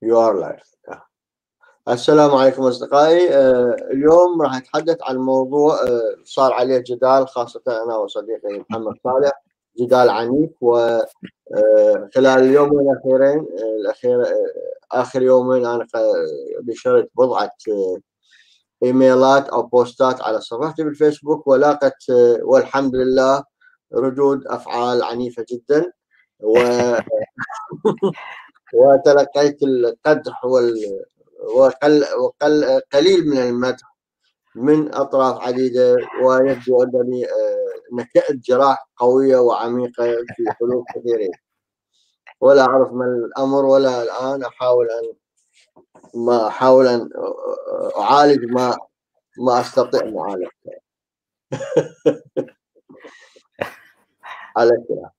You are live. السلام عليكم أصدقائي. اليوم راح أتحدث عن موضوع صار عليه جدال، خاصة أنا وصديقي محمد صالح، جدال عنيف. وخلال اليومين الأخيرين آخر يومين أنا نشرت بضعة إيميلات أو بوستات على صفحتي بالفيسبوك، ولاقت والحمد لله ردود أفعال عنيفة جدا وتلقيت القدح قليل من المدح من أطراف عديدة، ويبدو أنني نكأت جراح قوية وعميقة في قلوب كثيرين. ولا أعرف ما الأمر، ولا الآن أحاول أن أعالج ما أستطيع معالجته. على كده.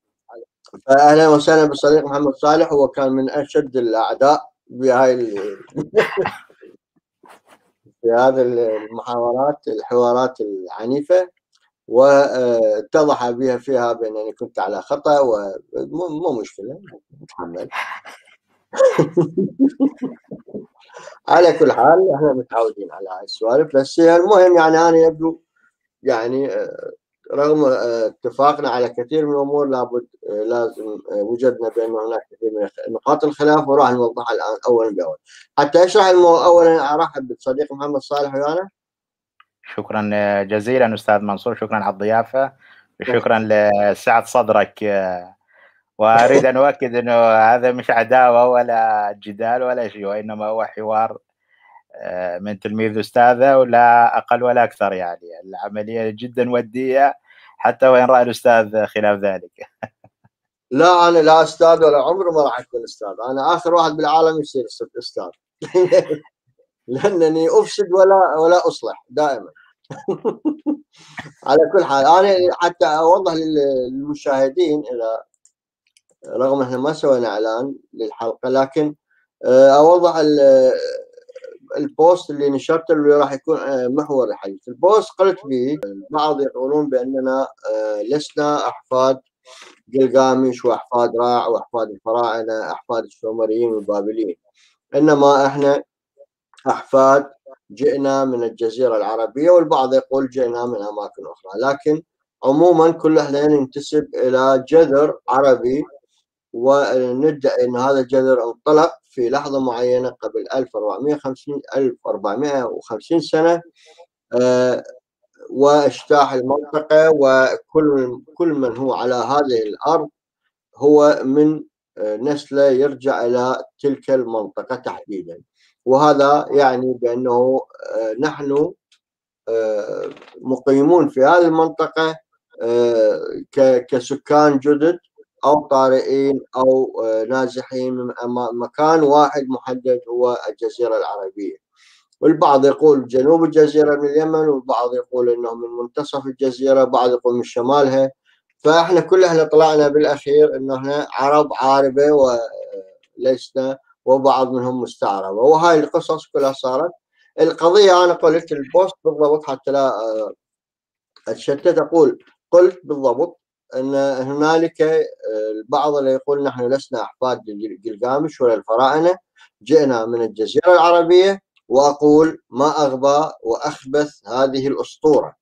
فأهلا وسهلا بالصديق محمد صالح، هو كان من أشد الأعداء في هذه الحوارات العنيفة، واتضح فيها بأنني كنت على خطأ، ومو مشكلة نتحمل. على كل حال احنا متعودين على هاي السوالف، بس المهم يعني أنا يبدو يعني رغم اتفاقنا على كثير من الامور لازم وجدنا بان هناك كثير من نقاط الخلاف، وراح نوضحها الان اولا باول. حتى اشرح اولا ارحب بالصديق محمد صالح ويانا. شكرا جزيلا استاذ منصور، شكرا على الضيافه، وشكرا لسعه صدرك. واريد ان اؤكد انه هذا مش عداوه ولا جدال ولا شيء، وانما هو حوار من تلميذ أستاذه، ولا أقل ولا أكثر. يعني العملية جدا ودية، حتى وإن رأى الأستاذ خلاف ذلك. لا، أنا لا أستاذ ولا عمري ما راح أكون أستاذ. أنا آخر واحد بالعالم يصير أستاذ لأنني أفسد ولا أصلح دائما. على كل حال أنا حتى أوضح للمشاهدين، رغم إحنا ما سوينا إعلان للحلقة، لكن أوضح البوست اللي نشرته اللي راح يكون محور الحديث. البوست قلت به البعض يقولون باننا لسنا احفاد جلجامش واحفاد راع واحفاد الفراعنه، احفاد السومريين والبابليين، انما احنا احفاد جئنا من الجزيره العربيه، والبعض يقول جئنا من اماكن اخرى، لكن عموما كل احنا ننتسب الى جذر عربي، وندعي ان هذا الجذر انطلق في لحظه معينه قبل 1450 سنه، واجتاح المنطقه، وكل من هو على هذه الارض هو من نسله يرجع الى تلك المنطقه تحديدا. وهذا يعني بانه نحن مقيمون في هذه المنطقه كسكان جدد أو طارئين أو نازحين من مكان واحد محدد هو الجزيرة العربية. والبعض يقول جنوب الجزيرة من اليمن، والبعض يقول أنه من منتصف الجزيرة، بعض يقول من شمالها. فإحنا كلنا طلعنا بالأخير أنه إحنا عرب عاربة ولسنا، وبعض منهم مستعربة، وهاي القصص كلها صارت. القضية أنا قلت البوست بالضبط حتى لا أتشتت، قلت بالضبط أن هنالك البعض اللي يقول نحن لسنا أحفاد جلجامش ولا الفراعنة، جئنا من الجزيرة العربية. وأقول ما أغبى وأخبث هذه الأسطورة.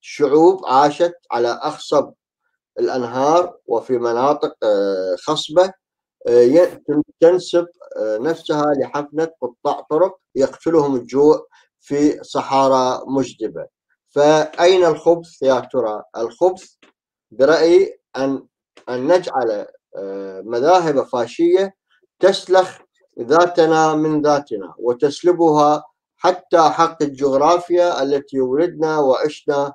الشعوب عاشت على أخصب الأنهار وفي مناطق خصبة، تنسب نفسها لحفنة قطاع طرق يقتلهم الجوع في صحارى مجدبة. فأين الخبث يا ترى؟ الخبث برأيي أن نجعل مذاهب فاشية تسلخ ذاتنا من ذاتنا، وتسلبها حتى حق الجغرافيا التي ولدنا وعشنا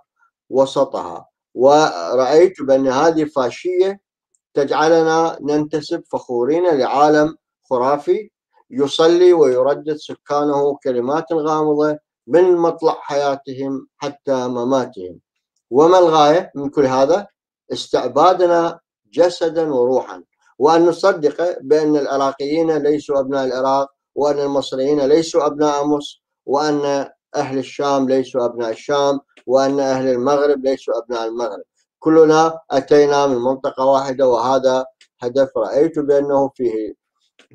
وسطها. ورأيت بأن هذه الفاشية تجعلنا ننتسب فخورين لعالم خرافي يصلي ويردد سكانه كلمات غامضة من مطلع حياتهم حتى مماتهم. وما الغاية من كل هذا؟ استعبادنا جسدا وروحا، وأن نصدق بأن العراقيين ليسوا أبناء العراق، وأن المصريين ليسوا أبناء مصر، وأن أهل الشام ليسوا أبناء الشام، وأن أهل المغرب ليسوا أبناء المغرب. كلنا أتينا من منطقة واحدة، وهذا هدف رأيت بأنه فيه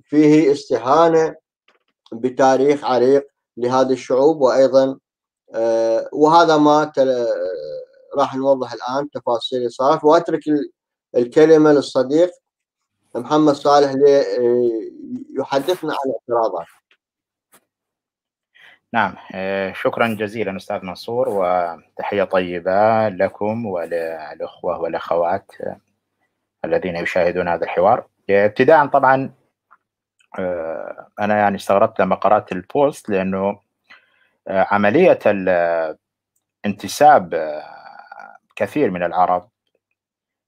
فيه استهانة بتاريخ عريق لهذه الشعوب، وأيضا وهذا ما راح نوضح الآن تفاصيل الصراف، وأترك الكلمة للصديق محمد صالح ليحدثنا عن اعتراضاته. نعم، شكرا جزيلا أستاذ منصور، وتحية طيبة لكم وللأخوة والأخوات الذين يشاهدون هذا الحوار. ابتداء طبعا أنا يعني استغربت لما قرأت البوست، لأنه عملية انتساب كثير من العرب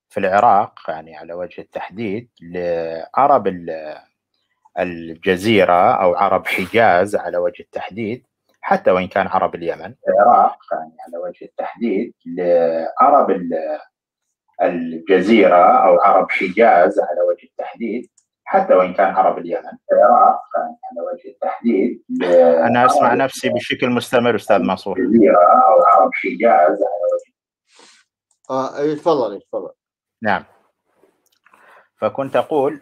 في العراق يعني على وجه التحديد لعرب الجزيرة أو عرب حجاز على وجه التحديد، حتى وإن كان عرب اليمن، العراق يعني على وجه التحديد لعرب الجزيرة أو عرب حجاز على وجه التحديد، حتى وإن كان عرب اليمن، العراق يعني على وجه التحديد. أنا أسمع نفسي بشكل مستمر أستاذ منصور. الجزيرة أو عرب حجاز على وجه تفضل تفضل. نعم، فكنت أقول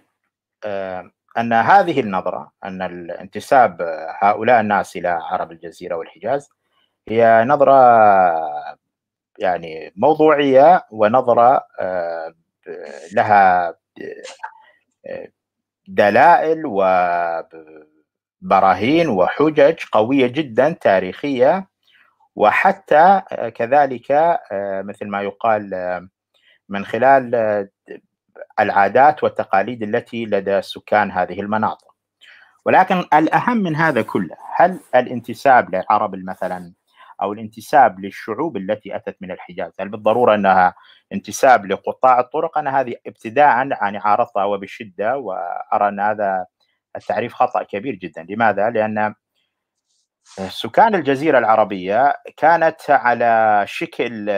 أن هذه النظرة، أن الانتساب هؤلاء الناس إلى عرب الجزيرة والحجاز هي نظرة يعني موضوعية، ونظرة لها دلائل وبراهين وحجج قوية جدا تاريخية، وحتى كذلك مثل ما يقال من خلال العادات والتقاليد التي لدى سكان هذه المناطق. ولكن الأهم من هذا كله، هل الانتساب للعرب مثلا أو الانتساب للشعوب التي أتت من الحجاز هل بالضرورة أنها انتساب لقطاع الطرق؟ أنا هذه ابتداء يعني عارضتها وبشدة، وأرى أن هذا التعريف خطأ كبير جدا. لماذا؟ لأن سكان الجزيرة العربية كانت على شكل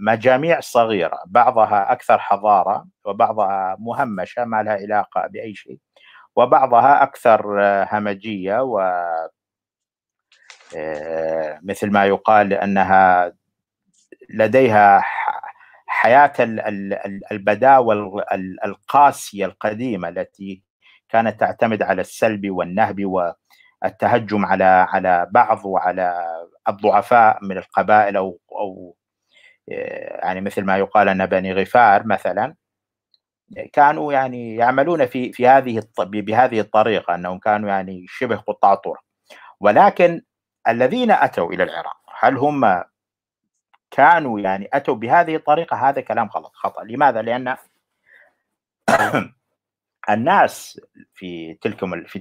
مجاميع صغيرة، بعضها أكثر حضارة وبعضها مهمشة ما لها علاقة بأي شيء، وبعضها أكثر همجية، و مثل ما يقال أنها لديها حياة البداوة القاسية القديمة التي كانت تعتمد على السلب والنهب والتهجم على بعض وعلى الضعفاء من القبائل، أو يعني مثل ما يقال أن بني غفار مثلا كانوا يعني يعملون في هذه بهذه الطريقة، أنهم كانوا يعني شبه قطاع طرق. ولكن الذين أتوا إلى العراق هل هم كانوا يعني أتوا بهذه الطريقة؟ هذا كلام غلط خطأ. لماذا؟ لأن الناس في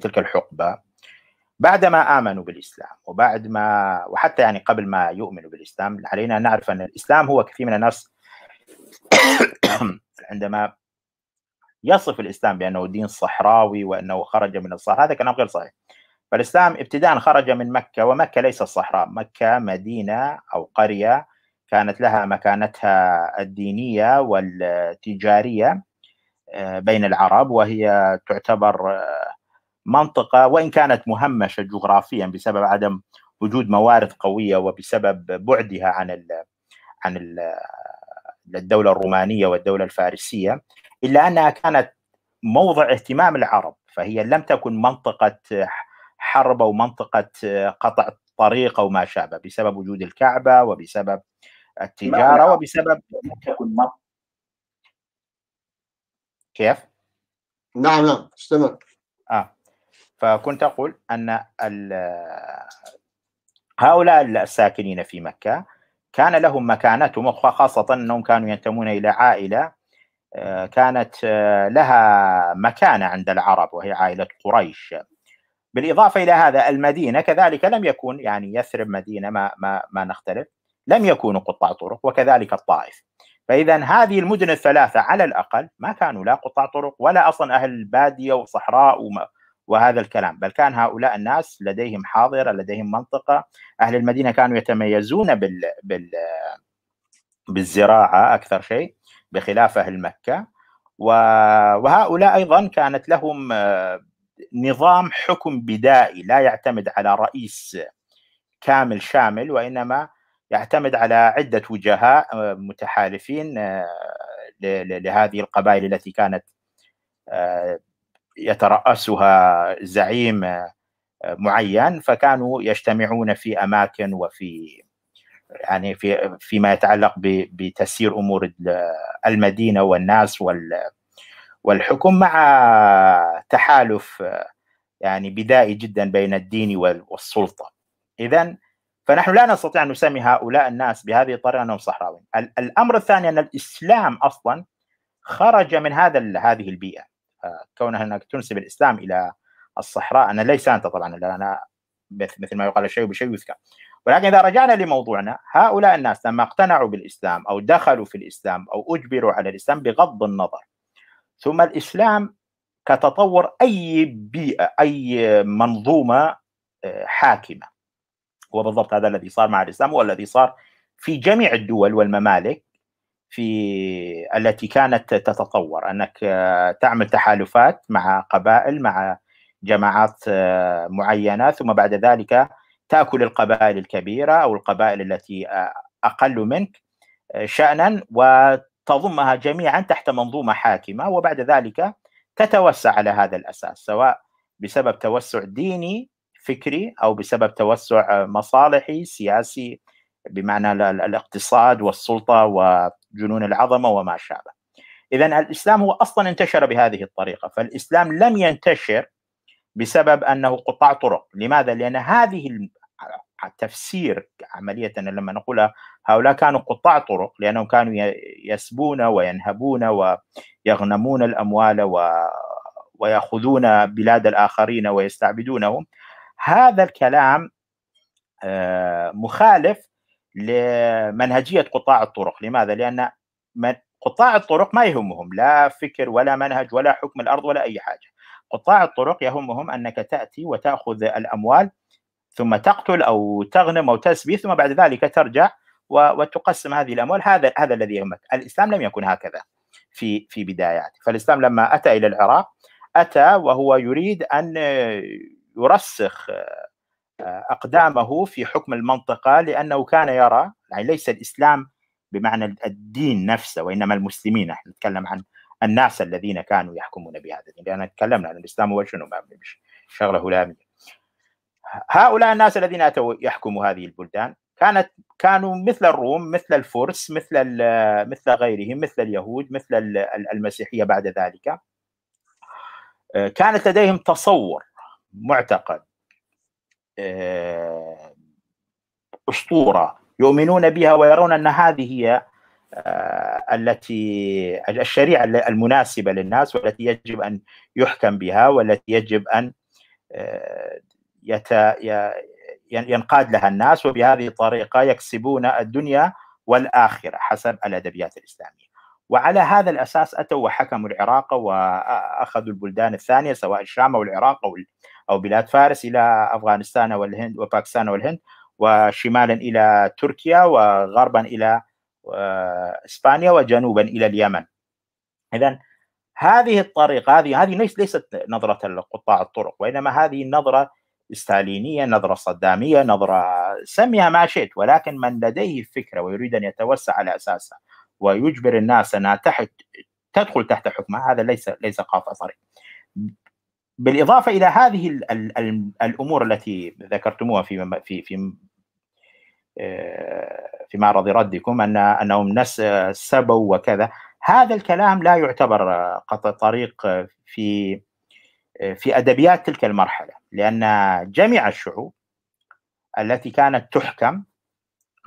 تلك الحقبة بعدما آمنوا بالإسلام، وحتى يعني قبل ما يؤمنوا بالإسلام، علينا أن نعرف أن الإسلام هو كثير من الناس عندما يصف الإسلام بأنه دين صحراوي وأنه خرج من الصحراء، هذا كلام غير صحيح. فالإسلام ابتداء خرج من مكة، ومكة ليست صحراء، مكة مدينة أو قرية كانت لها مكانتها الدينية والتجارية بين العرب، وهي تعتبر منطقة وإن كانت مهمشة جغرافيا بسبب عدم وجود موارد قوية وبسبب بعدها عن الدولة الرومانية والدولة الفارسية، إلا أنها كانت موضع اهتمام العرب، فهي لم تكن منطقة حرب أو منطقة قطع طريق أو ما شابه، بسبب وجود الكعبة وبسبب التجارة وبسبب كيف؟ نعم نعم استمر. فكنت أقول أن هؤلاء الساكنين في مكة كان لهم مكانتهم، خاصة أنهم كانوا ينتمون إلى عائلة كانت لها مكانة عند العرب، وهي عائلة قريش. بالإضافة إلى هذا، المدينة كذلك لم يكن يعني يثرب مدينة، ما نختلف، لم يكونوا قطاع طرق، وكذلك الطائف. فإذا هذه المدن الثلاثة على الأقل ما كانوا لا قطاع طرق ولا أصلا أهل البادية وصحراء وهذا الكلام، بل كان هؤلاء الناس لديهم حاضرة، لديهم منطقة. أهل المدينة كانوا يتميزون بالزراعة أكثر شيء بخلاف أهل مكة، وهؤلاء أيضا كانت لهم نظام حكم بدائي لا يعتمد على رئيس كامل شامل، وإنما يعتمد على عدة وجهاء متحالفين لهذه القبائل التي كانت يترأسها زعيم معين، فكانوا يجتمعون في أماكن وفي يعني فيما يتعلق بتسيير أمور المدينة والناس والحكم، مع تحالف يعني بدائي جدا بين الدين والسلطة. إذن فنحن لا نستطيع أن نسمي هؤلاء الناس بهذه الطريقة أنهم صحراويين. الأمر الثاني أن الإسلام أصلا خرج من هذه البيئة، كون أنك تنسب الإسلام إلى الصحراء، أنا ليس أنت طبعا، أنا مثل ما يقال الشيء بشيء يذكر. ولكن إذا رجعنا لموضوعنا، هؤلاء الناس لما اقتنعوا بالإسلام أو دخلوا في الإسلام أو أجبروا على الإسلام بغض النظر، ثم الإسلام كتطور أي بيئة أي منظومة حاكمة، وبالضبط هذا الذي صار مع الإسلام والذي صار في جميع الدول والممالك التي كانت تتطور، أنك تعمل تحالفات مع قبائل مع جماعات معينة، ثم بعد ذلك تأكل القبائل الكبيرة أو القبائل التي أقل منك شأنا وتضمها جميعا تحت منظومة حاكمة، وبعد ذلك تتوسع على هذا الأساس، سواء بسبب توسع ديني فكري أو بسبب توسع مصالحي سياسي بمعنى الاقتصاد والسلطة وجنون العظمة وما شابه. إذن الإسلام هو أصلا انتشر بهذه الطريقة، فالإسلام لم ينتشر بسبب أنه قطع طرق. لماذا؟ لأن هذه التفسير عملية لما نقول هؤلاء كانوا قطع طرق، لأنهم كانوا يسبون وينهبون ويغنمون الأموال ويأخذون بلاد الآخرين ويستعبدونهم. هذا الكلام مخالف لمنهجية قطاع الطرق. لماذا؟ لأن قطاع الطرق ما يهمهم لا فكر ولا منهج ولا حكم الأرض ولا أي حاجة. قطاع الطرق يهمهم أنك تأتي وتأخذ الأموال ثم تقتل أو تغنم أو تسبي، ثم بعد ذلك ترجع وتقسم هذه الأموال. هذا الذي يهمك. الإسلام لم يكن هكذا في بداياته. فالإسلام لما أتى إلى العراق أتى وهو يريد أن يرسخ أقدامه في حكم المنطقة، لأنه كان يرى يعني ليس الإسلام بمعنى الدين نفسه، وإنما المسلمين. نحن نتكلم عن الناس الذين كانوا يحكمون بهذا الدين، لأننا تكلمنا عن الإسلام هو شنو، مش شغله هلامية. هؤلاء الناس الذين أتوا يحكموا هذه البلدان كانوا مثل الروم مثل الفرس مثل غيرهم، مثل اليهود مثل المسيحية بعد ذلك. كانت لديهم تصور معتقد أسطورة يؤمنون بها ويرون أن هذه هي التي الشريعة المناسبة للناس، والتي يجب أن يحكم بها، والتي يجب أن ينقاد لها الناس، وبهذه الطريقة يكسبون الدنيا والآخرة حسب الأدبيات الإسلامية. وعلى هذا الأساس أتوا وحكموا العراق وأخذوا البلدان الثانية سواء الشام أو العراق أو بلاد فارس إلى أفغانستان والهند وباكستان والهند، وشمالا إلى تركيا، وغربا إلى إسبانيا، وجنوبا إلى اليمن. إذن هذه الطريقة هذه ليست نظرة لقطاع الطرق، وإنما هذه النظرة ستالينية، نظرة صدامية، نظرة سميها ما شئت، ولكن من لديه فكرة ويريد أن يتوسع على أساسها ويجبر الناس أنها تدخل تحت حكمها، هذا ليس قاطع طريق. بالإضافة إلى هذه الأمور التي ذكرتموها في معرض ردكم أنهم ناس سبوا وكذا، هذا الكلام لا يعتبر قطع طريق في أدبيات تلك المرحلة، لأن جميع الشعوب التي كانت تحكم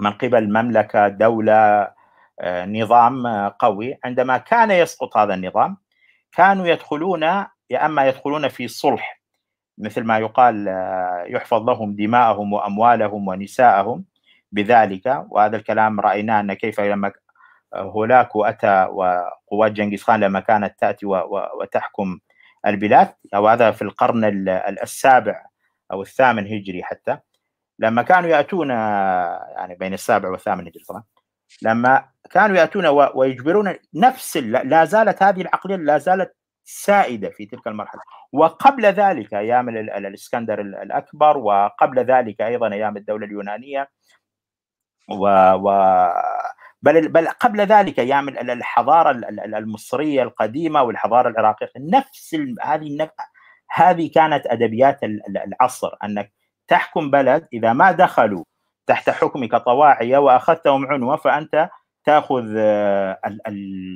من قبل مملكة دولة نظام قوي، عندما كان يسقط هذا النظام كانوا يدخلون، يا أما يدخلون في صلح مثل ما يقال يحفظ لهم دماءهم وأموالهم ونساءهم بذلك. وهذا الكلام رأيناه أن كيف لما هولاكو أتى وقوات جنكيز خان لما كانت تأتي وتحكم البلاد، وهذا في القرن السابع أو الثامن هجري، حتى لما كانوا يأتون يعني بين السابع والثامن هجري طبعا، لما كانوا يأتون ويجبرون نفس لا زالت هذه العقلية لا زالت سائدة في تلك المرحلة. وقبل ذلك أيام الإسكندر الأكبر، وقبل ذلك أيضا أيام الدولة اليونانية بل قبل ذلك يعمل الحضارة المصرية القديمة والحضارة العراقية نفس هذه كانت أدبيات العصر، أنك تحكم بلد إذا ما دخلوا تحت حكمك طواعية وأخذتهم عنوة فأنت تأخذ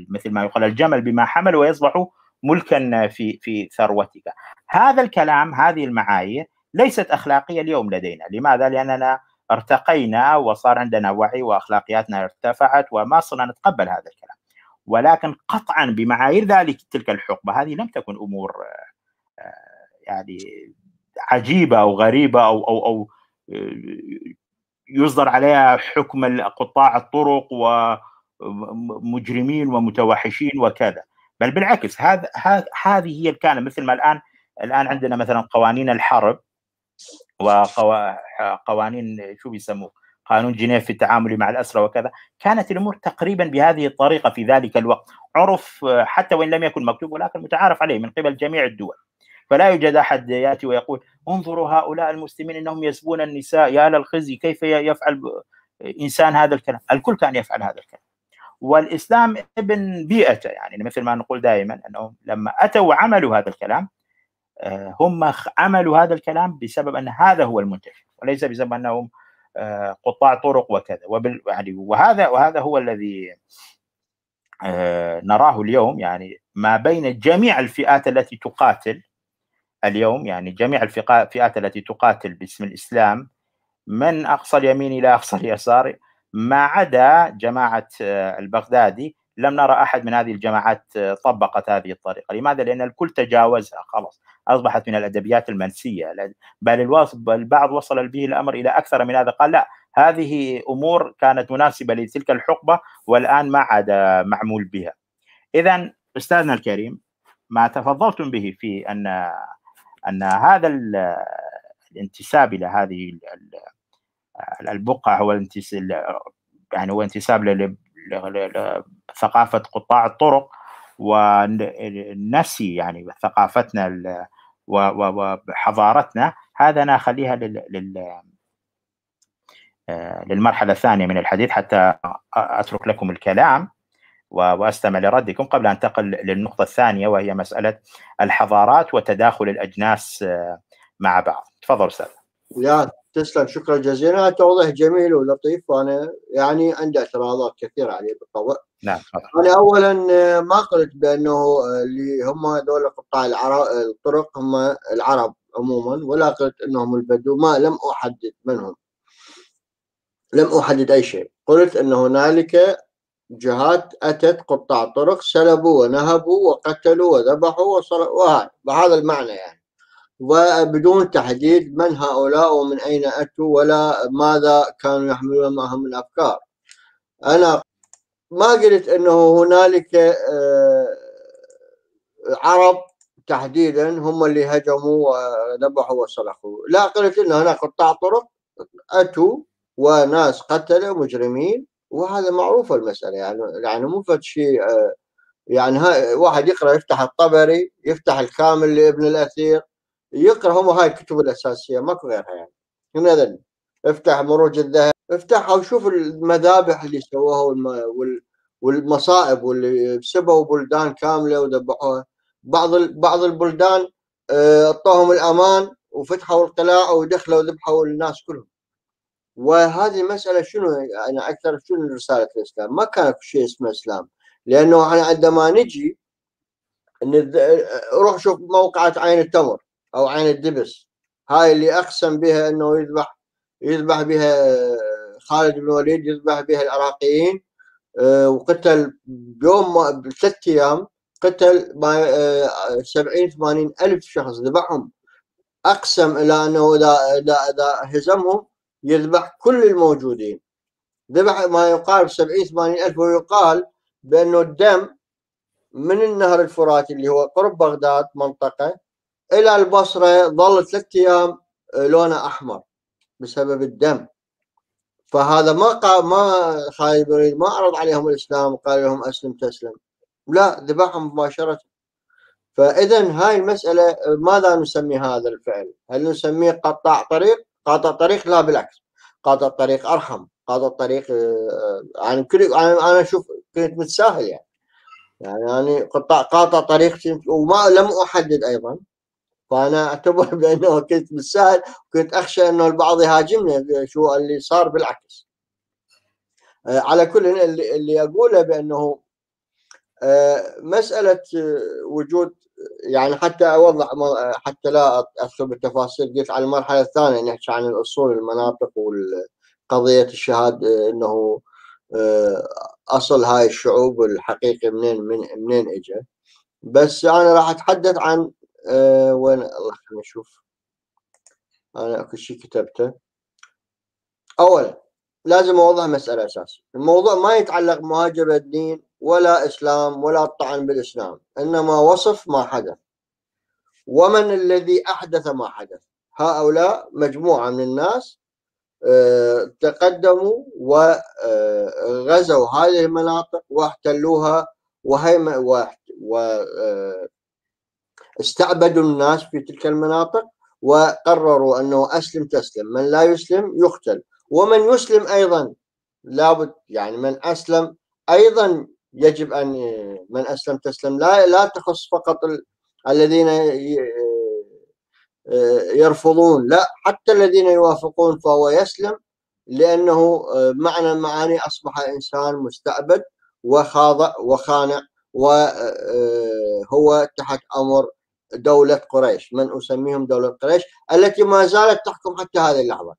مثل ما يقال الجمل بما حمل ويصبح ملكا في ثروتك. هذا الكلام، هذه المعايير ليست أخلاقية اليوم لدينا. لماذا؟ لأننا ارتقينا وصار عندنا وعي وأخلاقياتنا ارتفعت وما صرنا نتقبل هذا الكلام، ولكن قطعا بمعايير ذلك تلك الحقبة هذه لم تكن أمور يعني عجيبة أو غريبة أو يصدر عليها حكم قطاع الطرق ومجرمين ومتوحشين وكذا، بل بالعكس هذه هي كانت مثل ما الآن عندنا مثلا قوانين الحرب وقوانين شو بيسموه قانون جنيف في التعامل مع الأسرى وكذا، كانت الأمور تقريبا بهذه الطريقة في ذلك الوقت، عرف حتى وإن لم يكن مكتوب ولكن متعارف عليه من قبل جميع الدول، فلا يوجد أحد يأتي ويقول انظروا هؤلاء المسلمين إنهم يسبون النساء يا للخزي كيف يفعل إنسان هذا الكلام، الكل كان يفعل هذا الكلام. والإسلام ابن بيئته، يعني مثل ما نقول دائما أنهم لما أتوا وعملوا هذا الكلام هم عملوا هذا الكلام بسبب أن هذا هو المنتشر وليس بسبب أنهم قطاع طرق وكذا، وهذا هو الذي نراه اليوم، يعني ما بين جميع الفئات التي تقاتل اليوم، يعني جميع الفئات التي تقاتل باسم الإسلام من أقصى اليمين إلى أقصى اليسار، ما عدا جماعة البغدادي لم نرى أحد من هذه الجماعات طبقت هذه الطريقة. لماذا؟ لأن الكل تجاوزها، خلاص أصبحت من الأدبيات المنسية، بل البعض وصل به الأمر إلى أكثر من هذا، قال لا هذه أمور كانت مناسبة لتلك الحقبة والآن ما عاد معمول بها. إذن أستاذنا الكريم، ما تفضلتم به في أن هذا الانتساب إلى هذه البقعة هو انتساب لثقافة قطاع الطرق ونسي يعني ثقافتنا وحضارتنا، هذا أنا أخليها للمرحلة الثانية من الحديث حتى أترك لكم الكلام وأستمع لردكم قبل أن أنتقل للنقطة الثانية وهي مسألة الحضارات وتداخل الأجناس مع بعض. تفضل أستاذ. يا تسلم، شكرا جزيلا، توضيح جميل ولطيف، وأنا يعني عندي اعتراضات كثيرة عليه بالطبع. نعم. أنا أولا ما قلت بأنه اللي هم هذول قطاع الطرق هم العرب عموما، ولا قلت أنهم البدو، ما لم أحدد منهم، لم أحدد أي شيء. قلت أن هنالك جهات أتت قطاع طرق سلبوا ونهبوا وقتلوا وذبحوا وهذا بهذا المعنى يعني، وبدون تحديد من هؤلاء ومن أين أتوا ولا ماذا كانوا يحملون معهم من أفكار. أنا ما قلت أنه هنالك عرب تحديدا هم اللي هجموا وذبحوا وصلخوا، لا، قلت أن هناك قطاع طرق أتوا وناس قتلوا مجرمين، وهذا معروف المسألة يعني مو فد شيء يعني واحد يقرأ، يفتح الطبري، يفتح الكامل لابن الأثير، يقرأ هم هاي الكتب الأساسية، ماكو غيرها يعني. هنا افتح مروج الذهب، افتحها وشوف المذابح اللي سووها والمصائب واللي سبوا بلدان كاملة وذبحوها. بعض البلدان اعطوهم الأمان وفتحوا القلاع ودخلوا وذبحوا الناس كلهم. وهذه المسألة شنو أنا أكثر شنو رسالة الإسلام؟ ما كان في شيء اسمه إسلام، لأنه أنا عندما نجي روح شوف موقعة عين التمر أو عين الدبس، هاي اللي أقسم بها أنه يذبح بها خالد بن الوليد، يذبح بها العراقيين، وقتل بيوم بثلاث أيام قتل 70-80 ألف شخص ذبحهم. أقسم إلى أنه إذا هزمهم يذبح كل الموجودين، ذبح ما يقارب 70-80 ألف، ويقال بأنه الدم من النهر الفراتي اللي هو قرب بغداد منطقة إلى البصرة ظل 3 أيام لونه أحمر بسبب الدم. فهذا ما خالد بن الوليد ما عرض عليهم الإسلام وقال لهم أسلم تسلم، لا، ذبحهم مباشرة. فإذا هاي المسألة ماذا نسمي هذا الفعل؟ هل نسميه قطاع طريق؟ قاطع طريق؟ لا، بالعكس، قاطع طريق أرحم، هذا الطريق يعني كل انا اشوف كنت متساهل يعني قاطع طريق وما لم احدد ايضا، فانا اعتبر بانه كنت متساهل، كنت اخشى انه البعض يهاجمني شو اللي صار بالعكس. على كل اللي اقوله بانه مساله وجود يعني حتى اوضح حتى لا ادخل بالتفاصيل، قلت على المرحله الثانيه نحكي عن الاصول المناطق والقضيه الشهاد انه اصل هاي الشعوب الحقيقي منين اجى. بس انا راح اتحدث عن وين الله خلينا نشوف انا اكو شيء كتبته. اولا لازم اوضح مساله اساسيه، الموضوع ما يتعلق مهاجمه دين ولا اسلام ولا الطعن بالاسلام، انما وصف ما حدث ومن الذي احدث ما حدث. هؤلاء مجموعه من الناس تقدموا وغزوا هذه المناطق واحتلوها واستعبدوا الناس في تلك المناطق، وقرروا انه اسلم تسلم، من لا يسلم يقتل، ومن يسلم ايضا لابد يعني من اسلم ايضا يجب ان من اسلم تسلم، لا تخص فقط الذين يرفضون، لا حتى الذين يوافقون فهو يسلم، لانه معنى معاني اصبح انسان مستعبد وخاضع وخانع، وهو تحت امر دوله قريش، من اسميهم دوله قريش التي ما زالت تحكم حتى هذه اللحظه.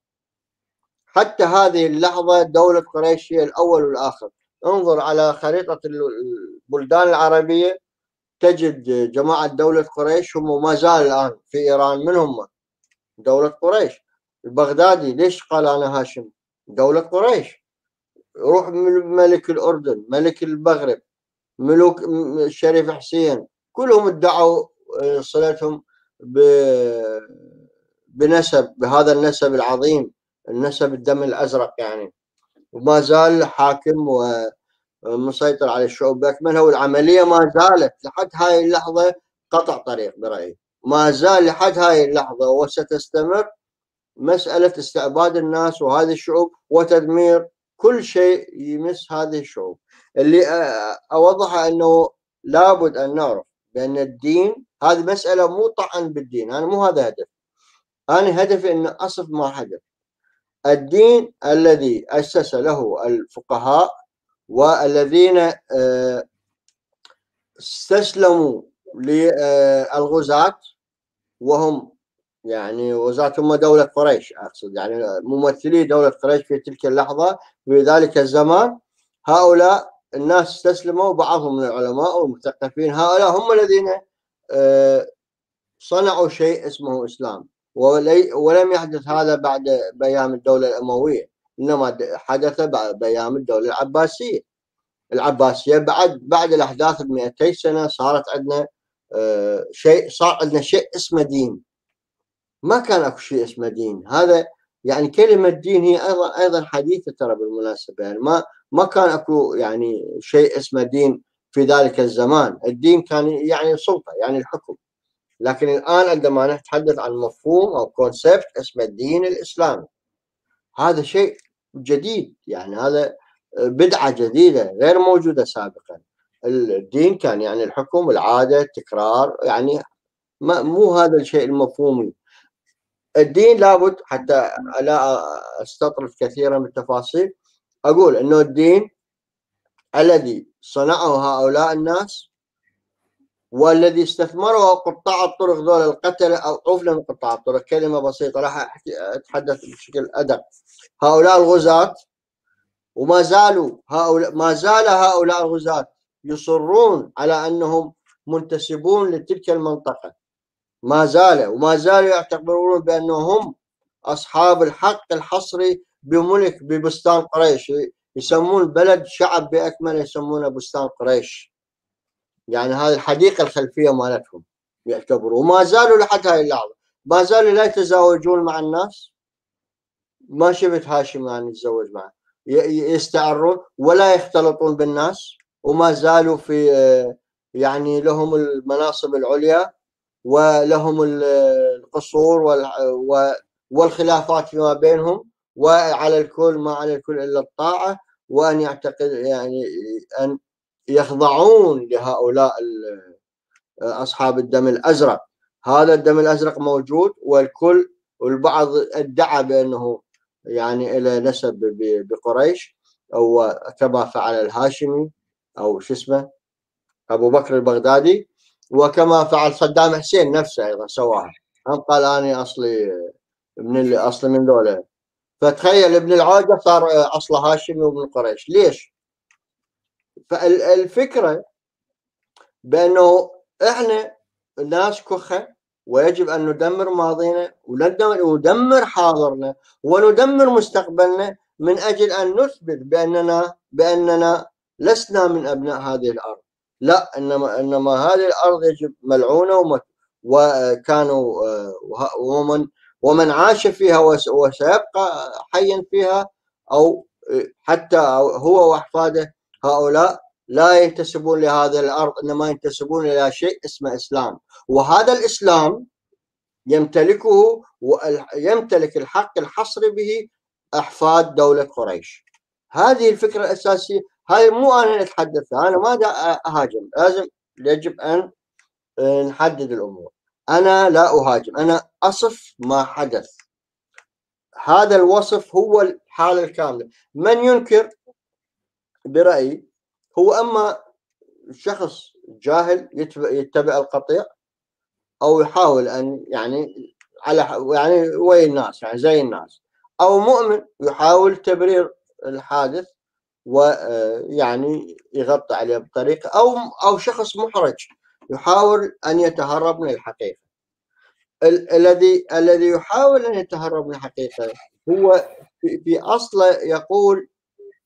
حتى هذه اللحظه دوله قريش هي الاول والاخر. انظر على خريطه البلدان العربيه تجد جماعه دوله قريش هم ما زال الان في ايران. من هم؟ دوله قريش. البغدادي ليش قال انا هاشم؟ دوله قريش. روح ملك الاردن، ملك المغرب، ملوك الشريف حسين، كلهم ادعوا صلتهم بنسب بهذا النسب العظيم، النسب الدم الازرق يعني، وما زال حاكم ومسيطر على الشعوب باكملها، والعمليه ما زالت لحد هاي اللحظه قطع طريق برايي، ما زال لحد هاي اللحظه وستستمر مساله استعباد الناس وهذه الشعوب وتدمير كل شيء يمس هذه الشعوب. اللي اوضحه انه لابد ان نعرف بان الدين هذه مساله مو طعن بالدين، انا مو هذا هدف، انا هدفي ان اصف ما حدث. الدين الذي أسس له الفقهاء والذين استسلموا للغزاة، وهم يعني غزاة هم دولة قريش، أقصد يعني ممثلي دولة قريش في تلك اللحظة في ذلك الزمان. هؤلاء الناس استسلموا، بعضهم من العلماء والمثقفين، هؤلاء هم الذين صنعوا شيء اسمه إسلام، ولم يحدث هذا بعد بيام الدولة الأموية، إنما حدث بعد بيام الدولة العباسية. العباسية بعد الأحداث 200 سنة صارت عندنا شيء، صار عندنا شيء اسمه دين. ما كان أكو شيء اسمه دين، هذا يعني كلمة دين هي أيضا حديثة ترى بالمناسبة، يعني ما كان أكو يعني شيء اسمه دين في ذلك الزمان. الدين كان يعني سلطة، يعني الحكم. لكن الآن عندما نتحدث عن مفهوم أو كونسبت اسمه الدين الإسلامي، هذا شيء جديد، يعني هذا بدعة جديدة غير موجودة سابقا. الدين كان يعني الحكم، العادة، التكرار، يعني مو هذا الشيء المفهومي. الدين لابد، حتى لا أستطرد كثيرا من التفاصيل، أقول أنه الدين الذي صنعه هؤلاء الناس والذي استثمره قطاع الطرق، ذول القتله او عفله من قطاع الطرق، كلمه بسيطه راح اتحدث بشكل ادق. هؤلاء الغزاة ما زال هؤلاء الغزاة يصرون على انهم منتسبون لتلك المنطقه، ما زالوا يعتبرون بانهم اصحاب الحق الحصري بملك ببستان قريش. يسمون بلد شعب باكمله يسمونه بستان قريش، يعني هذه الحديقه الخلفيه مالتهم يعتبروا، وما زالوا لحد هاي اللحظه، ما زالوا لا يتزاوجون مع الناس. ما شفت هاشم يعني يتزوج معه، يستعرون ولا يختلطون بالناس، وما زالوا في يعني لهم المناصب العليا ولهم القصور والخلافات فيما بينهم، وعلى الكل ما على الكل إلا الطاعة، وأن يعتقد يعني أن يخضعون لهؤلاء أصحاب الدم الأزرق. هذا الدم الأزرق موجود، والكل والبعض ادعى بأنه يعني إلى نسب بقريش أو كما فعل الهاشمي أو شو اسمه أبو بكر البغدادي، وكما فعل صدام حسين نفسه أيضا سواها، هم قال أنا أصلي من دولة. فتخيل ابن العوجة صار أصله هاشمي وابن قريش. ليش؟ فالفكرة بأنه إحنا ناس كخة ويجب أن ندمر ماضينا وندمر حاضرنا وندمر مستقبلنا من أجل أن نثبت بأننا لسنا من أبناء هذه الأرض، لا إنما هذه الأرض يجب ملعونة، وكانوا ومن عاش فيها وسيبقى حيا فيها أو حتى هو وأحفاده هؤلاء لا ينتسبون لهذه الأرض، إنما ينتسبون إلى شيء اسمه إسلام، وهذا الإسلام يمتلكه ويمتلك الحق الحصري به أحفاد دولة قريش. هذه الفكرة الأساسية، هاي مو أنا أتحدث، أنا ما أهاجم، يجب أن نحدد الأمور. أنا لا أهاجم، أنا أصف ما حدث. هذا الوصف هو الحالة الكاملة. من ينكر برأيي هو أما شخص جاهل يتبع القطيع، أو يحاول أن يعني وي الناس، يعني زي الناس، أو مؤمن يحاول تبرير الحادث ويعني يغطي عليه بطريقة، أو شخص محرج يحاول أن يتهرب من الحقيقة. الذي يحاول أن يتهرب من الحقيقة هو في أصله يقول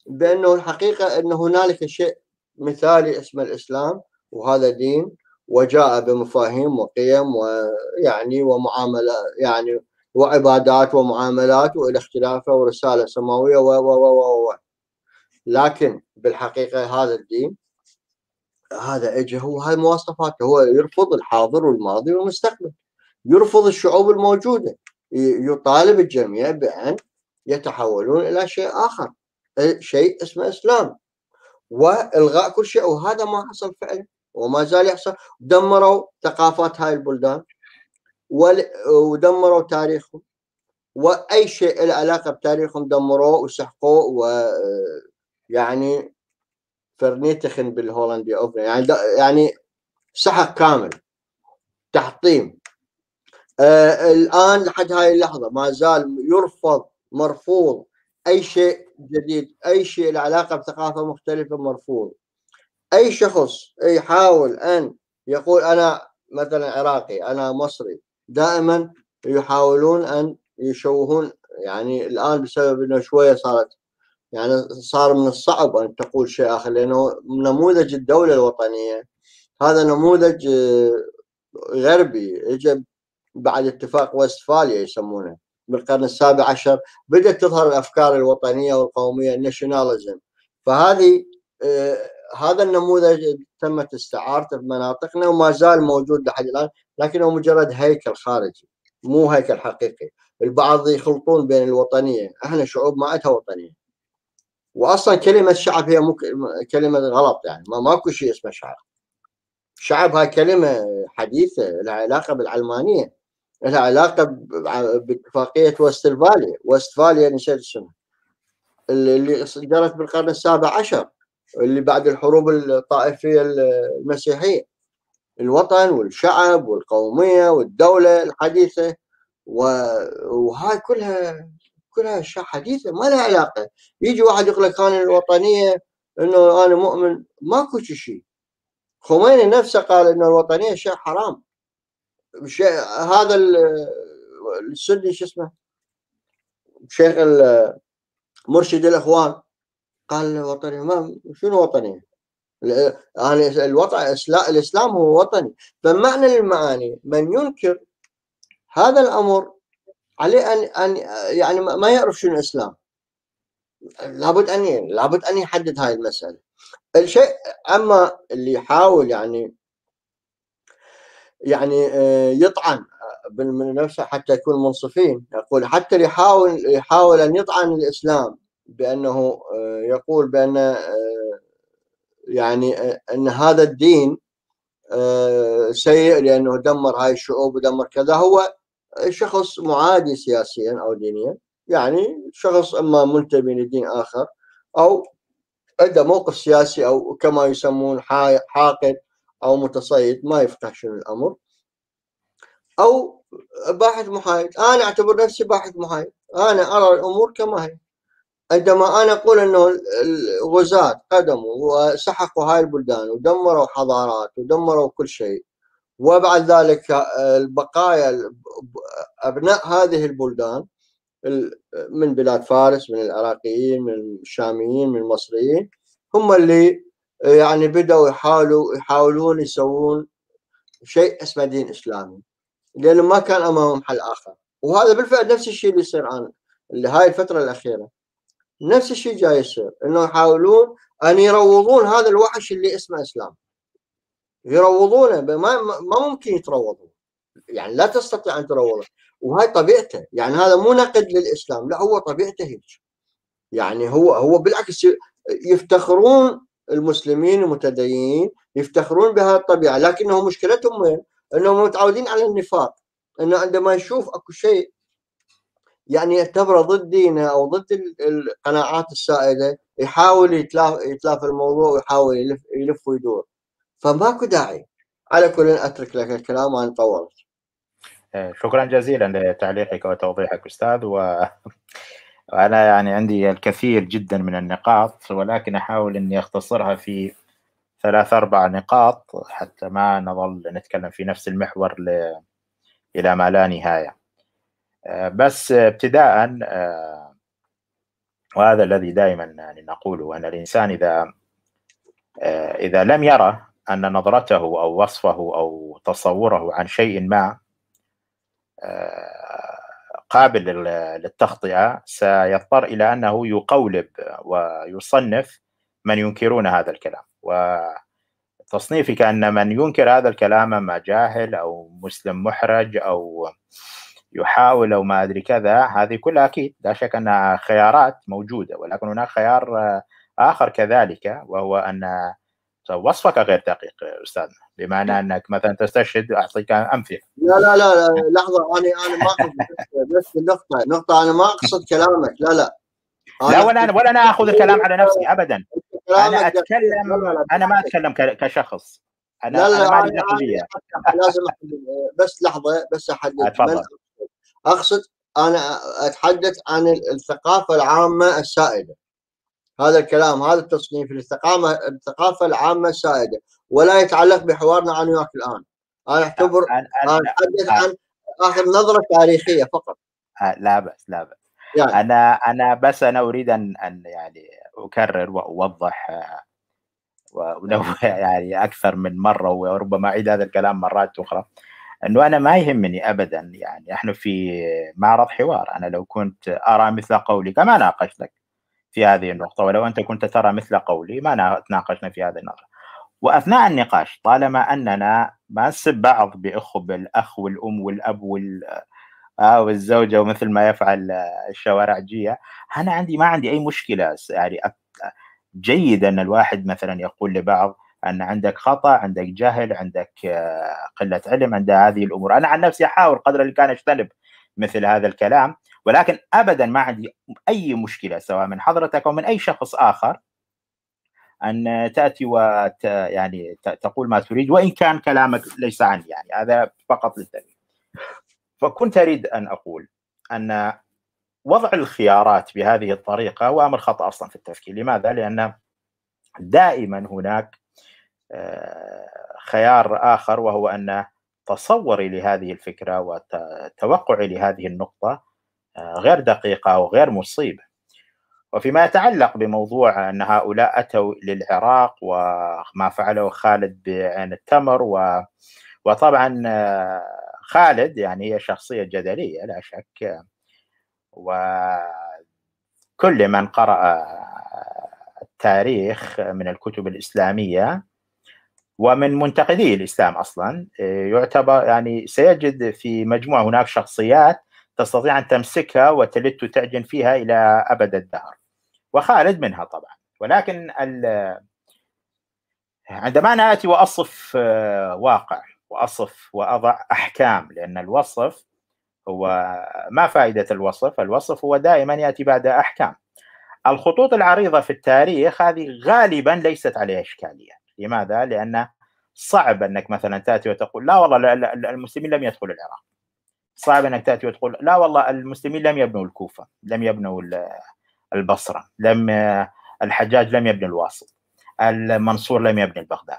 بأنه الحقيقة أن هنالك شيء مثالي اسمه الإسلام، وهذا دين وجاء بمفاهيم وقيم ويعني ومعاملة يعني وعبادات ومعاملات وإلى اختلافه ورسالة سماوية و لكن بالحقيقة هذا الدين هذا اجى هو هاي مواصفاته، هو يرفض الحاضر والماضي والمستقبل، يرفض الشعوب الموجودة، يطالب الجميع بأن يتحولون إلى شيء آخر، شيء اسمه إسلام، وإلغاء كل شيء. وهذا ما حصل فعلا وما زال يحصل. دمروا ثقافات هاي البلدان ودمروا تاريخهم، وأي شيء له علاقة بتاريخهم دمروه وسحقوه، ويعني فرنيتخن بالهولندي يعني سحق كامل، تحطيم. الآن لحد هاي اللحظة ما زال مرفوض أي شيء جديد، أي شيء له علاقة بثقافة مختلفة مرفوض. أي شخص يحاول أن يقول أنا مثلا عراقي، أنا مصري، دائما يحاولون أن يشوهون. يعني الآن بسبب أنه شوية صار من الصعب أن تقول شيء آخر، لأنه نموذج الدولة الوطنية هذا نموذج غربي، إجا بعد اتفاق وستفاليا يسمونه بالقرن السابع عشر، بدأت تظهر الأفكار الوطنية والقومية، الناشوناليزم. فهذه هذا النموذج تمت استعارته في مناطقنا وما زال موجود لحد الآن، لكنه مجرد هيكل خارجي مو هيكل حقيقي. البعض يخلطون بين الوطنية، احنا شعوب ما عندها وطنية، واصلا كلمة شعب هي كلمة غلط، يعني ماكو شيء اسمه شعب. شعب هاي كلمة حديثة لها علاقة بالعلمانية، لها علاقة باتفاقية وستفاليا نسيت اسمها، اللي جرت بالقرن السابع عشر، اللي بعد الحروب الطائفية المسيحية. الوطن والشعب والقومية والدولة الحديثة وهاي كلها أشياء حديثة ما لها علاقة. يجي واحد يقول لك أنا الوطنية إنه أنا مؤمن، ماكو شيء. خميني نفسه قال إنه الوطنية شيء حرام، شيء. هذا السدي شو اسمه شيخ مرشد الإخوان قال الوطنية ما شنو وطنية، يعني الإسلام هو وطني. فمعنى المعاني من ينكر هذا الأمر عليه أن يعني ما يعرف شنو الإسلام. لابد أن يحدد هاي المسألة الشيء. أما اللي يحاول يعني يطعن من نفسه حتى يكون منصفين. يقول حتى يحاول أن يطعن الإسلام بأنه يقول بأن يعني أن هذا الدين سيء لأنه دمر هاي الشعوب ودمر كذا، هو شخص معادي سياسيا أو دينيا، يعني شخص إما منتمي لدين آخر أو عنده موقف سياسي أو كما يسمون حاقد أو متصيد ما يفتح شنو الأمر، أو باحث محايد. أنا أعتبر نفسي باحث محايد، أنا أرى الأمور كما هي. عندما أنا أقول أنه الغزاة قدموا وسحقوا هاي البلدان ودمروا حضارات ودمروا كل شيء، وبعد ذلك البقايا أبناء هذه البلدان من بلاد فارس، من العراقيين، من الشاميين، من المصريين، هم اللي يعني بدأوا يحاولون يسوون شيء اسمه دين إسلامي، لأنه ما كان أمامهم حل آخر. وهذا بالفعل نفس الشيء اللي يصير عن هاي الفترة الأخيرة، نفس الشيء جاي يصير، إنه يحاولون أن يروضون هذا الوحش اللي اسمه إسلام، يروضونه ما ممكن يتروضون، يعني لا تستطيع أن تروضه، وهي طبيعته. يعني هذا مو نقد للإسلام، لا، هو طبيعته هيك. يعني هو بالعكس يفتخرون المسلمين المتدينين، يفتخرون بهذه الطبيعة، لكنهم مشكلتهم وين؟ أنهم متعودين على النفاق، أنه عندما يشوف أكو شيء يعني يعتبره ضد دينه أو ضد القناعات السائدة يحاول يتلافى الموضوع ويحاول يلف ويدور، فماكو داعي. على كل أترك لك الكلام، أنا طولت. شكرا جزيلا لتعليقك وتوضيحك أستاذ، وأنا يعني عندي الكثير جدا من النقاط، ولكن أحاول أني أختصرها في 3-4 نقاط حتى ما نظل نتكلم في نفس المحور إلى ما لا نهاية. بس ابتداء، وهذا الذي دائما يعني نقوله، أن الإنسان إذا لم يرى أن نظرته أو وصفه أو تصوره عن شيء ما قابل للتخطئة، سيضطر إلى أنه يقولب ويصنف من ينكرون هذا الكلام، وتصنيفك أن من ينكر هذا الكلام أما جاهل أو مسلم محرج أو يحاول أو ما أدري كذا، هذه كلها أكيد لا شك أنها خيارات موجودة، ولكن هناك خيار آخر كذلك، وهو أن وصفك غير دقيق أستاذنا، بمعنى أنك مثلا تستشهد. أعطيك أمثلة. لا لحظة، أنا ما أقصد نفس النقطة، أنا ما أقصد كلامك، لا ولا أنا أخذ الكلام على نفسي أبدا. أنا أتكلم، أنا ما أتكلم كشخص، أنا ما لي دخلية. لازم بس لحظة، بس أحدد. أقصد أنا أتحدث عن الثقافة العامة السائدة، هذا الكلام، هذا التصنيف الثقافة العامة السائدة، ولا يتعلق بحوارنا عن وياك الآن. أنا أعتبر أنا أتحدث عن آخر نظرة تاريخية فقط. لا بأس يعني. أنا أريد أن يعني أكرر وأوضح يعني أكثر من مرة، وربما أعيد هذا الكلام مرات أخرى، أنه أنا ما يهمني أبدا. يعني نحن في معرض حوار، أنا لو كنت أرى مثل قولك ما ناقشتك في هذه النقطة، ولو أنت كنت ترى مثل قولي ما تناقشنا في هذه النقطة. وأثناء النقاش، طالما أننا ما نسب بعض بالأخ والأم والأب والزوجة، ومثل ما يفعل الشوارعجية، أنا ما عندي أي مشكلة. يعني جيد أن الواحد مثلا يقول لبعض أن عندك خطأ، عندك جهل، عندك قلة علم، عند هذه الأمور. أنا عن نفسي أحاول قدر الإمكان أجتنب مثل هذا الكلام، ولكن أبدا ما عندي أي مشكلة سواء من حضرتك أو من أي شخص آخر أن تأتي يعني تقول ما تريد، وإن كان كلامك ليس عني، يعني هذا فقط للدليل. فكنت أريد أن أقول أن وضع الخيارات بهذه الطريقة هو أمر خطأ أصلا في التفكير. لماذا؟ لأن دائما هناك خيار آخر، وهو أن تصوري لهذه الفكرة وتوقعي لهذه النقطة غير دقيقة أو غير مصيبة. وفيما يتعلق بموضوع أن هؤلاء أتوا للعراق وما فعله خالد بعين التمر، وطبعا خالد يعني هي شخصية جدلية لا شك، وكل من قرأ التاريخ من الكتب الإسلامية ومن منتقدي الإسلام أصلا يعتبر، يعني سيجد في مجموعة هناك شخصيات تستطيع أن تمسكها وتلت تعجن فيها إلى أبد الدهر، وخالد منها طبعا. ولكن عندما أنا آتي وأصف واقع وأصف وأضع أحكام، لأن الوصف هو ما فائدة الوصف؟ الوصف هو دائما يأتي بعد أحكام. الخطوط العريضة في التاريخ هذه غالبا ليست عليها إشكالية. لماذا؟ لأن صعب أنك مثلا تأتي وتقول لا والله المسلمين لم يدخلوا العراق. صعب أنك تأتي وتقول لا والله المسلمين لم يبنوا الكوفة، لم يبنوا البصرة، الحجاج لم يبني الواسط، المنصور لم يبني بغداد،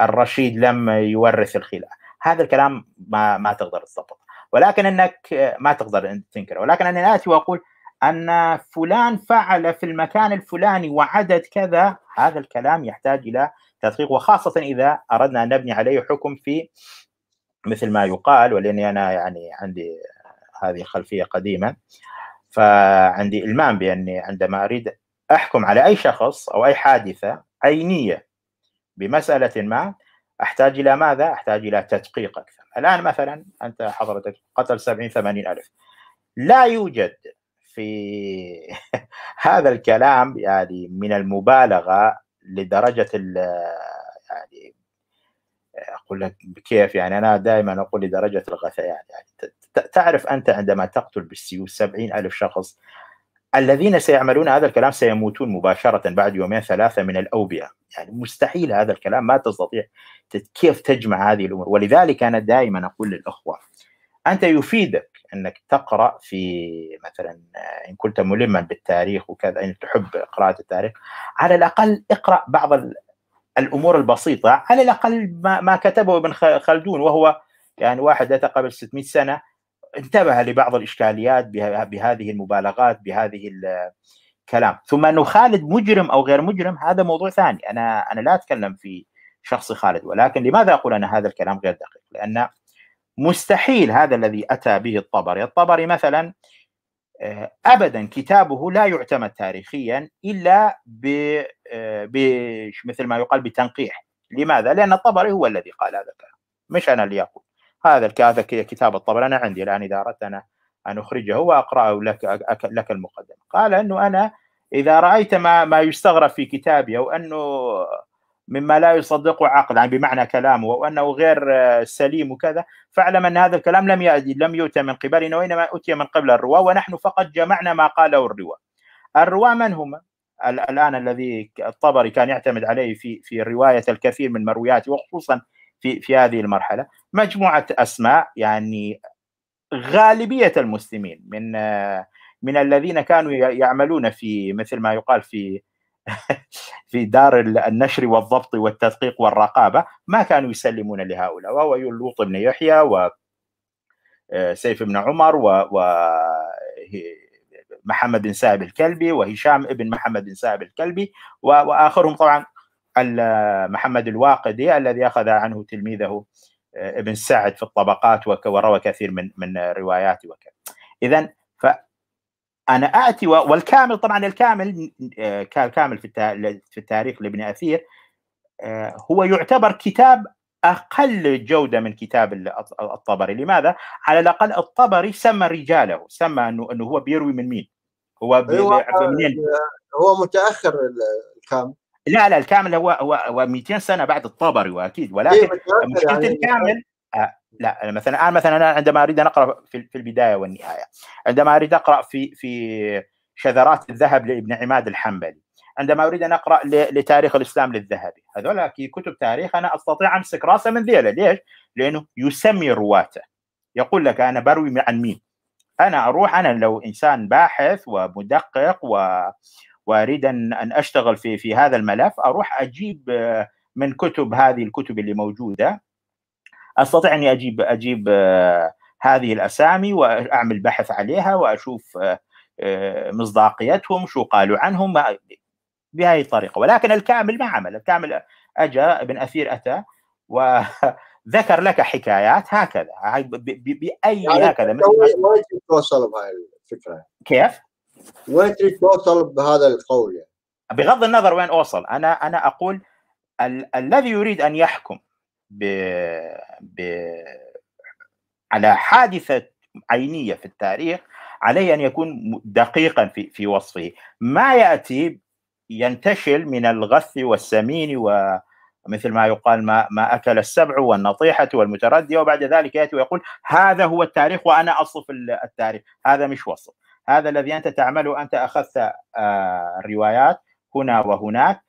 الرشيد لم يورث الخلافة. هذا الكلام ما تقدر تضبطه، ولكن انك ما تقدر ان تنكره. ولكن انا آتي واقول ان فلان فعل في المكان الفلاني وعدد كذا، هذا الكلام يحتاج الى تدقيق، وخاصة اذا اردنا ان نبني عليه حكم في مثل ما يقال. ولاني انا يعني عندي هذه خلفية قديمة، فعندي إلمام بأني عندما أريد أحكم على أي شخص أو أي حادثة عينية بمسألة ما، أحتاج إلى ماذا؟ أحتاج إلى تدقيق أكثر. الآن مثلا أنت حضرتك قتل 70-80 ألف، لا يوجد في هذا الكلام يعني من المبالغة لدرجة يعني أقول لك كيف، يعني أنا دائما أقول لدرجة الغثيان. يعني تعرف أنت عندما تقتل بالسيوف 70 ألف شخص، الذين سيعملون هذا الكلام سيموتون مباشرة بعد يومين ثلاثة من الأوبئة. يعني مستحيل هذا الكلام، ما تستطيع كيف تجمع هذه الأمور. ولذلك أنا دائما أقول للأخوة، أنت يفيدك أنك تقرأ في مثلا إن كنت ملما بالتاريخ وكذا، إن تحب قراءة التاريخ، على الأقل اقرأ بعض الأمور البسيطة، على الأقل ما كتبه ابن خلدون، وهو يعني واحد أتى قبل 600 سنة انتبه لبعض الإشكاليات بهذه المبالغات، بهذه الكلام. ثم أنه خالد مجرم أو غير مجرم هذا موضوع ثاني، أنا لا أتكلم في شخص خالد. ولكن لماذا أقول أن هذا الكلام غير دقيق؟ لأن مستحيل هذا الذي أتى به الطبري مثلا أبدا كتابه لا يعتمد تاريخيا إلا مثل ما يقال بتنقيح. لماذا؟ لأن الطبري هو الذي قال هذا الكلام، مش أنا اللي أقول. هذا كتاب الطبري أنا عندي الآن، إذا أردت أن أخرجه وأقرأه لك المقدمة. قال أنه أنا إذا رأيت ما يستغرب في كتابي، أو أنه مما لا يصدق عقل، يعني بمعنى كلامه، وأنه غير سليم وكذا، فاعلم أن هذا الكلام لم يؤتى من قبلنا، وإنما أتي من قبل الرواة، ونحن فقد جمعنا ما قاله الرواة. الرواة من هم؟ الآن الذي الطبري كان يعتمد عليه في رواية الكثير من مروياته، وخصوصا في هذه المرحلة، مجموعة أسماء يعني غالبية المسلمين من الذين كانوا يعملون في مثل ما يقال في دار النشر والضبط والتدقيق والرقابة، ما كانوا يسلمون لهؤلاء، وهو لوط بن يحيى وسيف بن عمر ومحمد بن سائب الكلبي وهشام ابن محمد بن سائب الكلبي، وآخرهم طبعا محمد الواقدي الذي أخذ عنه تلميذه ابن سعد في الطبقات، وروى كثير من رواياته وكذا. إذن فأنا آتي والكامل طبعا الكامل في التاريخ لابن أثير هو يعتبر كتاب أقل جودة من كتاب الطبري. لماذا؟ على الأقل الطبري سمى رجاله، سمى أنه هو بيروي من مين، هو متأخر الكامل. لا الكامل هو 200 سنة بعد الطبري، واكيد. ولكن مشكلة يعني الكامل لا، مثلا انا عندما اريد ان اقرا في البداية والنهاية، عندما اريد اقرا في شذرات الذهب لابن عماد الحنبلي، عندما اريد ان اقرا لتاريخ الاسلام للذهبي، هذول كتب تاريخ انا استطيع امسك راسه من ذيله. ليش؟ لانه يسمي رواته، يقول لك انا بروي عن مين. انا لو انسان باحث ومدقق وأريد أن أشتغل في هذا الملف، أروح أجيب من كتب هذه الكتب اللي موجودة، أستطيع أني أجيب هذه الأسامي وأعمل بحث عليها وأشوف مصداقيتهم، شو قالوا عنهم بهذه الطريقة. ولكن الكامل ما عمل. الكامل أجى ابن أثير أتى وذكر لك حكايات هكذا بأي هكذا. وين توصل بهاي الفكرة؟ كيف؟ وين تريد توصل بهذا القول؟ يعني بغض النظر وين أوصل، أنا أقول الذي يريد أن يحكم على حادثة عينية في التاريخ عليه أن يكون دقيقا في وصفه. ما يأتي ينتشل من الغث والسمين، ومثل ما يقال ما أكل السبع والنطيحة والمتردية، وبعد ذلك يأتي ويقول هذا هو التاريخ وأنا أصف التاريخ. هذا مش وصف، هذا الذي أنت تعمله، أنت أخذت الروايات هنا وهناك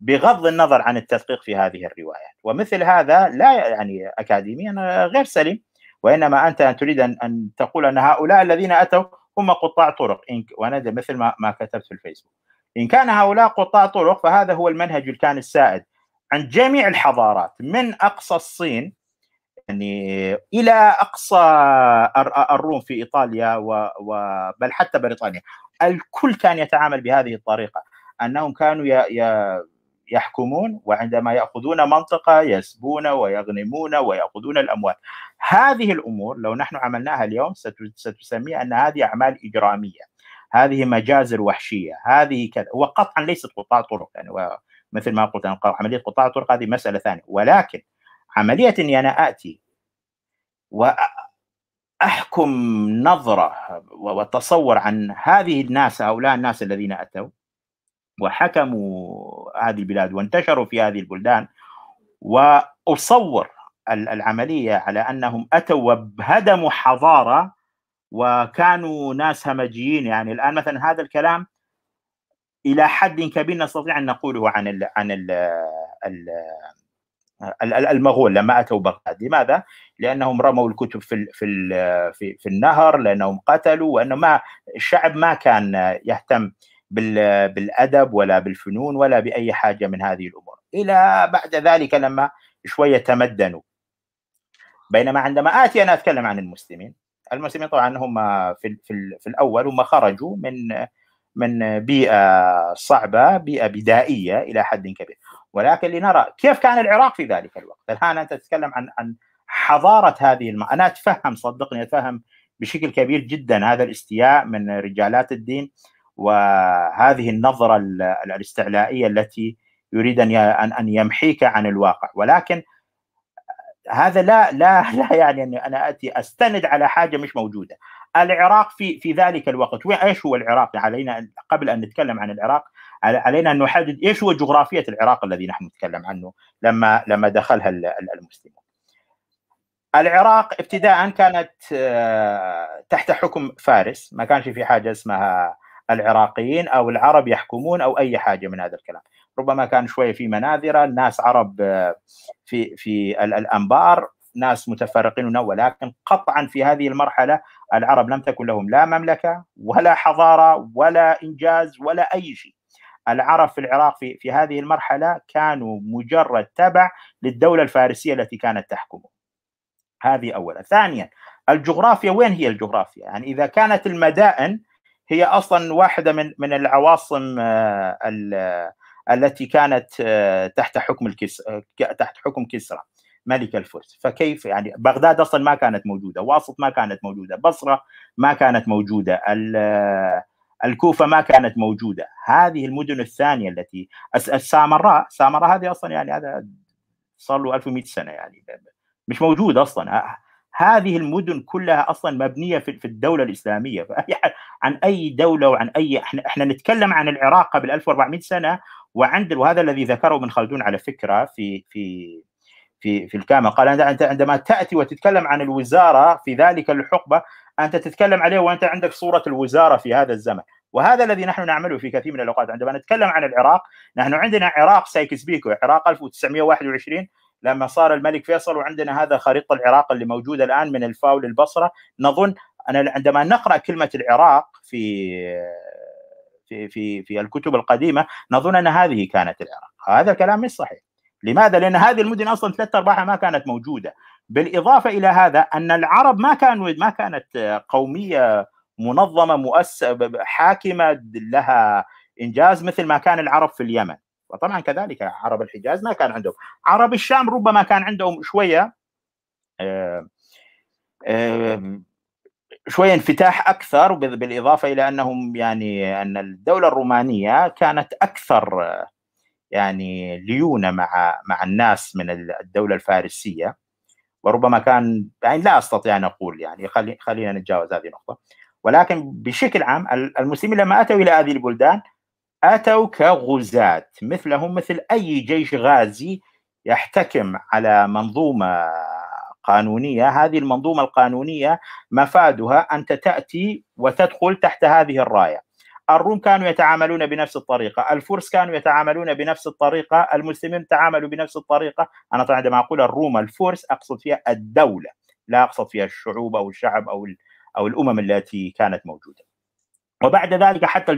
بغض النظر عن التدقيق في هذه الروايات. ومثل هذا لا يعني أكاديميا غير سليم، وإنما أنت تريد أن تقول أن هؤلاء الذين أتوا هم قطاع طرق. وأنا مثل ما كتبت في الفيسبوك، إن كان هؤلاء قطاع طرق فهذا هو المنهج اللي كان السائد عند جميع الحضارات من أقصى الصين يعني إلى أقصى الروم في إيطاليا بل حتى بريطانيا. الكل كان يتعامل بهذه الطريقة، أنهم كانوا يحكمون، وعندما يأخذون منطقة يسبون ويغنمون ويأخذون الأموال. هذه الأمور لو نحن عملناها اليوم ستسميها أن هذه أعمال إجرامية، هذه مجازر وحشية، هذه كذا، وقطعا ليست قطاع طرق. يعني مثل ما قلت أنا، عملية قطاع طرق هذه مسألة ثانية، ولكن عملية أني أنا آتي وأحكم نظرة وتصور عن هذه الناس، هؤلاء الناس الذين أتوا وحكموا هذه البلاد وانتشروا في هذه البلدان، وأصور العملية على أنهم أتوا وهدموا حضارة وكانوا ناس همجيين. يعني الآن مثلا هذا الكلام إلى حد كبير نستطيع أن نقوله عن المغول لما أتوا بغداد. لماذا؟ لأنهم رموا الكتب في النهر، لأنهم قتلوا، وأنه الشعب ما كان يهتم بالأدب ولا بالفنون ولا بأي حاجة من هذه الأمور، إلى بعد ذلك لما شوية تمدنوا. بينما عندما آتي أنا أتكلم عن المسلمين طبعا هم في الأول هم خرجوا من بيئة صعبة، بيئة بدائية إلى حد كبير، ولكن لنرى كيف كان العراق في ذلك الوقت. الآن أنت تتكلم عن حضارة هذه أنا أتفهم، صدقني أتفهم بشكل كبير جدا هذا الاستياء من رجالات الدين وهذه النظرة الاستعلائية التي يريد أن يمحيك عن الواقع. ولكن هذا لا يعني أني أنا أتي أستند على حاجة مش موجودة. العراق في ذلك الوقت، وإيش هو العراق؟ علينا قبل أن نتكلم عن العراق علينا أن نحدد إيش هو جغرافية العراق الذي نحن نتكلم عنه لما دخلها المسلمون. العراق ابتداء كانت تحت حكم فارس، ما كانش في حاجة اسمها العراقيين أو العرب يحكمون أو أي حاجة من هذا الكلام. ربما كان شوية في مناذرة، الناس عرب في الأنبار، ناس متفرقين، ولكن قطعا في هذه المرحلة العرب لم تكن لهم لا مملكة ولا حضارة ولا إنجاز ولا أي شيء. العرب في العراق في هذه المرحلة كانوا مجرد تبع للدولة الفارسية التي كانت تحكمه. هذه أولا. ثانيا، الجغرافيا، وين هي الجغرافيا؟ يعني إذا كانت المدائن هي أصلا واحدة من العواصم التي كانت تحت حكم كسرى ملك الفرس، فكيف يعني بغداد أصلا ما كانت موجودة، واسط ما كانت موجودة، بصرة ما كانت موجودة، الكوفة ما كانت موجودة. هذه المدن الثانية التي السامراء هذه أصلا يعني هذا صار له 1100 سنة يعني مش موجود أصلا. هذه المدن كلها أصلا مبنية في الدولة الإسلامية. عن أي دولة وعن أي إحنا نتكلم عن العراق قبل 1400 سنة، وهذا الذي ذكره ابن خلدون على فكرة في الكامل. قال أنت عندما تأتي وتتكلم عن الوزارة في ذلك الحقبة أنت تتكلم عليه وأنت عندك صورة الوزارة في هذا الزمن، وهذا الذي نحن نعمله في كثير من الأوقات. عندما نتكلم عن العراق نحن عندنا عراق سايكس بيكو، عراق 1921 لما صار الملك فيصل، وعندنا هذا خريطة العراق اللي موجودة الآن من الفاو للبصرة. نظن أنا عندما نقرأ كلمة العراق في الكتب القديمة نظن أن هذه كانت العراق. هذا الكلام مش صحيح. لماذا؟ لأن هذه المدن أصلا 3/4 ما كانت موجودة. بالإضافة إلى هذا أن العرب ما كانت قومية منظمة مؤسسة حاكمة لها إنجاز مثل ما كان العرب في اليمن، وطبعا كذلك عرب الحجاز ما كان عندهم، عرب الشام ربما كان عندهم شوية انفتاح أكثر، بالإضافة إلى أنهم يعني أن الدولة الرومانية كانت أكثر يعني ليونة مع الناس من الدولة الفارسية، وربما كان يعني لا أستطيع أن أقول يعني خلينا نتجاوز هذه النقطة. ولكن بشكل عام المسلمين لما أتوا إلى هذه البلدان أتوا كغزاة مثلهم مثل أي جيش غازي يحتكم على منظومة قانونية. هذه المنظومة القانونية مفادها أنت تأتي وتدخل تحت هذه الراية. الروم كانوا يتعاملون بنفس الطريقة، الفرس كانوا يتعاملون بنفس الطريقة، المسلمين تعاملوا بنفس الطريقة. أنا طبعا عندما أقول الروم الفرس أقصد فيها الدولة، لا أقصد فيها الشعوب أو الشعب أو الأمم التي كانت موجودة. وبعد ذلك حتى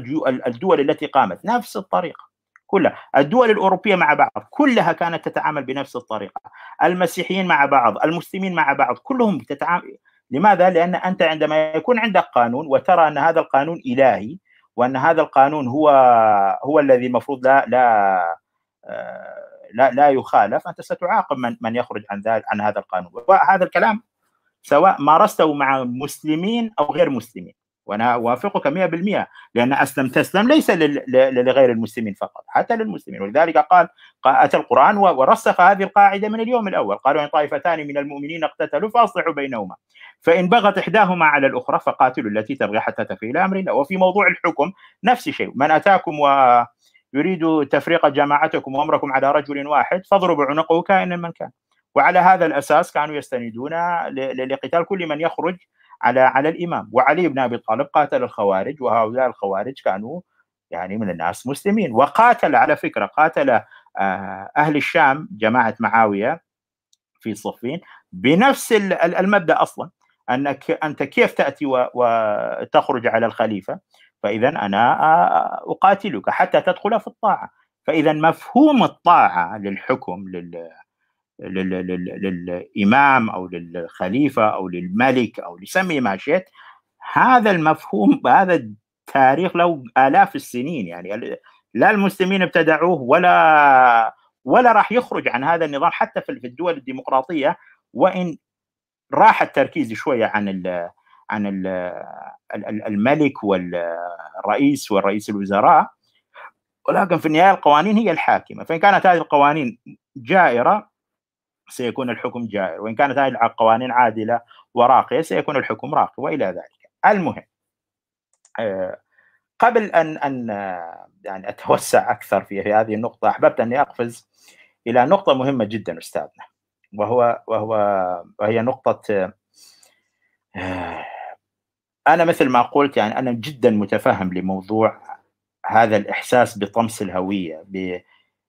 الدول التي قامت نفس الطريقة، كلها الدول الأوروبية مع بعض كلها كانت تتعامل بنفس الطريقة، المسيحيين مع بعض، المسلمين مع بعض، كلهم تتعامل. لماذا؟ لأن أنت عندما يكون عندك قانون وترى أن هذا القانون إلهي وأن هذا القانون هو الذي المفروض لا يخالف، أنت ستعاقب من يخرج عن هذا القانون. وهذا الكلام سواء مارسته مع مسلمين أو غير مسلمين، وأنا أوافقك 100%، لأن أسلم تسلم ليس لغير المسلمين فقط، حتى للمسلمين. ولذلك قال أتى القرآن ورسخ هذه القاعدة من اليوم الأول، قالوا إن طائفتان من المؤمنين اقتتلوا فأصلحوا بينهما فإن بغت إحداهما على الأخرى فقاتلوا التي تبغي حتى تفي إلى أمر الله. وفي موضوع الحكم نفس الشيء، من أتاكم ويريد تفريق جماعتكم وأمركم على رجل واحد فاضربوا عنقه كائنا من كان. وعلى هذا الأساس كانوا يستندون لقتال كل من يخرج على الإمام. وعلي بن أبي طالب قاتل الخوارج، وهؤلاء الخوارج كانوا يعني من الناس مسلمين، وقاتل على فكرة قاتل أهل الشام جماعة معاوية في صفين بنفس المبدأ أصلا، أنك أنت كيف تأتي وتخرج على الخليفة، فإذا أنا أقاتلك حتى تدخل في الطاعة. فإذا مفهوم الطاعة للحكم للإمام أو للخليفة أو للملك أو لسمي ما شئت، هذا المفهوم هذا التاريخ له آلاف السنين، يعني لا المسلمين ابتدعوه ولا راح يخرج عن هذا النظام حتى في الدول الديمقراطية، وإن راح التركيز شوية عن الملك والرئيس والرئيس الوزراء، ولكن في النهاية القوانين هي الحاكمة. فإن كانت هذه القوانين جائرة سيكون الحكم جائر، وإن كانت هذه القوانين عادلة وراقية سيكون الحكم راقي، وإلى ذلك. المهم قبل أن يعني أتوسع أكثر في هذه النقطة، أحببت أني أقفز إلى نقطة مهمة جدا أستاذنا، وهي نقطة أنا مثل ما قلت يعني أنا جدا متفهم لموضوع هذا الإحساس بطمس الهوية،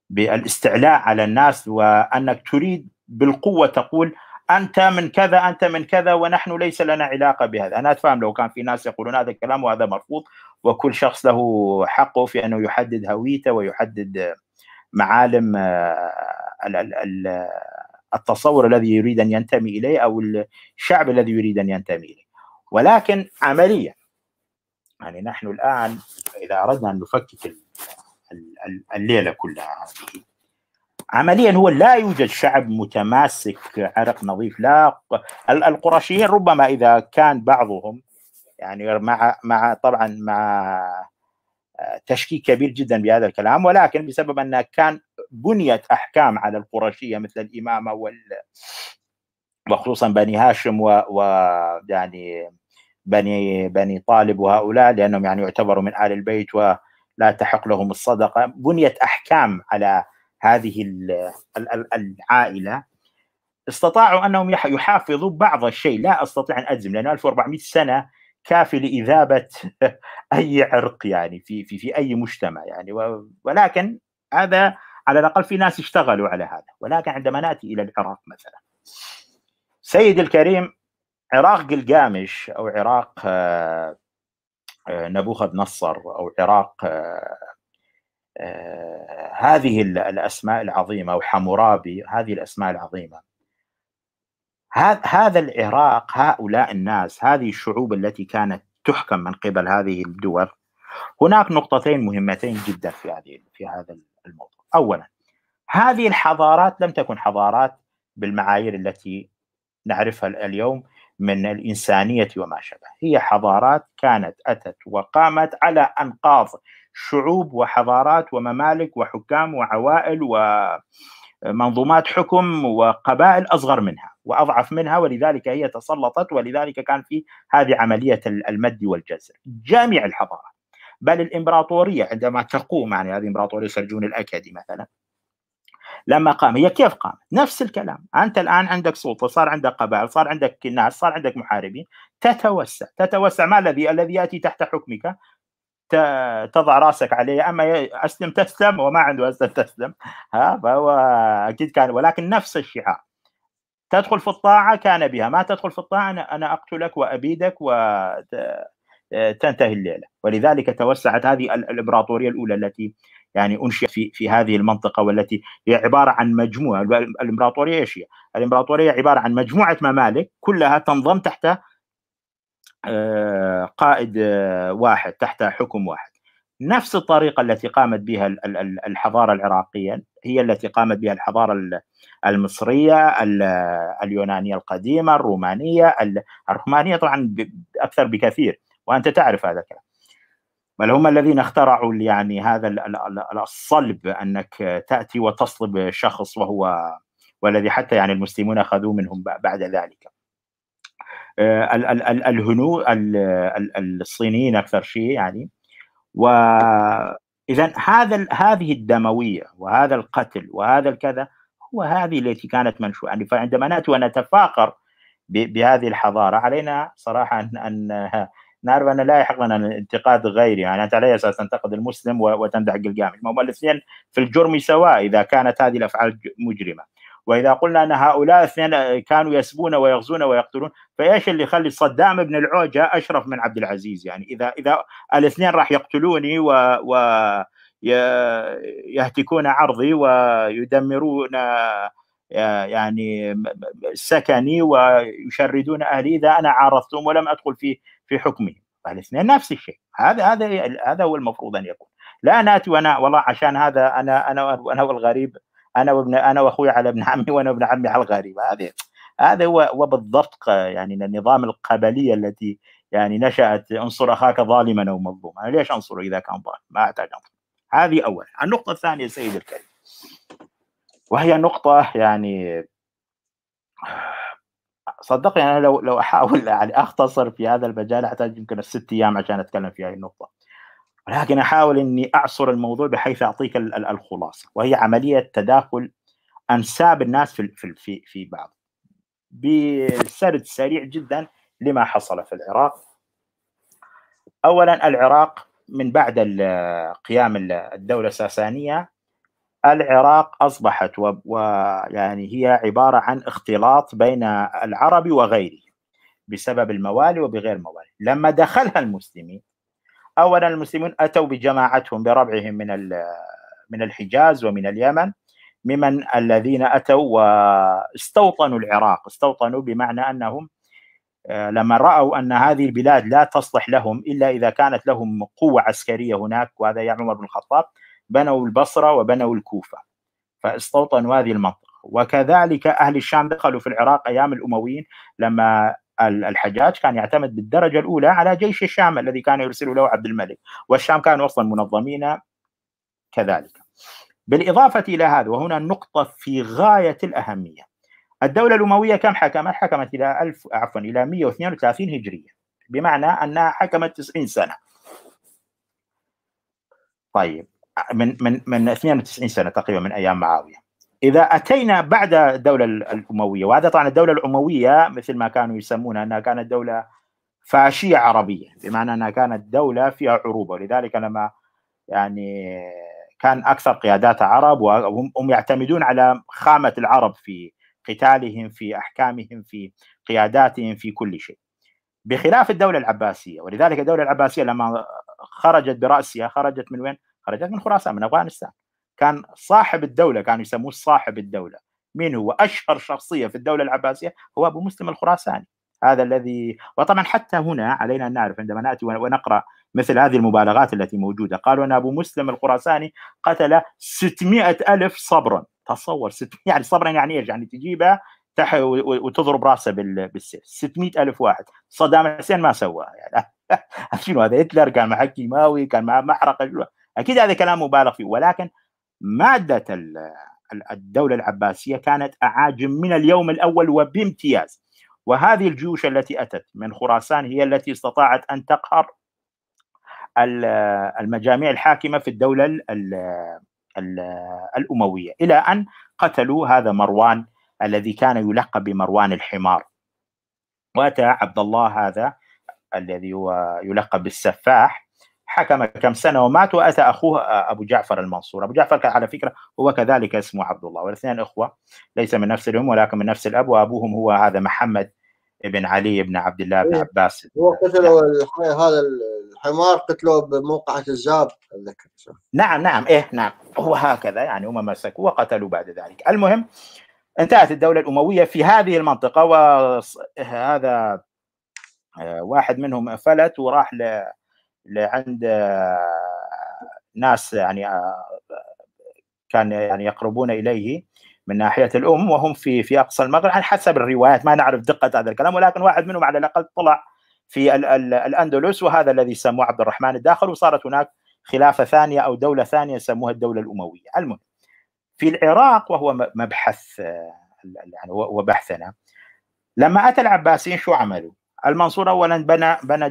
بالاستعلاء على الناس، وأنك تريد بالقوة تقول أنت من كذا أنت من كذا ونحن ليس لنا علاقة بهذا. أنا أتفهم لو كان في ناس يقولون هذا الكلام وهذا مرفوض، وكل شخص له حقه في أنه يحدد هويته ويحدد معالم التصور الذي يريد أن ينتمي إليه أو الشعب الذي يريد أن ينتمي إليه. ولكن عمليا يعني نحن الآن إذا أردنا أن نفكك الليلة كلها، عمليا هو لا يوجد شعب متماسك عرق نظيف. لا القرشيين ربما إذا كان بعضهم يعني مع طبعا مع تشكيك كبير جدا بهذا الكلام، ولكن بسبب أن كان بنيت أحكام على القرشية مثل الإمامة وخصوصا بني هاشم ويعني بني طالب وهؤلاء، لأنهم يعني يعتبروا من آل البيت ولا تحق لهم الصدقة، بنيت أحكام على هذه العائلة، استطاعوا أنهم يحافظوا بعض الشيء. لا أستطيع أن أجزم لأن 1400 سنة كافي لإذابة أي عرق يعني في أي مجتمع يعني، ولكن هذا على الأقل في ناس اشتغلوا على هذا. ولكن عندما نأتي إلى العراق مثلا سيد الكريم، عراق جلجامش أو عراق نبوخذ نصر أو عراق هذه الأسماء العظيمة، أو حمورابي هذه الأسماء العظيمة، هذا العراق، هؤلاء الناس، هذه الشعوب التي كانت تحكم من قبل هذه الدول. هناك نقطتين مهمتين جدا في هذا الموضوع. أولا، هذه الحضارات لم تكن حضارات بالمعايير التي نعرفها اليوم، من الإنسانية وما شابه. هي حضارات كانت أتت وقامت على أنقاض شعوب وحضارات وممالك وحكام وعوائل ومنظومات حكم وقبائل أصغر منها وأضعف منها، ولذلك هي تسلطت، ولذلك كان في هذه عملية المد والجزر جميع الحضارات. بل الإمبراطورية عندما تقوم، يعني هذه إمبراطورية سلجون الأكدي مثلا لما قام، هي كيف قامت؟ نفس الكلام، أنت الآن عندك سلطة، صار عندك قبائل، صار عندك ناس، صار عندك محاربين، تتوسع تتوسع. ما الذي يأتي تحت حكمك تضع راسك عليه، أما أسلم تسلم، وما عنده أسلم تسلم، ها فهو أكيد كان. ولكن نفس الشعار، تدخل في الطاعة كان بها، ما تدخل في الطاعة أنا أقتلك وأبيدك وتنتهي الليلة. ولذلك توسعت هذه الإمبراطورية الأولى التي يعني أنشئ في هذه المنطقة، والتي هي عبارة عن مجموعة. الإمبراطورية إيش هي؟ الإمبراطورية عبارة عن مجموعة ممالك كلها تنضم تحت قائد واحد، تحت حكم واحد. نفس الطريقة التي قامت بها الحضارة العراقية هي التي قامت بها الحضارة المصرية، اليونانية القديمة، الرومانية طبعا أكثر بكثير، وأنت تعرف هذا الكلام. بل هم الذين اخترعوا يعني هذا الصلب، أنك تأتي وتصلب شخص، وهو والذي حتى يعني المسلمون أخذوه منهم بعد ذلك. الهنود الصينيين أكثر شيء يعني. وإذا هذه الدموية وهذا القتل وهذا الكذا هو هذه التي كانت منشوءة يعني. فعندما نأتي ونتفاخر بهذه الحضارة علينا صراحة أن نعرف أن لا يحق لنا الانتقاد غيري، يعني أنت على أساس تنتقد المسلم وتمدح جلجامش، ما هم الاثنين في الجرم سواء إذا كانت هذه الأفعال مجرمة. وإذا قلنا أن هؤلاء الاثنين كانوا يسبون ويغزون ويقتلون، فإيش اللي يخلي صدام بن العوجة أشرف من عبد العزيز يعني؟ إذا الاثنين راح يقتلوني ويهتكون عرضي ويدمرون يعني سكني ويشردون أهلي، إذا أنا عارضتهم ولم أدخل في حكمي، الاثنين نفس الشيء. هذا هو المفروض أن يكون. لا نأتي وأنا والله عشان هذا أنا والغريب، أنا وأخوي على ابن عمي، وأنا ابن عمي على الغريب. هذا هو بالضبط يعني النظام القبلية التي يعني نشأت. انصر أخاك ظالما أو مظلوما، أنا ليش أنصره إذا كان ظالم؟ ما أحتاج أنصر. هذه أولا. النقطة الثانية سيد الكريم، وهي نقطة يعني صدقني أنا لو أحاول يعني أختصر في هذا المجال أحتاج يمكن 6 أيام عشان أتكلم في هذه النقطة، ولكن أحاول أني أعصر الموضوع بحيث أعطيك الخلاصة، وهي عملية تداخل أنساب الناس في بعض بسرد سريع جدا لما حصل في العراق. أولا، العراق من بعد قيام الدولة الساسانية العراق أصبحت ويعني هي عبارة عن اختلاط بين العرب وغيره بسبب الموالي وبغير موالي. لما دخلها المسلمين، أولا المسلمون أتوا بجماعتهم بربعهم من الحجاز ومن اليمن، ممن الذين أتوا واستوطنوا العراق. استوطنوا بمعنى أنهم لما رأوا أن هذه البلاد لا تصلح لهم إلا إذا كانت لهم قوة عسكرية هناك، وهذا يعني عمر بن الخطاب، بنوا البصرة وبنوا الكوفة فاستوطنوا هذه المنطقة. وكذلك أهل الشام دخلوا في العراق أيام الأمويين، لما الحجاج كان يعتمد بالدرجة الأولى على جيش الشام الذي كان يرسله له عبد الملك، والشام كانوا أصلا منظمين كذلك. بالإضافة إلى هذا، وهنا النقطة في غاية الأهمية، الدولة الأموية كم حكمت؟ حكمت إلى 132 هجرية، بمعنى أنها حكمت 90 سنة. طيب، من 92 سنة تقريبا من أيام معاوية. إذا أتينا بعد الدولة الأموية، وهذا طبعا الدولة الأموية مثل ما كانوا يسمونها أنها كانت دولة فاشية عربية، بمعنى أنها كانت دولة فيها عروبة، ولذلك لما يعني كان أكثر قياداتها عرب، وهم يعتمدون على خامة العرب في قتالهم، في أحكامهم، في قياداتهم، في كل شيء، بخلاف الدولة العباسية. ولذلك الدولة العباسية لما خرجت برأسها، خرجت من وين؟ خرجت من خراسان، من أفغانستان. كان صاحب الدولة، كانوا يسموه صاحب الدولة، مين هو؟ أشهر شخصية في الدولة العباسية هو أبو مسلم الخراساني، هذا الذي. وطبعا حتى هنا علينا أن نعرف، عندما نأتي ونقرأ مثل هذه المبالغات التي موجودة، قالوا أن أبو مسلم الخراساني قتل 600,000 صبرا. تصور، يعني صبرا يعني إيش؟ يعني تجيبه وتضرب راسه بالسيف. 600,000 واحد. صدام حسين ما سواها يعني. شنو هذا؟ هتلر كان معه كيماوي، كان معه محرقه، اكيد هذا كلام مبالغ فيه، ولكن معدة الدولة العباسية كانت أعاجم من اليوم الأول وبامتياز، وهذه الجيوش التي أتت من خراسان هي التي استطاعت أن تقهر المجاميع الحاكمة في الدولة الأموية، إلى أن قتلوا هذا مروان الذي كان يلقب بمروان الحمار، وأتى عبد الله هذا الذي هو يلقب بالسفاح، حكم كم سنة ومات، وأتى أخوه أبو جعفر المنصور. أبو جعفر كان على فكرة هو كذلك اسمه عبد الله، والاثنين إخوة ليس من نفس الأم ولكن من نفس الأب، وأبوهم هو هذا محمد بن علي بن عبد الله بن عباس. هو قتلوا هذا الحمار قتلوه بموقعة الزاب أتذكر. نعم نعم إيه نعم هو هكذا يعني، هم مسكوه وقتلوا بعد ذلك. المهم انتهت الدولة الأموية في هذه المنطقة، وهذا واحد منهم فلت وراح لعند ناس يعني كان يعني يقربون اليه من ناحيه الام، وهم في اقصى المغرب على حسب الروايات، ما نعرف دقه هذا الكلام، ولكن واحد منهم على الاقل طلع في الاندلس، وهذا الذي سموه عبد الرحمن الداخل، وصارت هناك خلافه ثانيه او دوله ثانيه سموها الدوله الامويه. المهم في العراق، وهو مبحث يعني وبحثنا، لما اتى العباسيين شو عملوا؟ المنصور اولا بنى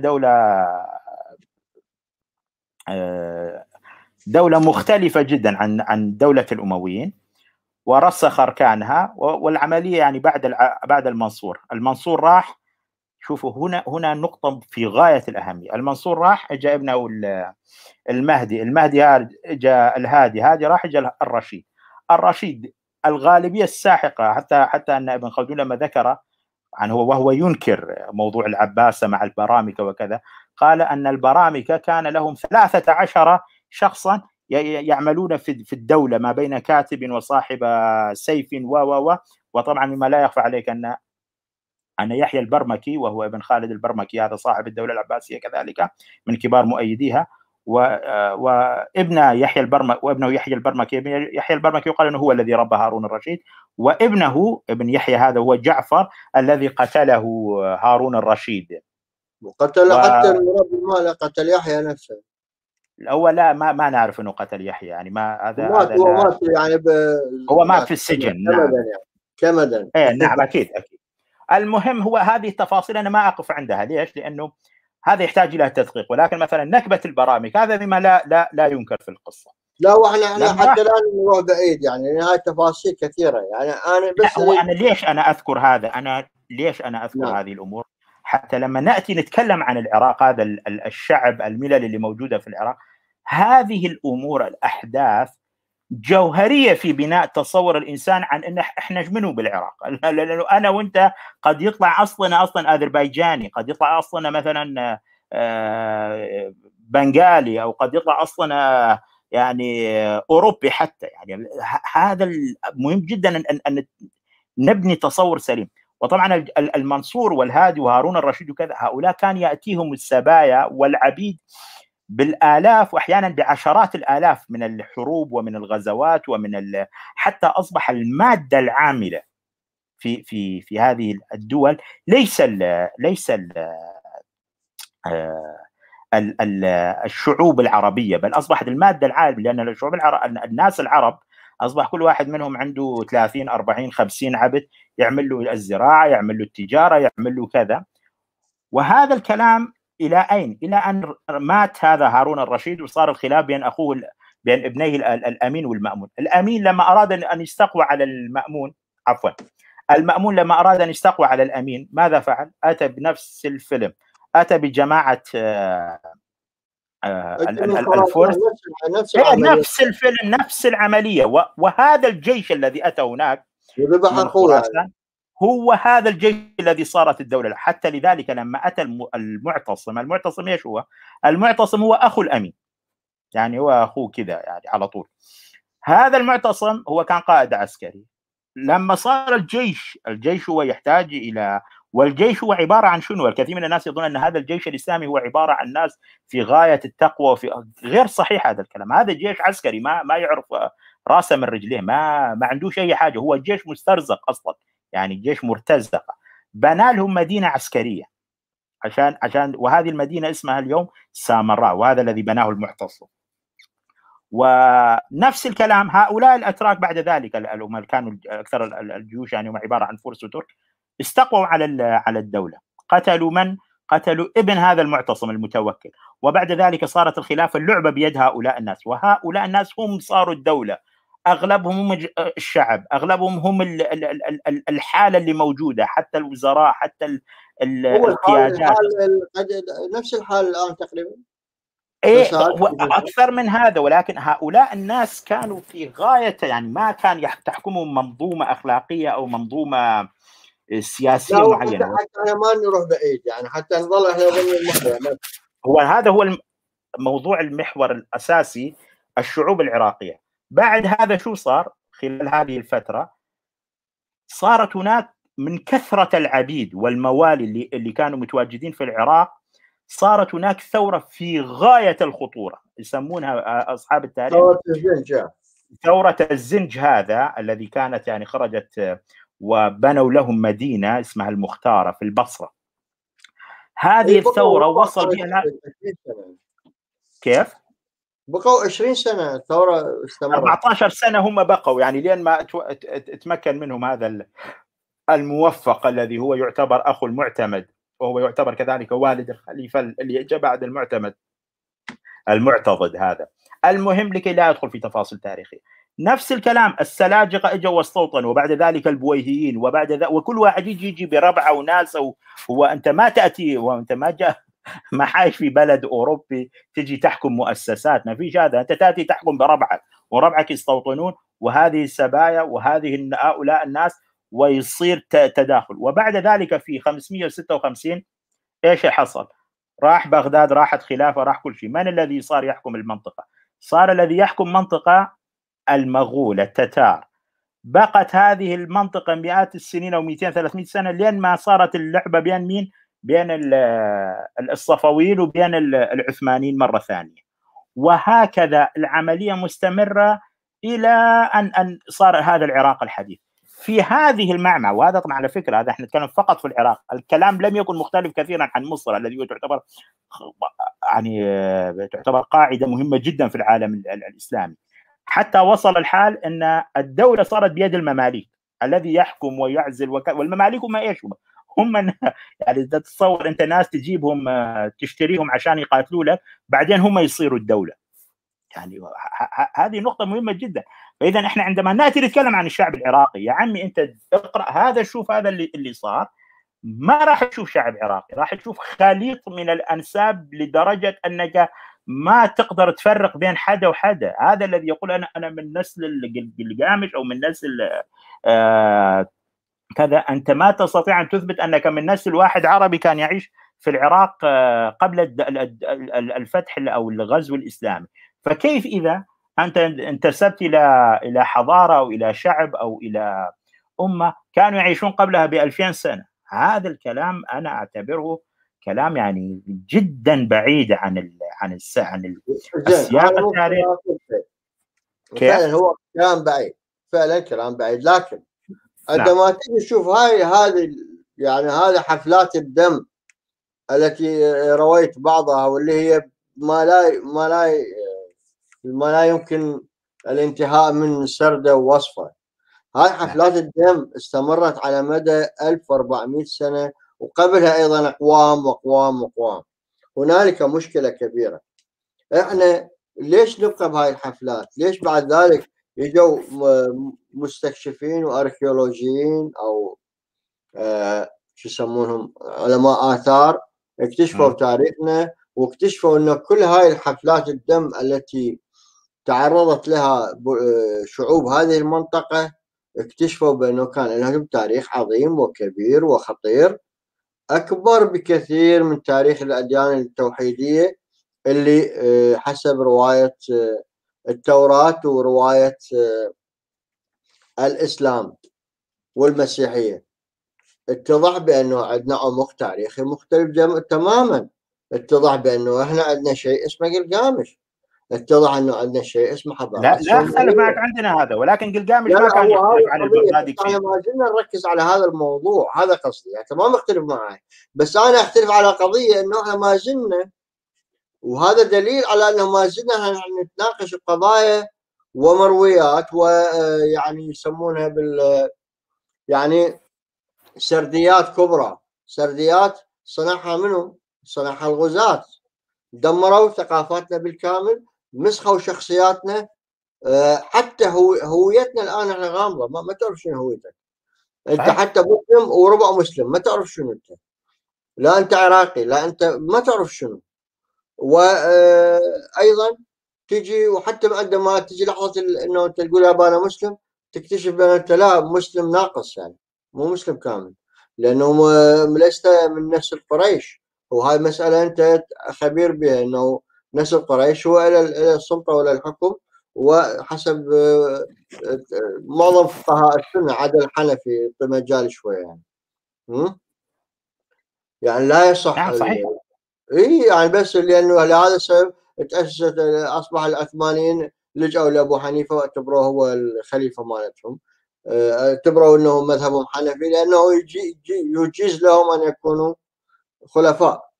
دولة مختلفة جدا عن دولة الأمويين، ورسخ أركانها، والعملية يعني بعد المنصور راح، شوفوا هنا نقطة في غاية الأهمية، المنصور راح اجى ابنه المهدي اجى الهادي راح اجى الرشيد الغالبية الساحقة، حتى أن ابن خلدون لما ذكر عنه وهو ينكر موضوع العباسة مع البرامكة وكذا، قال أن البرامكة كان لهم 13 شخصا يعملون في الدولة ما بين كاتب وصاحب سيف وطبعا مما لا يخفى عليك أن يحيى البرمكي، وهو ابن خالد البرمكي، هذا صاحب الدولة العباسية كذلك من كبار مؤيديها، وابنه يحيى البرمكي يقال أنه هو الذي ربى هارون الرشيد، وابنه ابن يحيى هذا هو جعفر الذي قتله هارون الرشيد، وقتل حتى المربي قتل يحيى نفسه الاول. لا ما نعرف انه قتل يحيى يعني، ما هذا مات يعني هو مات في السجن كمدا يعني. نعم اكيد. المهم هو هذه التفاصيل انا ما اقف عندها، ليش؟ لانه هذا يحتاج الى تدقيق، ولكن مثلا نكبه البرامكه هذا مما لا ينكر في القصه. لا واحنا حتى الان نروح بعيد يعني، هاي تفاصيل كثيره يعني. انا بس ليش انا اذكر نعم. هذه الامور حتى لما نأتي نتكلم عن العراق، هذا الشعب، الملل اللي موجودة في العراق، هذه الأمور، الأحداث جوهرية في بناء تصور الإنسان عن أن إحنا منو بالعراق، لأنه أنا وأنت قد يطلع أصلا أذربيجاني، قد يطلع أصلا مثلا بنغالي، أو قد يطلع أصلا يعني أوروبي حتى يعني. هذا مهم جدا أن نبني تصور سليم. وطبعا المنصور والهادي وهارون الرشيد وكذا، هؤلاء كان يأتيهم السبايا والعبيد بالآلاف وأحيانا بعشرات الآلاف من الحروب ومن الغزوات حتى أصبح المادة العاملة في هذه الدول ليس الشعوب العربية، بل أصبحت المادة العاملة، لأن الناس العرب أصبح كل واحد منهم عنده 30 40 50 عبد، يعمل له الزراعة، يعمل له التجارة، يعمل له كذا. وهذا الكلام إلى أين؟ إلى أن مات هذا هارون الرشيد، وصار الخلاف بين ابنيه الأمين والمأمون. الأمين لما أراد أن يستقوى على المأمون، عفوا، المأمون لما أراد أن يستقوى على الأمين ماذا فعل؟ أتى بنفس الفيلم، أتى بجماعة الفرس، نفس الفيلم، نفس العملية. وهذا الجيش الذي أتى هناك هو هذا الجيش الذي صارت الدولة. حتى لذلك لما أتى المعتصم إيش هو؟ المعتصم هو أخو الأمين يعني، هو أخوه كذا يعني على طول. هذا المعتصم هو كان قائد عسكري. لما صار الجيش هو يحتاج إلى، والجيش هو عبارة عن شنو؟ الكثير من الناس يظن أن هذا الجيش الإسلامي هو عبارة عن ناس في غاية التقوى، غير صحيح هذا الكلام. هذا جيش عسكري ما يعرف راسه من رجليه، ما عنده شيء حاجه، هو جيش مسترزق اصلا يعني الجيش مرتزقه، بنى لهم مدينه عسكريه عشان وهذه المدينه اسمها اليوم سامراء، وهذا الذي بناه المعتصم. ونفس الكلام هؤلاء الاتراك بعد ذلك اللي كانوا اكثر الجيوش يعني هم عباره عن فرس وترك، استقوا على الدوله، قتلوا من؟ قتلوا ابن هذا المعتصم المتوكل، وبعد ذلك صارت الخلافه اللعبه بيد هؤلاء الناس، وهؤلاء الناس هم صاروا الدوله، اغلبهم هم الشعب، اغلبهم هم الحاله اللي موجوده، حتى الوزراء، حتى القيادات. نفس الحال الان تقريبا. ايه اكثر من هذا، ولكن هؤلاء الناس كانوا في غايه، يعني ما كان تحكمهم منظومه اخلاقيه او منظومه سياسيه معينه. حتى ما نروح بعيد، يعني حتى نظل احنا ضمن المحور. هو هذا هو موضوع المحور الاساسي، الشعوب العراقيه. بعد هذا شو صار؟ خلال هذه الفتره صارت هناك من كثره العبيد والموالي اللي كانوا متواجدين في العراق، صارت هناك ثوره في غايه الخطوره، يسمونها اصحاب التاريخ ثوره الزنج. ثوره الزنج هذا الذي كانت يعني خرجت وبنوا لهم مدينه اسمها المختاره في البصره. هذه الثوره وصل بها كيف؟ بقوا 20 سنه الثوره استمرت، 14 سنه هم بقوا، يعني لين ما تمكن منهم هذا الموفق الذي هو يعتبر اخو المعتمد، وهو يعتبر كذلك والد الخليفه اللي جاء بعد المعتمد المعتضد هذا. المهم لكي لا ادخل في تفاصيل تاريخيه. نفس الكلام السلاجقه اجوا واستوطنوا، وبعد ذلك البويهيين، وبعد ذلك وكل واحد يجي بربعه وناسه. هو انت ما تاتي، وانت ما جاء، ما عايش في بلد اوروبي تجي تحكم مؤسسات، ما فيش هذا، انت تاتي تحكم بربعك، وربعك يستوطنون، وهذه السبايا وهذه هؤلاء الناس، ويصير تداخل. وبعد ذلك في 556 ايش حصل؟ راح بغداد، راحت خلافه، راح كل شيء. من الذي صار يحكم المنطقه؟ صار الذي يحكم منطقه المغول التتار. بقت هذه المنطقه مئات السنين او 200 300 سنه، لين ما صارت اللعبه بين مين؟ بين الصفويين وبين العثمانيين مره ثانيه. وهكذا العمليه مستمره الى ان صار هذا العراق الحديث. في هذه المعنى، وهذا طبعا على فكره هذا احنا نتكلم فقط في العراق، الكلام لم يكن مختلف كثيرا عن مصر الذي تعتبر يعني تعتبر قاعده مهمه جدا في العالم الاسلامي. حتى وصل الحال ان الدوله صارت بيد المماليك، الذي يحكم ويعزل والمماليك ما ايش هم يعني تتصور انت ناس تجيبهم تشتريهم عشان يقاتلوا لك، بعدين هم يصيروا الدوله. يعني هذه نقطه مهمه جدا. فاذا احنا عندما ناتي نتكلم عن الشعب العراقي، يا عمي انت اقرا هذا، شوف هذا اللي صار، ما راح تشوف شعب عراقي، راح تشوف خليط من الانساب لدرجه انك ما تقدر تفرق بين حدا وحدا. هذا الذي يقول انا من نسل جلجامش او من نسل كذا، انت ما تستطيع ان تثبت انك من نسل واحد عربي كان يعيش في العراق قبل الفتح او الغزو الاسلامي. فكيف اذا انت انتسبت الى حضاره او الى شعب او الى امه كانوا يعيشون قبلها ب 2000 سنه؟ هذا الكلام انا اعتبره كلام يعني جدا بعيد عن السياق التاريخي. فعلا هو كلام بعيد، فعلا كلام بعيد. لكن عندما تيجي تشوف هذه يعني هذه حفلات الدم التي رويت بعضها، واللي هي ما لا يمكن الانتهاء من سرده ووصفه. هاي حفلات الدم استمرت على مدى 1400 سنه، وقبلها ايضا اقوام واقوام واقوام. هنالك مشكله كبيره. احنا ليش نبقى بهاي الحفلات؟ ليش بعد ذلك يجوا مستكشفين واركيولوجيين او شو يسمونهم، علماء اثار، اكتشفوا تاريخنا، واكتشفوا ان كل هاي الحفلات الدم التي تعرضت لها شعوب هذه المنطقه، اكتشفوا بانه كان لهم تاريخ عظيم وكبير وخطير، اكبر بكثير من تاريخ الاديان التوحيديه اللي حسب روايه التوراة ورواية الإسلام والمسيحية. اتضح بأنه عندنا عمق تاريخي مختلف تماما. اتضح بأنه احنا عندنا شيء اسمه جلجامش، اتضح انه عندنا شيء اسمه حضاره. لا اختلف معك، عندنا هذا، ولكن قلقامش ما كان يختلف عن البغدادي. احنا ما زلنا نركز على هذا الموضوع، هذا قصدي، يعني انت ما مختلف معي، بس انا اختلف على قضيه انه احنا ما زلنا، وهذا دليل على انه ما زلنا نتناقش بقضايا ومرويات ويعني يسمونها بال يعني سرديات كبرى، سرديات صنعها منو؟ صنعها الغزاة، دمروا ثقافاتنا بالكامل، مسخوا شخصياتنا، حتى هويتنا الان احنا غامضه، ما تعرف شنو هويتك. انت حتى مسلم وربع مسلم ما تعرف شنو انت. لا انت عراقي، لا انت ما تعرف شنو. وايضا تجي وحتى بعد ما تجي لحظه انه انت تقول يابا انا مسلم، تكتشف بان انت لا مسلم ناقص، يعني مو مسلم كامل، لانه لست من نسل قريش، وهاي مساله انت خبير بها انه نسل قريش هو الى السلطه ولا الحكم، وحسب معظم فقهاء السنه عدا الحنفي في مجال شويه يعني. يعني لا يصح. نعم صحيح. اي يعني بس لانه لهذا السبب تاسست اصبح العثمانيين لجأوا لابو حنيفه واعتبروه هو الخليفه مالتهم، اعتبروا انه مذهبهم حنفي لانه يجيز لهم ان يكونوا خلفاء.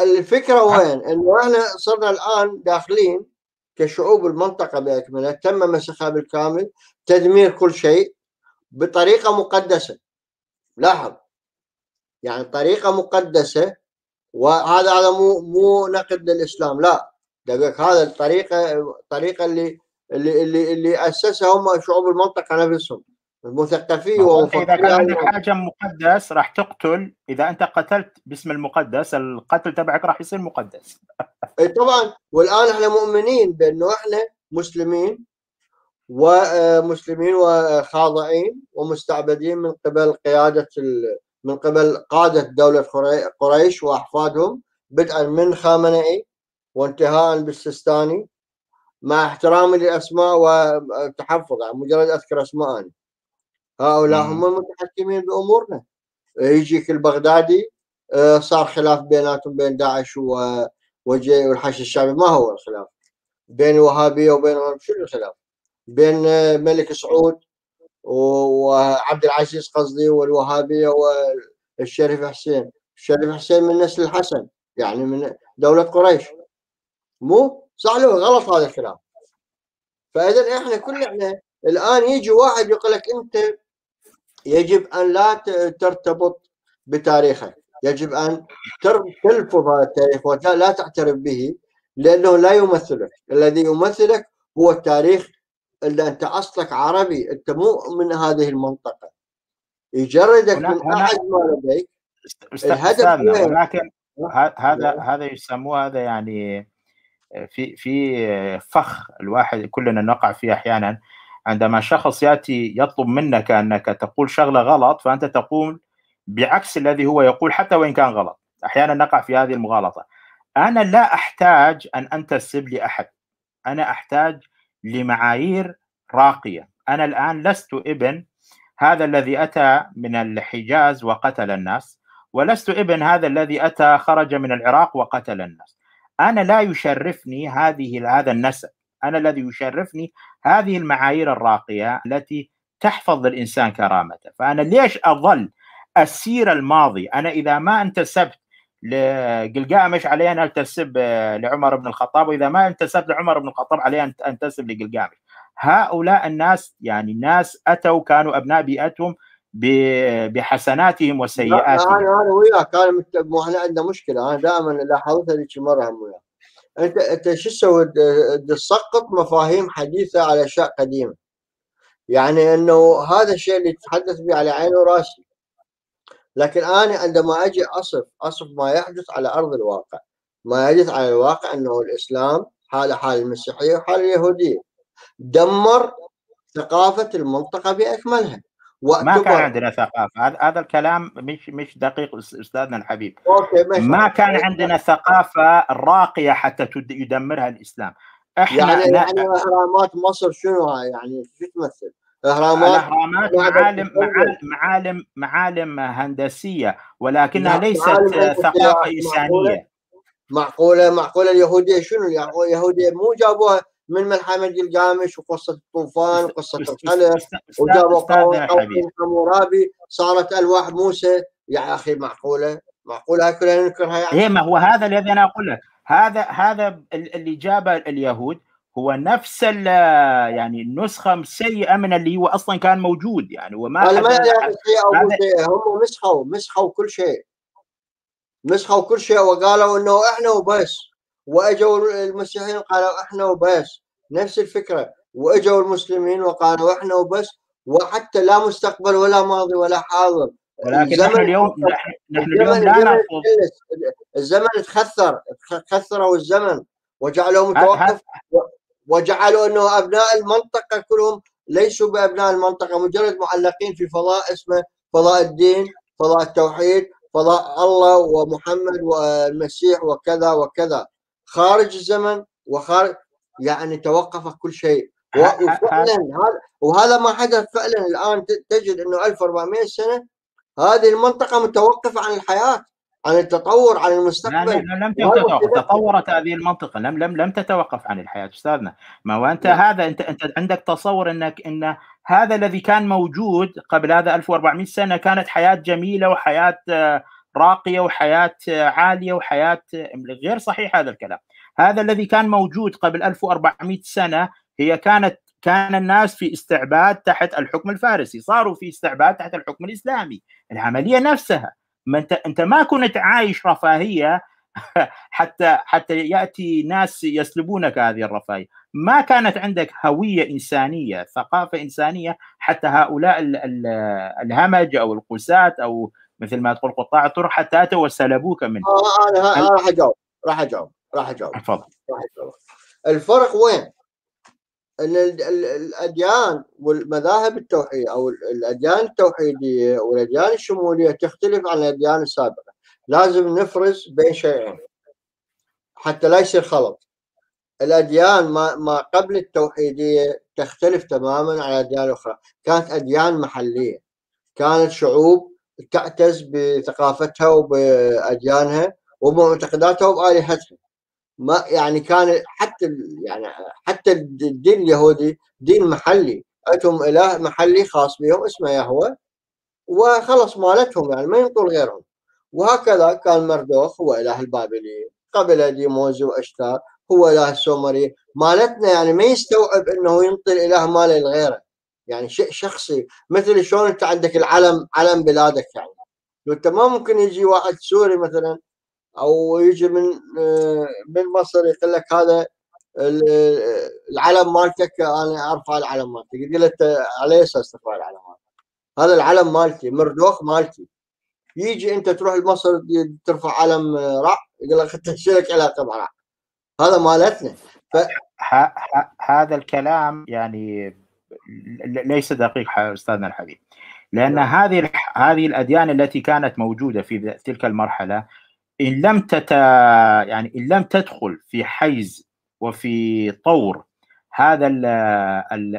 الفكره وين؟ انه احنا صرنا الان داخلين كشعوب المنطقه باكملها تم مسخها بالكامل، تدمير كل شيء بطريقه مقدسه. لاحظ يعني طريقه مقدسه، وهذا هذا مو نقد للاسلام، لا دقيق، هذا الطريقه اللي اسسها هم شعوب المنطقه نفسهم المثقفين. اذا كان عندك حاجه مقدس راح تقتل، اذا انت قتلت باسم المقدس القتل تبعك راح يصير مقدس. طبعا، والان احنا مؤمنين بانه احنا مسلمين ومسلمين وخاضعين ومستعبدين من قبل قياده من قبل قاده دوله قريش واحفادهم، بدءا من خامنئي وانتهاء بالسيستاني، مع احترامي للاسماء والتحفظ، يعني مجرد اذكر اسماء أنا. هؤلاء هم المتحكمين بامورنا. يجيك البغدادي، صار خلاف بيناتهم بين داعش والحشد الشعبي. ما هو الخلاف؟ بين وهابيه وبين شو الخلاف؟ بين ملك سعود وعبد العزيز قصدي والوهابيه والشريف حسين. الشريف حسين من نسل الحسن، يعني من دوله قريش. مو صح له غلط هذا الكلام. فاذا احنا كلنا الان يجي واحد يقول لك انت يجب ان لا ترتبط بتاريخك، يجب ان تلفظ هذا التاريخ ولا تعترف به، لانه لا يمثلك. الذي يمثلك هو التاريخ، اللي انت اصلك عربي، انت مو من هذه المنطقه، يجردك من احد ما لديك. الهدف ولكن هذا يسموه هذا يعني في فخ الواحد كلنا نقع فيه احيانا، عندما شخص يأتي يطلب منك أنك تقول شغلة غلط فأنت تقول بعكس الذي هو يقول حتى وإن كان غلط. أحيانا نقع في هذه المغالطة. أنا لا أحتاج أن أنتسب لأحد، أنا أحتاج لمعايير راقية. أنا الآن لست ابن هذا الذي أتى من الحجاز وقتل الناس، ولست ابن هذا الذي أتى خرج من العراق وقتل الناس. أنا لا يشرفني هذا النسب، أنا الذي يشرفني هذه المعايير الراقية التي تحفظ للإنسان كرامته. فأنا ليش أظل أسير الماضي؟ أنا إذا ما انتسبت لجلجامش علي أن أنتسب لعمر بن الخطاب، وإذا ما انتسبت لعمر بن الخطاب علي أن أنتسب لجلجامش. هؤلاء الناس يعني ناس أتوا كانوا أبناء بيئتهم بحسناتهم وسيئاتهم. أنا وياك، مو احنا عندنا مشكلة، أنا دائما لاحظتها ذيك مرة هم وياك. انت شو تسوي؟ تسقط مفاهيم حديثه على اشياء قديمه. يعني انه هذا الشيء اللي تتحدث به على عيني وراسي، لكن انا عندما اجي اصف ما يحدث على ارض الواقع، ما يحدث على الواقع انه الاسلام حال المسيحيه وحال اليهوديه، دمر ثقافه المنطقه باكملها. ما كان عندنا ثقافة. هذا الكلام مش دقيق أستاذنا الحبيب. ما كان عندنا ثقافة راقية حتى يدمرها الإسلام. احنا يعني أهرامات مصر شنو يعني شو تمثل؟ أهرامات معالم هندسية، ولكنها ليست ثقافة إنسانية. معقوله اليهوديه شنو؟ اليهوديه مو جابوها من ملحمه جلجامش وقصه الطوفان وقصه الخلف وجابوا قوانين حمورابي صارت الواح موسى. يا اخي معقوله هاي كلها ننكرها يعني؟ اي ما هو هذا الذي انا اقول لك، هذا اللي جابه اليهود هو نفس يعني النسخه السيئه من اللي هو اصلا كان موجود يعني. وما هم مسحوا كل شيء، مسحوا كل شيء وقالوا انه احنا وبس، واجوا المسيحيين قالوا احنا وبس نفس الفكره، واجوا المسلمين وقالوا احنا وبس، وحتى لا مستقبل ولا ماضي ولا حاضر. ولكن نحن اليوم لا نرفض. الزمن تخثروا الزمن وجعلوه متوقف، وجعلوا انه ابناء المنطقه كلهم ليسوا بابناء المنطقه، مجرد معلقين في فضاء اسمه فضاء الدين، فضاء التوحيد، فضاء الله ومحمد والمسيح وكذا وكذا، خارج الزمن وخارج يعني توقف كل شيء. وهذا ما حدث فعلا. الان تجد انه 1400 سنه هذه المنطقه متوقفه عن الحياه، عن التطور، عن المستقبل. لم تتوقف، تطورت هذه المنطقه، لم تتوقف عن الحياه استاذنا. ما هو انت هذا انت عندك تصور ان هذا الذي كان موجود قبل هذا 1400 سنه كانت حياه جميله وحياه راقيه وحياه عاليه وحياه غير صحيح. هذا الكلام، هذا الذي كان موجود قبل 1400 سنه هي كان الناس في استعباد تحت الحكم الفارسي، صاروا في استعباد تحت الحكم الاسلامي. العمليه نفسها، ما انت ما كنت عايش رفاهيه حتى ياتي ناس يسلبونك هذه الرفاهيه، ما كانت عندك هويه انسانيه، ثقافه انسانيه، حتى هؤلاء الهمج او القساة او مثل ما تقول قطاع الطرق حتى وسلبوك منه. انا راح اجاوب. تفضل. الفرق وين؟ ان الاديان والمذاهب التوحيد او الاديان التوحيديه والاديان الشموليه تختلف عن الاديان السابقه. لازم نفرز بين شيئين حتى لا يصير خلط. الاديان ما قبل التوحيديه تختلف تماما عن الاديان الاخرى، كانت اديان محليه، كانت شعوب تعتز بثقافتها وباديانها ومعتقداتها وبالهتها. ما يعني كان حتى الدين اليهودي دين محلي، عندهم اله محلي خاص بهم اسمه يهوه وخلص مالتهم، يعني ما ينقل غيرهم. وهكذا كان مردوخ هو اله البابليين، قبل ديموز واشتار هو اله السومري مالتنا، يعني ما يستوعب انه ينطي الاله ماله لغيره، يعني شيء شخصي. مثل شلون انت عندك علم بلادك، يعني لو انت ما ممكن يجي واحد سوري مثلا او يجي من مصر يقول لك هذا العلم مالتك، انا ارفع العلم مالتي. يقول له على اساس ترفع العلم مالتي؟ هذا العلم مالتي، مردوخ مالتي. يجي انت تروح لمصر ترفع علم رع، يقول لك شو لك علاقه برع؟ هذا مالتنا. هذا الكلام يعني ليس دقيق استاذنا الحبيب، لان هذه الاديان التي كانت موجوده في تلك المرحله ان لم تدخل في حيز وفي طور هذا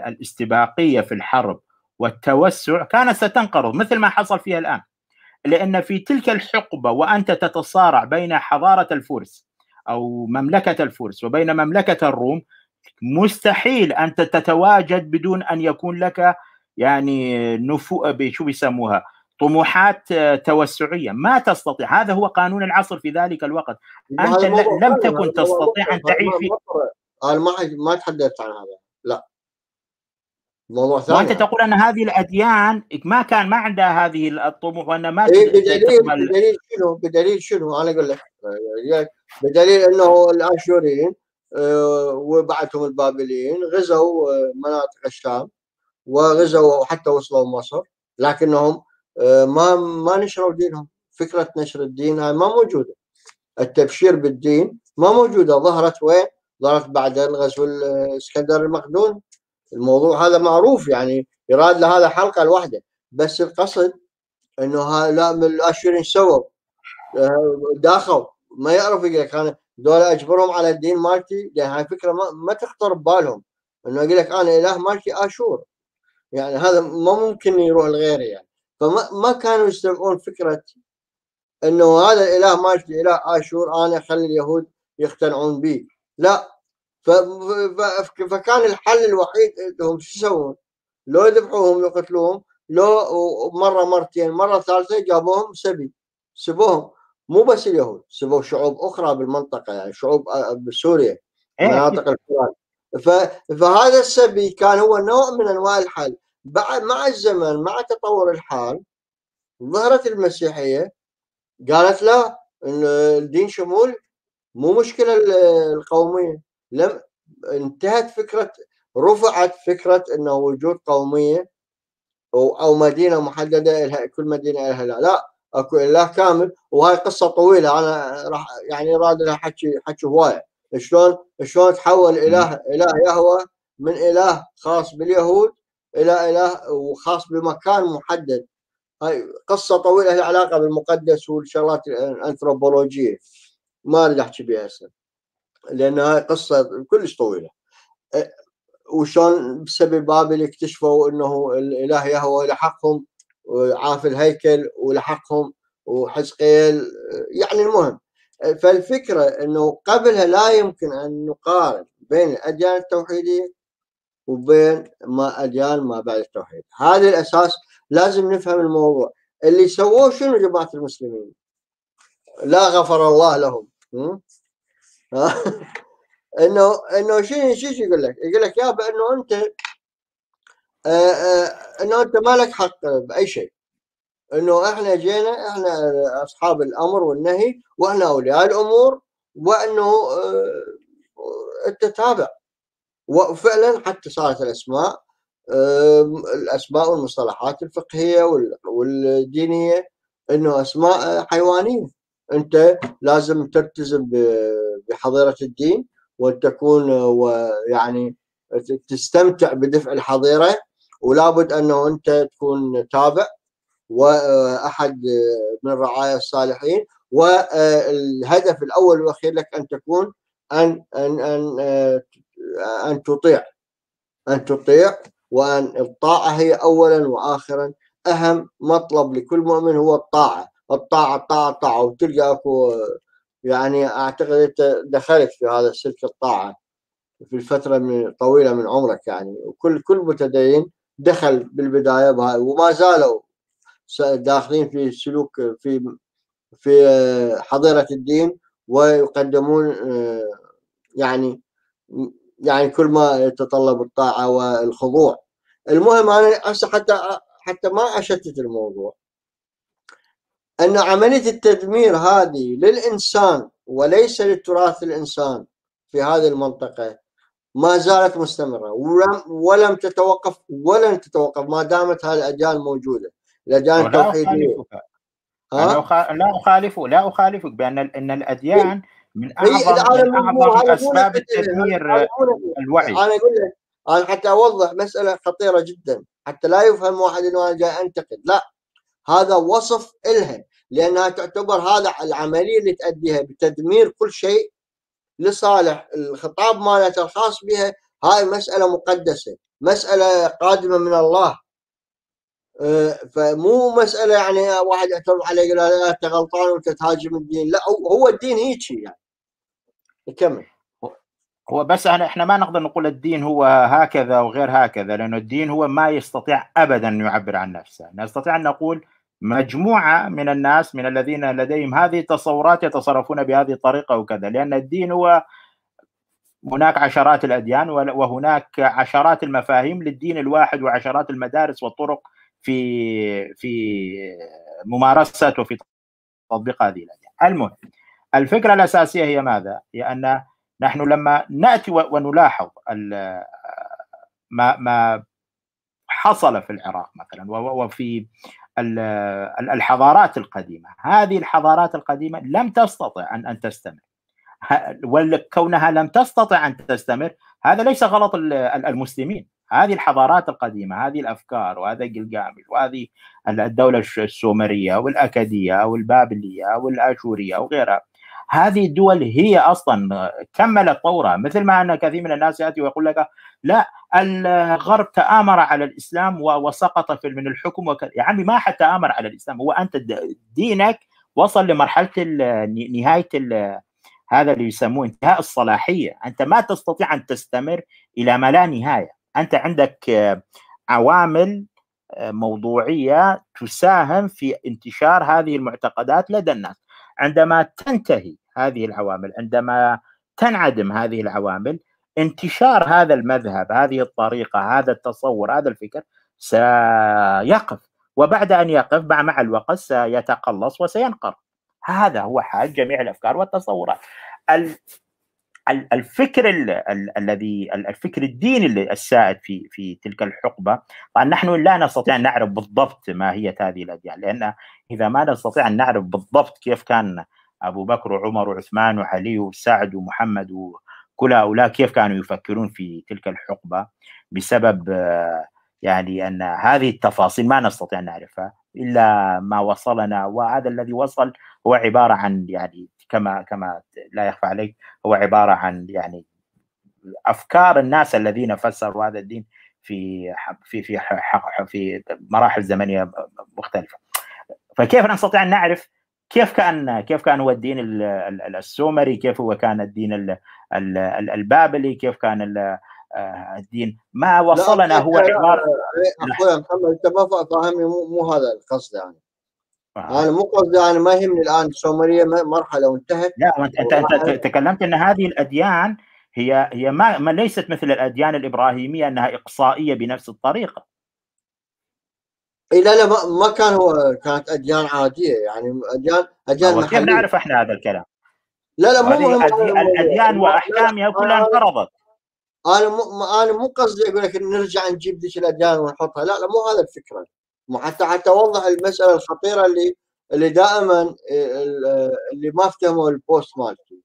الاستباقيه في الحرب والتوسع كانت ستنقرض، مثل ما حصل فيها الان. لان في تلك الحقبه وانت تتصارع بين حضاره الفرس او مملكه الفرس وبين مملكه الروم، مستحيل ان تتواجد بدون ان يكون لك يعني شو بيسموها طموحات توسعيه، ما تستطيع. هذا هو قانون العصر في ذلك الوقت، انت لم تكن تستطيع ان تعيش في. انا ما تحدثت عن هذا، لا موضوع ثاني. وانت تقول ان هذه الاديان ما عندها هذه الطموح، وان ما بدليل شنو؟ انا اقول لك بدليل انه الاشوريين وبعدهم البابليين غزوا مناطق الشام وغزوا حتى وصلوا مصر، لكنهم ما نشروا دينهم. فكره نشر الدين هاي ما موجوده، التبشير بالدين ما موجوده. ظهرت وين؟ ظهرت بعد غزو الاسكندر المقدوني. الموضوع هذا معروف، يعني يراد لهذا حلقه لوحده، بس القصد انه هؤلاء من الاشوريين سووا داخوا ما يعرف يقول لك انا دول اجبرهم على الدين مالتي، لان هاي فكره ما تخطر ببالهم انه يقول لك انا اله مالتي اشور، يعني هذا ما ممكن يروح لغيره يعني. فما كانوا يستوعبون فكره انه هذا الاله مالك اله اشور انا اخلي اليهود يقتنعون به، لا. فكان الحل الوحيد لهم شو يسوون؟ لو ذبحوهم، لو قتلوهم، لو مره مرتين، مره ثالثه جابوهم سبي، سبوهم. مو بس اليهود، سبوا شعوب اخرى بالمنطقه، يعني شعوب بسوريا، مناطق الكراد. فهذا السبي كان هو نوع من انواع الحل. مع الزمن، مع تطور الحال، ظهرت المسيحيه قالت لا، ان الدين شمول، مو مشكله القوميه. لم انتهت فكره، رفعت فكره انه وجود قوميه او مدينه محدده لها، كل مدينه لها، لا اكو اله كامل. وهاي قصه طويله، انا راح يعني راد لها حكي هوايه، شلون تحول اله يهوه من اله خاص باليهود الى اله وخاص بمكان محدد. هاي قصه طويله، لها علاقه بالمقدس والشغلات الانثروبولوجيه، ما اريد احكي بها هسه لان هاي قصه كلش طويله. وشلون بسبب بابل اكتشفوا انه الاله يهوه لحقهم، عاف الهيكل ولحقهم، وحزقيل، يعني المهم. فالفكره انه قبلها لا يمكن ان نقارن بين الاديان التوحيديه وبين اديان ما بعد التوحيد. هذا الاساس، لازم نفهم الموضوع. اللي سووه شنو جماعه المسلمين؟ لا غفر الله لهم. انه شنو يقول لك يابا انه انت ما لك حق باي شيء، انه احنا جينا، احنا اصحاب الامر والنهي، واحنا اولياء الامور، وانه انت تتابع. وفعلا حتى صارت الاسماء والمصطلحات الفقهيه والدينيه انه اسماء حيوانيه، انت لازم تلتزم بحظيره الدين، وتكون ويعني تستمتع بدفع الحظيره، ولابد انه انت تكون تابع واحد من رعايا الصالحين، والهدف الاول والاخير لك ان تكون ان ان ان ان تطيع، وان الطاعه هي اولا واخرا. اهم مطلب لكل مؤمن هو الطاعه، الطاعه الطاعه الطاعه. وتلقى اكو يعني اعتقد انت دخلت في هذا السلك، الطاعه في الفتره طويله من عمرك يعني، وكل متدين دخل بالبدايه بهاي، وما زالوا داخلين في سلوك في حظيره الدين، ويقدمون يعني كل ما يتطلب الطاعه والخضوع. المهم انا هسه حتى ما اشتت الموضوع، ان عمليه التدمير هذه للانسان وليس للتراث الانسان في هذه المنطقه ما زالت مستمره، ولم تتوقف ولن تتوقف ما دامت هذه الاديان موجوده، الاديان التوحيديه. لا اخالفك بان الاديان من اعظم اسباب التدمير الوعي. انا اقول لك، انا حتى اوضح مساله خطيره جدا، حتى لا يفهم واحد انه انا جاي انتقد، لا، هذا وصف الها، لانها تعتبر هذا العمليه اللي تؤديها بتدمير كل شيء لصالح الخطاب مالته الخاص بها. هاي مساله مقدسه، مساله قادمه من الله، فمو مساله يعني واحد يعترض عليه يقول انت غلطان وتتهاجم الدين، لا، هو الدين هيك يعني. كمل. هو بس احنا ما نقدر نقول الدين هو هكذا وغير هكذا، لانه الدين هو ما يستطيع ابدا ان يعبر عن نفسه. نستطيع ان نقول مجموعه من الناس، من الذين لديهم هذه التصورات، يتصرفون بهذه الطريقه وكذا، لان الدين هو هناك عشرات الاديان، وهناك عشرات المفاهيم للدين الواحد، وعشرات المدارس والطرق في ممارسة وفي تطبيق هذه الأديان. المهم، الفكرة الأساسية هي ماذا؟ هي أن نحن لما نأتي ونلاحظ ما حصل في العراق مثلا، وفي الحضارات القديمة، هذه الحضارات القديمة لم تستطع أن تستمر، وكونها لم تستطع أن تستمر هذا ليس غلط المسلمين. هذه الحضارات القديمة، هذه الأفكار، وهذا جلجامش، وهذه الدولة السومرية والأكادية والبابلية والآشورية وغيرها، هذه الدول هي أصلا كملت طورها. مثل ما أن كثير من الناس يأتي ويقول لك لا، الغرب تآمر على الإسلام وسقط من الحكم يا عمي، ما حد تآمر على الإسلام، هو أنت دينك وصل لمرحله نهايه هذا اللي يسموه انتهاء الصلاحيه، انت ما تستطيع ان تستمر الى ما لا نهايه، انت عندك عوامل موضوعيه تساهم في انتشار هذه المعتقدات لدى الناس. عندما تنتهي هذه العوامل، عندما تنعدم هذه العوامل، انتشار هذا المذهب، هذه الطريقة، هذا التصور، هذا الفكر سيقف، وبعد أن يقف مع الوقت سيتقلص وسينقرض. هذا هو حال جميع الأفكار والتصورات. الفكر الذي الفكر الديني السائد في تلك الحقبة، طبعا نحن لا نستطيع أن نعرف بالضبط ماهية هذه الأديان، لأن إذا ما نستطيع أن نعرف بالضبط كيف كان أبو بكر وعمر وعثمان وعلي وسعد ومحمد كل هؤلاء كيف كانوا يفكرون في تلك الحقبة، بسبب يعني أن هذه التفاصيل ما نستطيع نعرفها إلا ما وصلنا، وهذا الذي وصل هو عبارة عن يعني كما لا يخفى عليك، هو عبارة عن يعني أفكار الناس الذين فسروا هذا الدين في مراحل زمنية مختلفة. فكيف نستطيع أن نعرف كيف كان هو الدين السومري، كيف هو كان الدين البابلي، كيف كان الدين؟ ما وصلنا هو عباره اخويا محمد، انت ما فاهمني، مو هذا القصد يعني. انا مو قصدي، يعني ما يهمني الان السومريه مرحله وانتهت. لا، انت تكلمت ان هذه الاديان هي ما ليست مثل الاديان الابراهيميه انها اقصائيه بنفس الطريقه. لا ما كان هو، كانت اديان عاديه يعني، اديان محليه. كيف نعرف احنا هذا الكلام؟ لا مو مهم. الاديان واحكامها كلها انقرضت. انا مو قصدي اقول لك نرجع نجيب ذيك الاديان ونحطها، لا مو هذا الفكره، حتى اوضح المساله الخطيره اللي دائما اللي ما افتهموا البوست مالتي.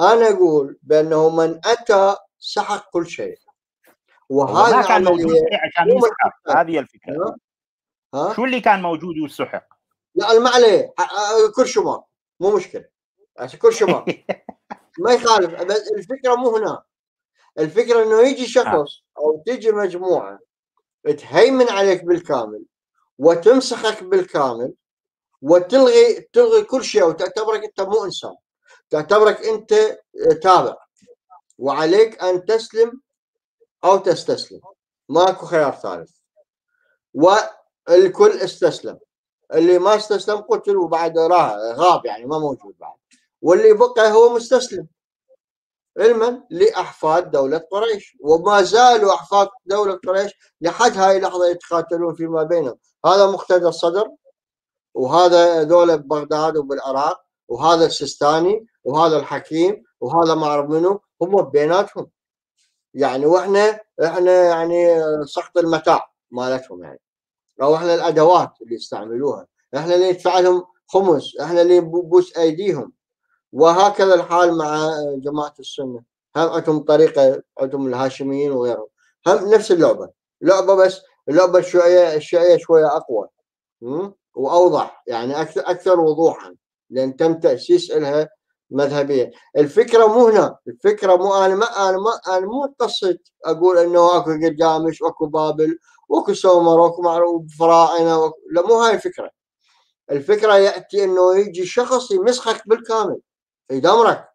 انا اقول بانه من اتى سحق كل شيء، وهذا ما كان موجود عشان يسحق. هذه الفكره. شو اللي كان موجود وسحق؟ لا ما عليه، كل شيء مو مشكله، كل شيء ما يخالف. بس الفكره مو هنا، الفكره انه يجي شخص او تجي مجموعه تهيمن عليك بالكامل وتمسخك بالكامل وتلغي كل شيء، وتعتبرك انت مو انسان، تعتبرك انت تابع وعليك ان تسلم او تستسلم، ماكو خيار ثالث. الكل استسلم، اللي ما استسلم قتل وبعد غاب يعني ما موجود بعد، واللي بقى هو مستسلم علما لأحفاد دولة قريش، وما زالوا أحفاد دولة قريش لحد هاي اللحظة يتقاتلون فيما بينهم. هذا مقتدى الصدر، وهذا دولة بغداد وبالعراق، وهذا السيستاني، وهذا الحكيم، وهذا ما أعرف منه، هم بيناتهم يعني، واحنا يعني سقط المتاع مالتهم يعني، أو احنا الادوات اللي يستعملوها، احنا اللي ندفع لهم خمس، احنا اللي نبوس ايديهم. وهكذا الحال مع جماعه السنه، هم عندهم طريقه، عندهم الهاشميين وغيرهم، هم نفس اللعبه، بس اللعبه الشيعيه شويه اقوى واوضح يعني، اكثر وضوحا، لان تم تاسيس لها مذهبيه. الفكره مو هنا، الفكره مو انا مو قصد اقول انه اكو قلقامش واكو بابل واكو سومر واكو معروف فراعنه، لا مو هاي الفكره. الفكره ياتي انه يجي شخص يمسخك بالكامل، يدمرك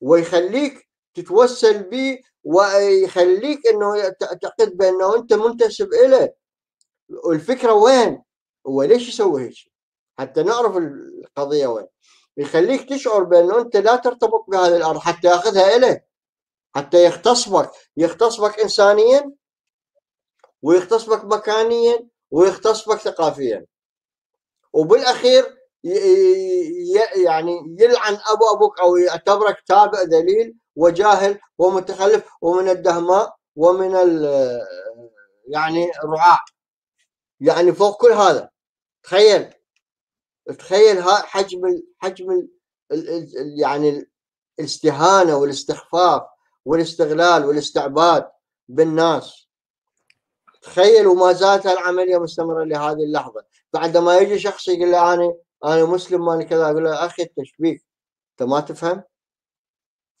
ويخليك تتوسل به، ويخليك انه تعتقد بانه انت منتسب اليه. والفكره وين؟ هو ليش يسوي هيك؟ حتى نعرف القضيه وين. يخليك تشعر بانه انت لا ترتبط بهذه الارض حتى ياخذها اليه، حتى يغتصبك انسانيا، ويغتصبك مكانيا، ويغتصبك ثقافيا، وبالاخير يعني يلعن ابوك او يعتبرك تابع ذليل وجاهل ومتخلف ومن الدهماء ومن يعني الرعاع يعني. فوق كل هذا تخيل حجم يعني الاستهانه والاستخفاف والاستغلال والاستعباد بالناس. تخيل، وما زالت العمليه مستمره لهذه اللحظه. بعدما يجي شخص يقول له انا مسلم ماني كذا، اقول له اخي التشبيك، انت ما تفهم،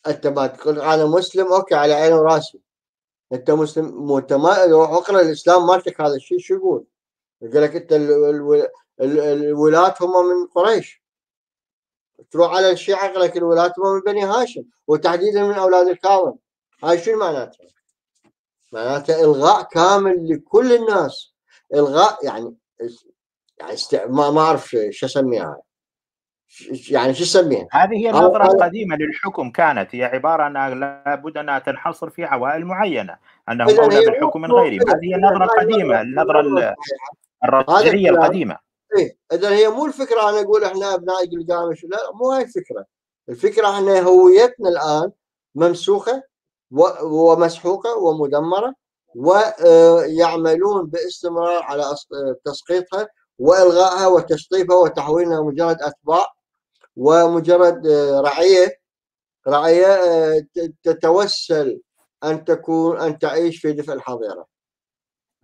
انت ما تقول انا مسلم، اوكي على عيني وراسي انت مسلم، مو انت ما روح اقرا الاسلام مالتك. هذا الشيء شو يقول؟ يقول لك انت الولاة هم من قريش، تروح على الشيعة اغلق الولاة من بني هاشم وتحديدا من أولاد الكاظم. هاي شو معناتها؟ معناتها إلغاء كامل لكل الناس، إلغاء يعني ما أعرف شو أسميها، يعني شو أسميها؟ هذه هي النظرة القديمة للحكم، كانت هي عبارة أن لابد أنها تنحصر في عوائل معينة، أنهم أولى بالحكم من غيرهم. هذه هي النظرة القديمة، النظرة الرجعية القديمة. إيه، إذا هي مو الفكرة. أنا أقول إحنا أبناء قلقامش، لا، مو هاي الفكرة. الفكرة إحنا هويتنا الآن ممسوخة ومسحوقة ومدمرة، ويعملون باستمرار على تسقيطها وإلغائها وتشطيبها وتحويلها مجرد أتباع ومجرد رعية تتوسل أن تعيش في دفء الحظيرة.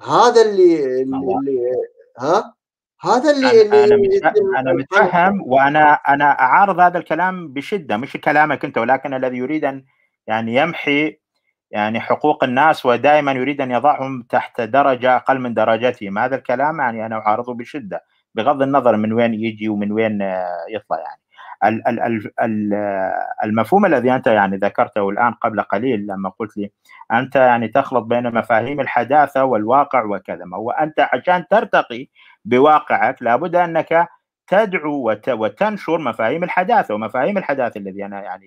هذا اللي هذا اللي أنا متفهم، وأنا أعارض هذا الكلام بشدة، مش كلامك أنت، ولكن الذي يريد أن يمحي حقوق الناس ودائما يريد أن يضعهم تحت درجة أقل من درجتهم. هذا الكلام أنا أعارضه بشدة، بغض النظر من وين يجي ومن وين يطلع. المفهوم الذي أنت ذكرته الآن قبل قليل لما قلت لي أنت تخلط بين مفاهيم الحداثة والواقع وكذا، وأنت عشان ترتقي بواقعك لابد أنك تدعو وتنشر مفاهيم الحداثة، ومفاهيم الحداثة الذي أنا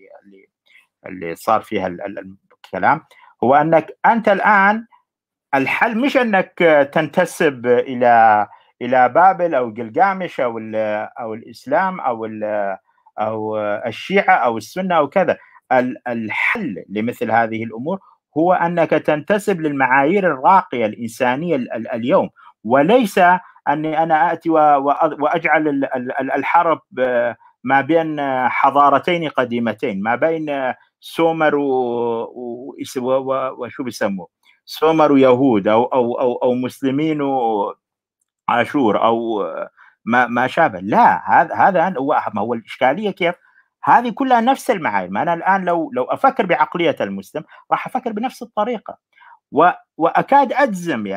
اللي صار فيها الكلام هو أنك أنت الآن الحل مش أنك تنتسب إلى بابل أو جلجامش أو الإسلام أو الشيعة أو السنة أو كذا. الحل لمثل هذه الأمور هو أنك تنتسب للمعايير الراقية الإنسانية اليوم، وليس أني أنا آتي وأجعل الحرب ما بين حضارتين قديمتين، ما بين سومر وشو بيسموه، سومر ويهود أو مسلمين وعاشور أو ما شابه. لا، هذا هو الإشكالية. كيف؟ هذه كلها نفس المعايير. أنا الآن لو أفكر بعقلية المسلم راح أفكر بنفس الطريقة، وأكاد أجزم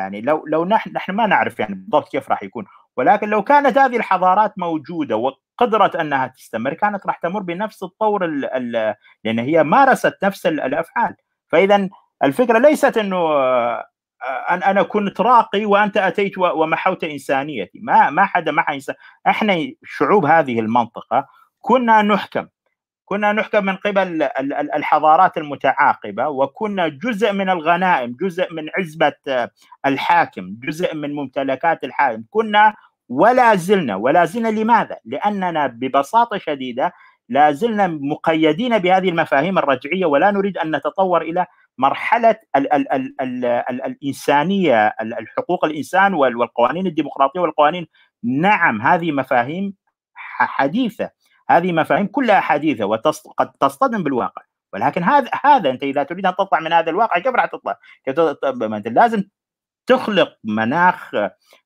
لو نحن ما نعرف بالضبط كيف راح يكون، ولكن لو كانت هذه الحضارات موجودة قدرت أنها تستمر، كانت راح تمر بنفس الطور، لأن هي مارست نفس الأفعال. فإذا الفكرة ليست أنه أنا كنت راقي وأنت أتيت ومحوت إنسانيتي. ما حدا محى إنسان. إحنا شعوب هذه المنطقة كنا نحكم من قبل الحضارات المتعاقبة، وكنا جزء من الغنائم، جزء من عزبة الحاكم، جزء من ممتلكات الحاكم، كنا ولا زلنا. لماذا؟ لأننا ببساطة شديدة لا زلنا مقيدين بهذه المفاهيم الرجعية، ولا نريد أن نتطور إلى مرحلة الإنسانية، الحقوق الإنسان والقوانين الديمقراطية والقوانين. نعم، هذه مفاهيم حديثة، هذه مفاهيم كلها حديثة وقد تصطدم بالواقع، ولكن هذا أنت إذا تريد أن تطلع من هذا الواقع كيف راح تطلع؟ لازم تخلق مناخ.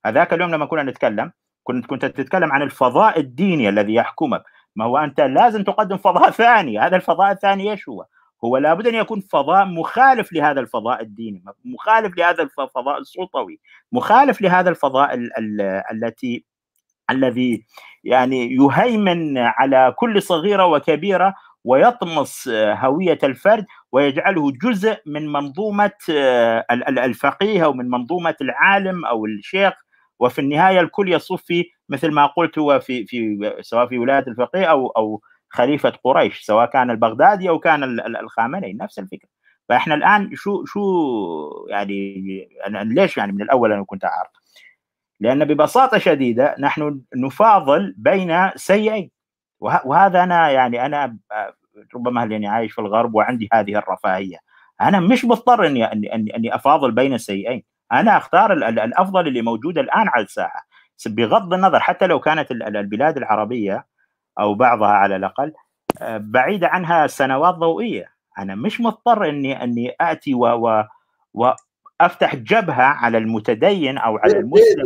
هذاك اليوم لما كنا نتكلم كنت تتكلم عن الفضاء الديني الذي يحكمك. ما هو أنت لازم تقدم فضاء ثاني. هذا الفضاء الثاني إيش هو؟ هو لابد أن يكون فضاء مخالف لهذا الفضاء الديني، مخالف لهذا الفضاء السلطوي، مخالف لهذا الفضاء الذي يهيمن على كل صغيرة وكبيرة ويطمس هوية الفرد ويجعله جزء من منظومة الفقيه أو من منظومة العالم أو الشيخ، وفي النهاية الكل يصف في مثل ما قلت هو في سواء في ولاية الفقيه أو خليفة قريش، سواء كان البغدادي أو كان الخامنئي، نفس الفكرة. فإحنا الآن شو ليش من الأول أنا كنت أعرف؟ لأن ببساطة شديدة نحن نفاضل بين سيئين، وهذا أنا أنا ربما لأني عايش في الغرب وعندي هذه الرفاهية، أنا مش مضطر أني أفاضل بين سيئين. أنا أختار الأفضل اللي موجود الآن على الساحة، بغض النظر حتى لو كانت البلاد العربية أو بعضها على الأقل بعيدة عنها سنوات ضوئية. أنا مش مضطر أني أتي وأفتح جبهة على المتدين أو على المسلم.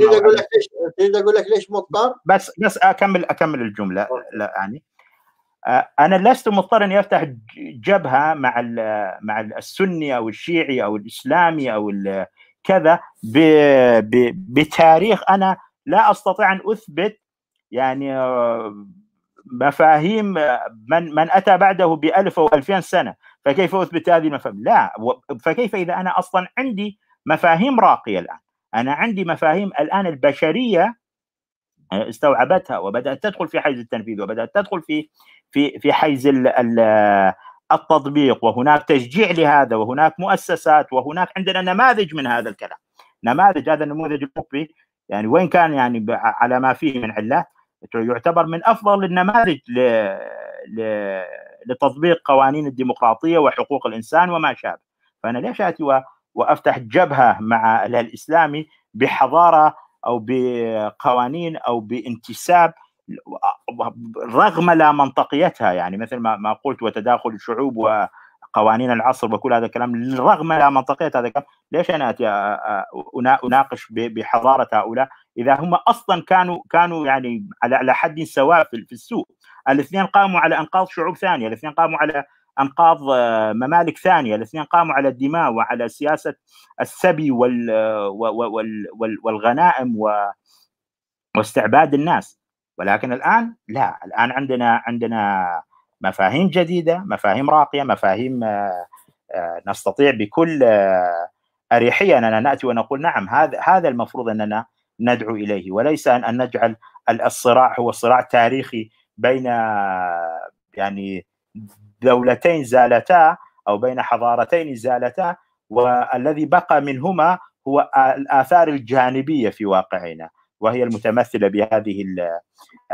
أقول لك ليش مضطر؟ بس أكمل الجملة. لا، أنا لست مضطر أني أفتح جبهة مع السني أو الشيعي أو الإسلامي أو كذا بتاريخ أنا لا أستطيع أن أثبت مفاهيم من أتى بعده بألف أو ألفين سنة، فكيف أثبت هذه المفاهيم؟ لا، فكيف إذا أنا أصلا عندي مفاهيم راقية الآن، أنا عندي مفاهيم الآن البشرية استوعبتها وبدأت تدخل في حيز التنفيذ، وبدأت تدخل في حيز التطبيق، وهناك تشجيع لهذا، وهناك مؤسسات، وهناك عندنا نماذج من هذا الكلام. نماذج هذا النموذج الأوروبي يعني وين كان يعني على ما فيه من علات يعتبر من أفضل النماذج لتطبيق قوانين الديمقراطية وحقوق الإنسان وما شابه. فأنا ليش أتي وأفتح جبهة مع الإسلامي بحضارة أو بقوانين أو بانتساب رغم لا منطقيتها، يعني مثل ما قلت وتداخل الشعوب وقوانين العصر وكل هذا الكلام رغم لا منطقية هذا الكلام، ليش أنا أتي أناقش بحضارة هؤلاء إذا هم أصلا كانوا يعني على حد سواء في السوق؟ الاثنين قاموا على أنقاض شعوب ثانية، الاثنين قاموا على أنقاض ممالك ثانية، الاثنين قاموا على الدماء وعلى سياسة السبي والغنائم واستعباد الناس. ولكن الآن لا، الآن عندنا مفاهيم جديدة، مفاهيم راقية، مفاهيم نستطيع بكل أريحية أننا نأتي ونقول نعم هذا المفروض أننا ندعو إليه، وليس أن نجعل الصراع هو صراع تاريخي بين يعني دولتين زالتا أو بين حضارتين زالتا، والذي بقى منهما هو الآثار الجانبية في واقعنا، وهي المتمثلة بهذه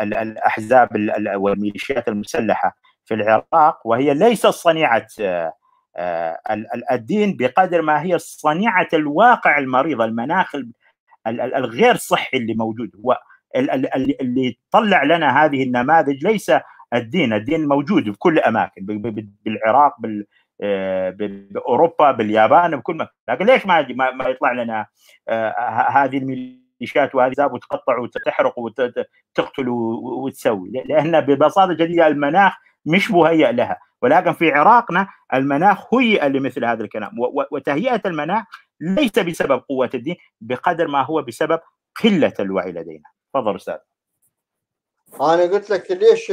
الأحزاب والميليشيات المسلحة في العراق، وهي ليست صنيعة الدين بقدر ما هي صنيعة الواقع المريض، المناخ الغير صحي اللي موجود، هو اللي طلع لنا هذه النماذج ليس الدين. الدين موجود في كل أماكن، بالعراق، بأوروبا، باليابان، بكل مكان، لكن ليش ما يطلع لنا هذه الميليشيات وهذه الأحزاب وتقطع وتحرق وتقتل وتسوي؟ لأن ببساطة جديدة المناخ مش مهيئ لها، ولكن في عراقنا المناخ هيئ لمثل هذا الكلام، وتهيئة المناخ ليس بسبب قوة الدين بقدر ما هو بسبب قلة الوعي لدينا. تفضل أستاذ. أنا قلت لك ليش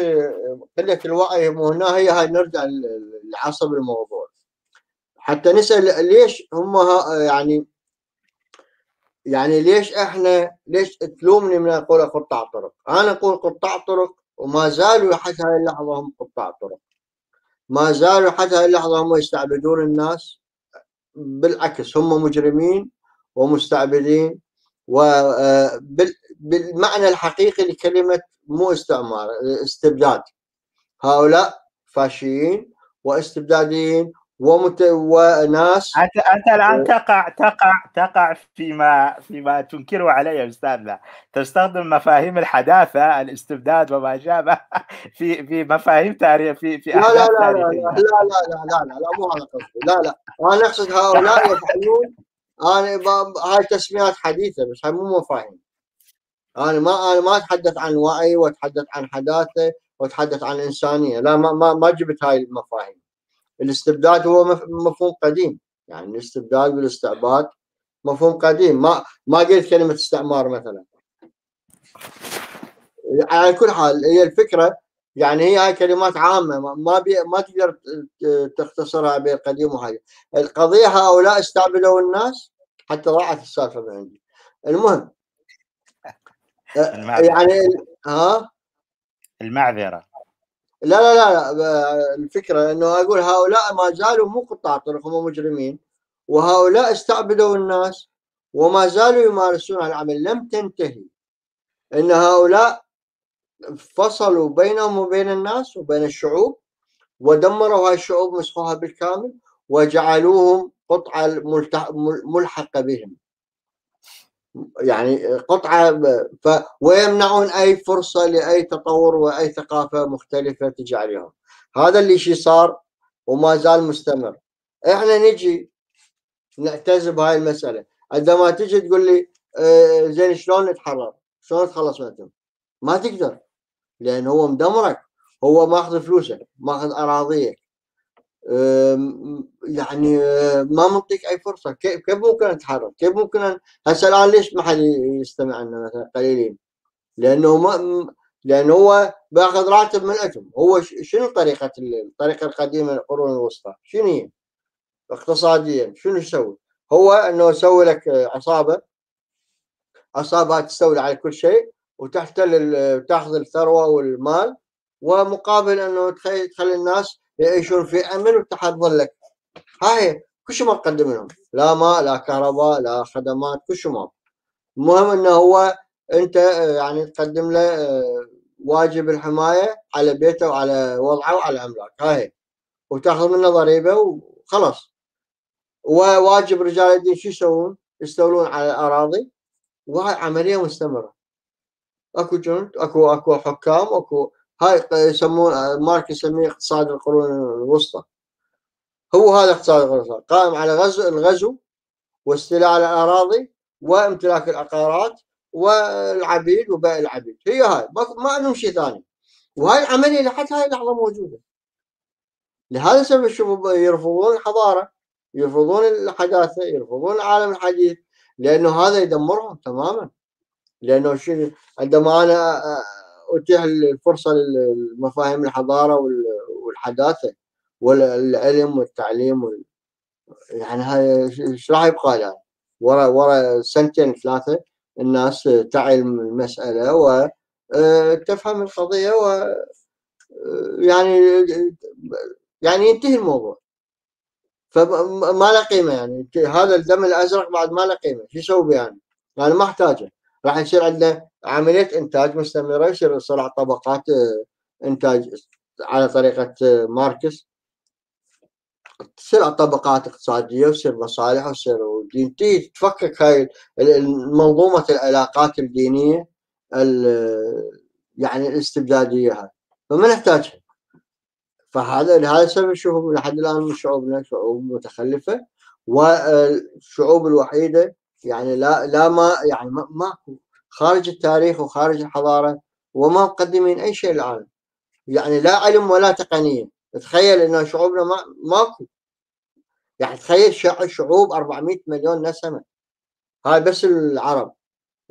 قلة الوعي هنا، هي هاي نرجع لعصب الموضوع حتى نسأل ليش هم يعني ليش احنا، ليش تلومني من أقول قطاع طرق؟ أنا أقول قطاع طرق وما زالوا حتى هاي اللحظة هم قطاع طرق، ما زالوا حتى هاي اللحظة هم يستعبدون الناس، بالعكس هم مجرمين ومستعبدين، وبالمعنى الحقيقي لكلمة مو استعمار، استبداد. هؤلاء فاشيين واستبداديين وناس. أنت الآن تقع فيما تنكره علي أستاذنا، تستخدم مفاهيم الحداثة، الاستبداد وما شابه في مفاهيم تاريخ في أحداث تاريخية. لا، مو على قصدي، لا، أنا أقصد هؤلاء يفعلون. هاي تسميات حديثة بس هاي مو مفاهيم. أنا ما أتحدث عن وعي وأتحدث عن حداثة وأتحدث عن إنسانية، لا ما جبت هاي المفاهيم. الاستبداد هو مفهوم قديم، يعني الاستبداد والاستعباد مفهوم قديم، ما قلت كلمة استعمار مثلا. على كل حال هي الفكرة، يعني هي كلمات عامة ما تقدر تختصرها بالقديم وهاي القضية. هؤلاء استعبدوا الناس حتى ضاعت السالفة من عندي. المهم يعني المعذرة. لا، الفكرة انه اقول هؤلاء ما زالوا مو قطاع طرق، هم مجرمين، وهؤلاء استعبدوا الناس وما زالوا يمارسون العمل، لم تنتهي. ان هؤلاء فصلوا بينهم وبين الناس وبين الشعوب، ودمروا هاي الشعوب، مسخوها بالكامل، وجعلوهم قطعة ملحقة بهم، يعني قطعة ويمنعون أي فرصة لأي تطور وأي ثقافة مختلفة تجي عليهم. هذا اللي شي صار وما زال مستمر. إحنا نجي نعتز بهاي المسألة، عندما تجي تقول لي زين شلون نتحرر، شلون نتخلص منهم؟ ما تقدر، لأن هو مدمرك، هو ماخذ فلوسك، ماخذ أراضيك، يعني ما منطيك أي فرصة. كيف ممكن نتحرك؟ كيف ممكن هسه الآن ليش ما حد يستمع لنا مثلا؟ قليلين، لأنه لأن هو باخذ راتب من أجل هو شنو طريقة الطريقة القديمة القرون الوسطى شنو هي اقتصاديا شنو يسوي؟ هو أنه يسوي لك عصابة، عصابة تستولي على كل شيء وتحتل تاخذ الثروة والمال، ومقابل أنه تخلي الناس يعيشون في أمن وتحضر لك. هاي كل شيء ما تقدم لهم، لا ماء لا كهرباء لا خدمات كل شيء ما. المهم أنه هو أنت يعني تقدم له واجب الحماية على بيته وعلى وضعه وعلى أملاك هاي، وتاخذ منه ضريبة وخلاص. وواجب رجال الدين شو يسوون؟ يستولون على الأراضي، وهاي عملية مستمرة. اكو جند، اكو حكام، اكو هاي يسمون ماركس يسميه اقتصاد القرون الوسطى. هو هذا اقتصاد القرون الوسطى قائم على الغزو واستيلاء على الأراضي وامتلاك العقارات والعبيد وبيع العبيد، هي هاي ما عندهم شيء ثاني. وهاي العملية لحد هاي اللحظة موجودة. لهذا السبب شوفوا يرفضون الحضارة، يرفضون الحداثة، يرفضون العالم الحديث، لأنه هذا يدمرهم تماما. لأنه عندما أنا أتيح الفرصة لمفاهيم الحضارة والحداثة والعلم والتعليم يعني هاي ايش راح يبقى لها؟ ورا سنتين ثلاثة الناس تعي المسألة وتفهم القضية ويعني ينتهي الموضوع. فما له قيمة يعني هذا الدم الأزرق بعد ما له قيمة، شو يسوي به يعني؟ يعني ما احتاجه. راح يصير عندنا عملية إنتاج مستمرة، يصير صراع طبقات إنتاج على طريقة ماركس، تصير طبقات اقتصادية وتصير مصالح وتصير ودين، تفكك هاي منظومة العلاقات الدينية يعني الاستبدادية هاي، فما نحتاجها. فهذا لهذا السبب شوفوا لحد الآن شعوبنا شعوب متخلفة، والشعوب الوحيدة يعني لا ما يعني ماكو خارج التاريخ وخارج الحضارة وما مقدمين أي شيء للعالم، يعني لا علم ولا تقنية. تخيل إنه شعوبنا ماكو يعني تخيل شعوب 400 مليون نسمة، هاي بس العرب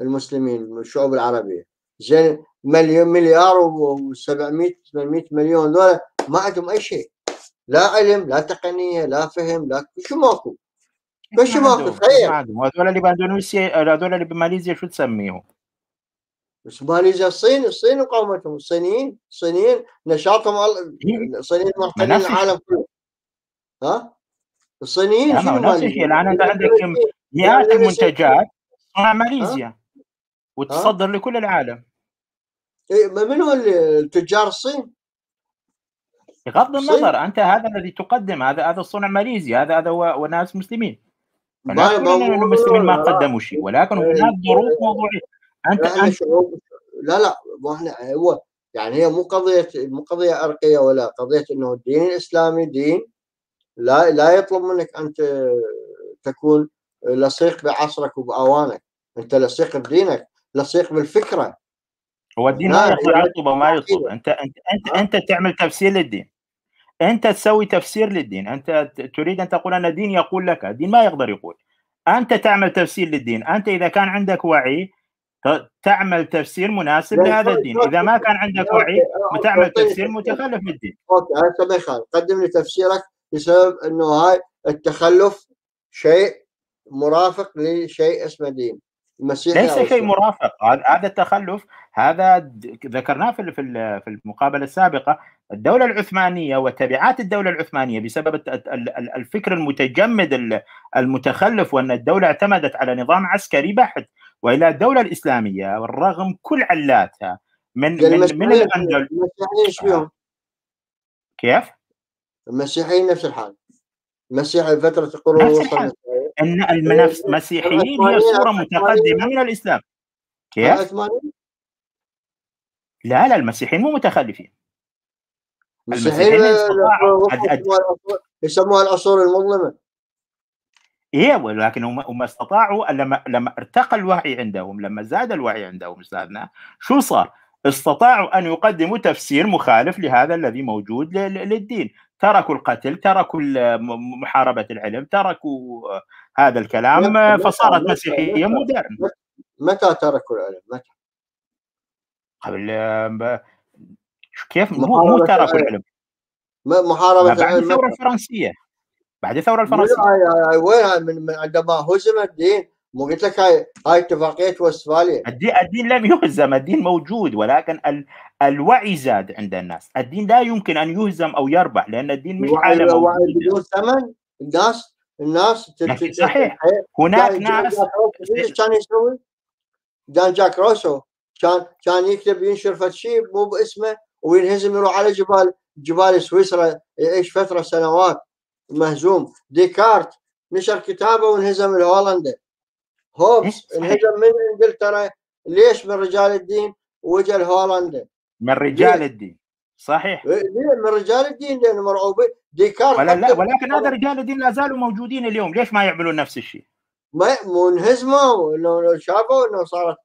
المسلمين الشعوب العربية، زين مليار و700 800 مليون دول ما عندهم أي شيء، لا علم لا تقنية لا فهم لا شو ماكو. بس ما تخيل هذول اللي باندونيسيا، هذول اللي بماليزيا شو تسميهم؟ بس ماليزيا الصين، الصين وقومتهم الصينيين، الصينيين نشاطهم الصينيين محتلين العالم كله. ها؟ الصينيين شنو نفس الشيء، لان انت عندك مئات المنتجات صنع ماليزيا وتصدر لكل العالم. اي من هو التجار الصين؟ بغض النظر انت هذا الذي تقدم، هذا صنع ماليزيا، هذا هو ناس مسلمين. لا نقول المسلمين ما قدموا شيء، ولكن هناك ظروف موضوعيه. انت لا ما احنا هو يعني هي مو قضيه ارقيه ولا قضيه انه الدين الاسلامي دين لا يطلب منك ان تكون لصيق بعصرك وباوانك، انت لصيق بدينك، لصيق بالفكره. هو الدين ما يطلب وما يطلب، انت تعمل تفسير للدين، انت تسوي تفسير للدين، انت تريد ان تقول ان الدين يقول لك، الدين ما يقدر يقول، انت تعمل تفسير للدين، انت اذا كان عندك وعي تعمل تفسير مناسب لهذا الدين، اذا ما كان عندك وعي تعمل تفسير متخلف للدين. اوكي هسه ما يخالف، قدم لي تفسيرك بسبب انه هاي التخلف شيء مرافق لشيء اسمه دين. ليس شيء مرافق، هذا التخلف هذا ذكرناه في المقابله السابقه، الدوله العثمانيه وتبعات الدوله العثمانيه بسبب الفكر المتجمد المتخلف، وان الدوله اعتمدت على نظام عسكري بحت، والى الدوله الاسلاميه رغم كل علاتها من الاندلس. المسيحيين شبيهم؟ كيف؟ المسيحيين نفس الحال، المسيحي فتره القرون الوسطى ان المسيحيين هي صوره متقدمه من الاسلام. كيف؟ لا المسيحيين مو متخلفين. المسيحيين يسموها العصور المظلمه. ايه ولكن هم استطاعوا لما ارتقى الوعي عندهم، لما زاد الوعي عندهم استاذنا، شو صار؟ استطاعوا ان يقدموا تفسير مخالف لهذا الذي موجود للدين، تركوا القتل، تركوا محاربه العلم، تركوا هذا الكلام، فصارت مسيحيه مودرن. متى تركوا العلم؟ متى؟ قبل كيف مو ترك العلم، محاربة بعد الثورة الفرنسية، بعد الثورة الفرنسية وين عندما هزم الدين، مو قلت لك هاي اتفاقية وستفاليا. الدين لم يهزم، الدين موجود، ولكن الوعي زاد عند الناس. الدين لا يمكن ان يهزم او يربح، لان الدين مش عالم موجود بدون ثمن. الناس صحيح هناك ناس كان يسوي جان جاك روسو، كان يكتب ينشر فتشي مو باسمه وينهزم، يروح على جبال سويسرا يعيش فتره سنوات مهزوم. ديكارت نشر كتابه وانهزم لهولندا. هوبس انهزم من انجلترا، ليش؟ من رجال الدين، وجا لهولندا من رجال الدين. صحيح من رجال الدين لانه مرعوبين. ديكارت ولكن هذا رجال الدين لا زالوا موجودين اليوم، ليش ما يعملون نفس الشيء؟ مو انهزموا لو شافوا انه صارت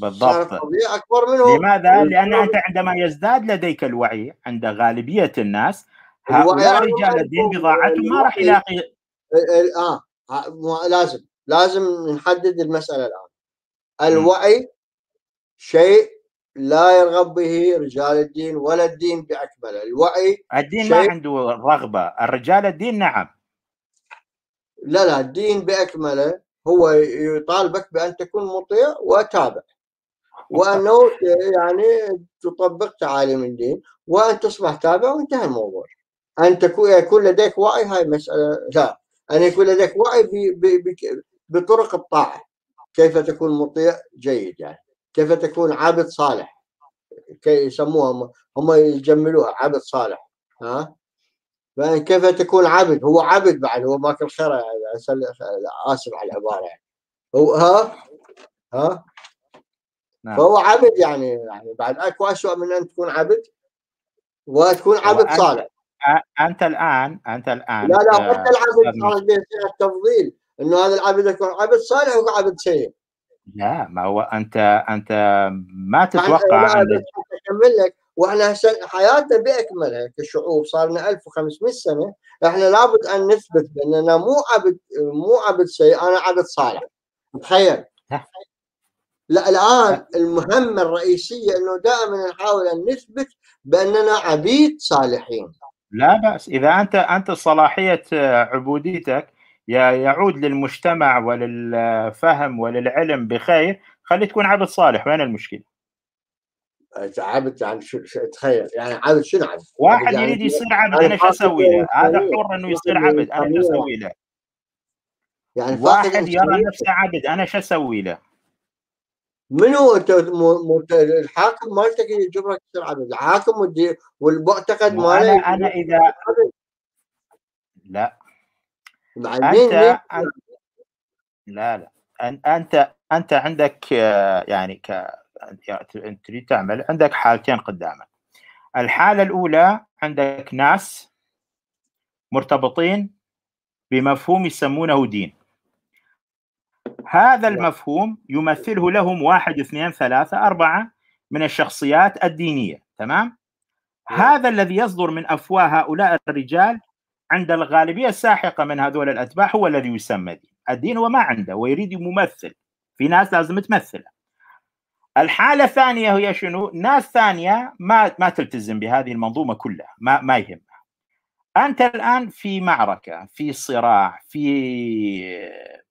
بالضبط اكبر منهم. لماذا؟ لان انت عندما يزداد لديك الوعي عند غالبيه الناس، هؤلاء رجال الدين بضاعتهم ما راح يلاقي. لازم نحدد المساله الان. الوعي شيء لا يرغب به رجال الدين ولا الدين باكمله. الوعي الدين ما عنده رغبه، الرجال الدين نعم. لا الدين باكمله هو يطالبك بان تكون مطيع وتابع، وانه يعني تطبق تعاليم الدين وان تصبح تابع، وانتهى الموضوع. ان يكون لديك وعي، هاي مساله، لا، ان يكون لديك وعي بطرق الطاعه، كيف تكون مطيع جيد، يعني كيف تكون عبد صالح، كي يسموها هم يجملوها عبد صالح. ها، كيف تكون عبد؟ هو عبد بعد، هو ماكل خيره يعني، اسف على العباره يعني. هو ها نعم. فهو عبد يعني بعد اكو اسوء من ان تكون عبد، وتكون عبد صالح. انت الان لا حتى العبد صالح التفضيل، انه هذا العبد يكون عبد صالح وعبد سيء. لا، ما هو انت ما تتوقع. انا اكمل لك. واحنا حياتنا باكملها كشعوب صارنا 1500 سنه، احنا لابد ان نثبت باننا مو عبد سيء، انا عبد صالح. تخيل. لا، الان المهمه الرئيسيه انه دائما نحاول ان نثبت باننا عبيد صالحين. لا باس، اذا انت صلاحيه عبوديتك يعود للمجتمع وللفهم وللعلم بخير، خلي تكون عبد صالح، وين المشكله؟ عبد يعني شو تخيل يعني عبد شنو عبد؟ واحد يريد يصير عبد، انا شو اسوي له؟ هذا حر انه يصير عبد، انا شو اسوي له؟ يعني واحد يرى نفسه عبد، انا شو اسوي له؟ منو انت؟ الحاكم مالتك يجبرك تصير عبد، الحاكم والمعتقد مالك. انا اذا عبد. لا انت لا انت عندك يعني انت تريد تعمل، عندك حالتين قدامك. الحاله الاولى، عندك ناس مرتبطين بمفهوم يسمونه دين. هذا المفهوم يمثله لهم 1 2 3 4 من الشخصيات الدينيه، تمام؟ هذا الذي يصدر من افواه هؤلاء الرجال عند الغالبيه الساحقه من هذول الاتباع هو الذي يسمى دين. الدين هو ما عنده، ويريد ممثل، في ناس لازم تمثله. الحالة الثانية هي شنو؟ ناس ثانية ما تلتزم بهذه المنظومة كلها، ما يهمها. أنت الآن في معركة، في صراع، في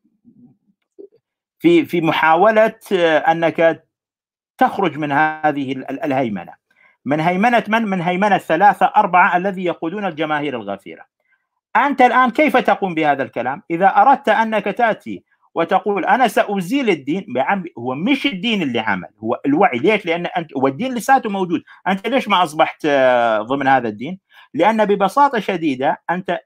محاولة أنك تخرج من هذه الهيمنة، من هيمنة من هيمنة 3 4 الذي يقودون الجماهير الغفيرة. أنت الآن كيف تقوم بهذا الكلام؟ إذا أردت أنك تأتي وتقول أنا سأزيل الدين، هو مش الدين اللي عمل، هو الوعي. ليش؟ لأن أنت والدين لساته موجود، أنت ليش ما أصبحت ضمن هذا الدين؟ لأن ببساطة شديدة أنت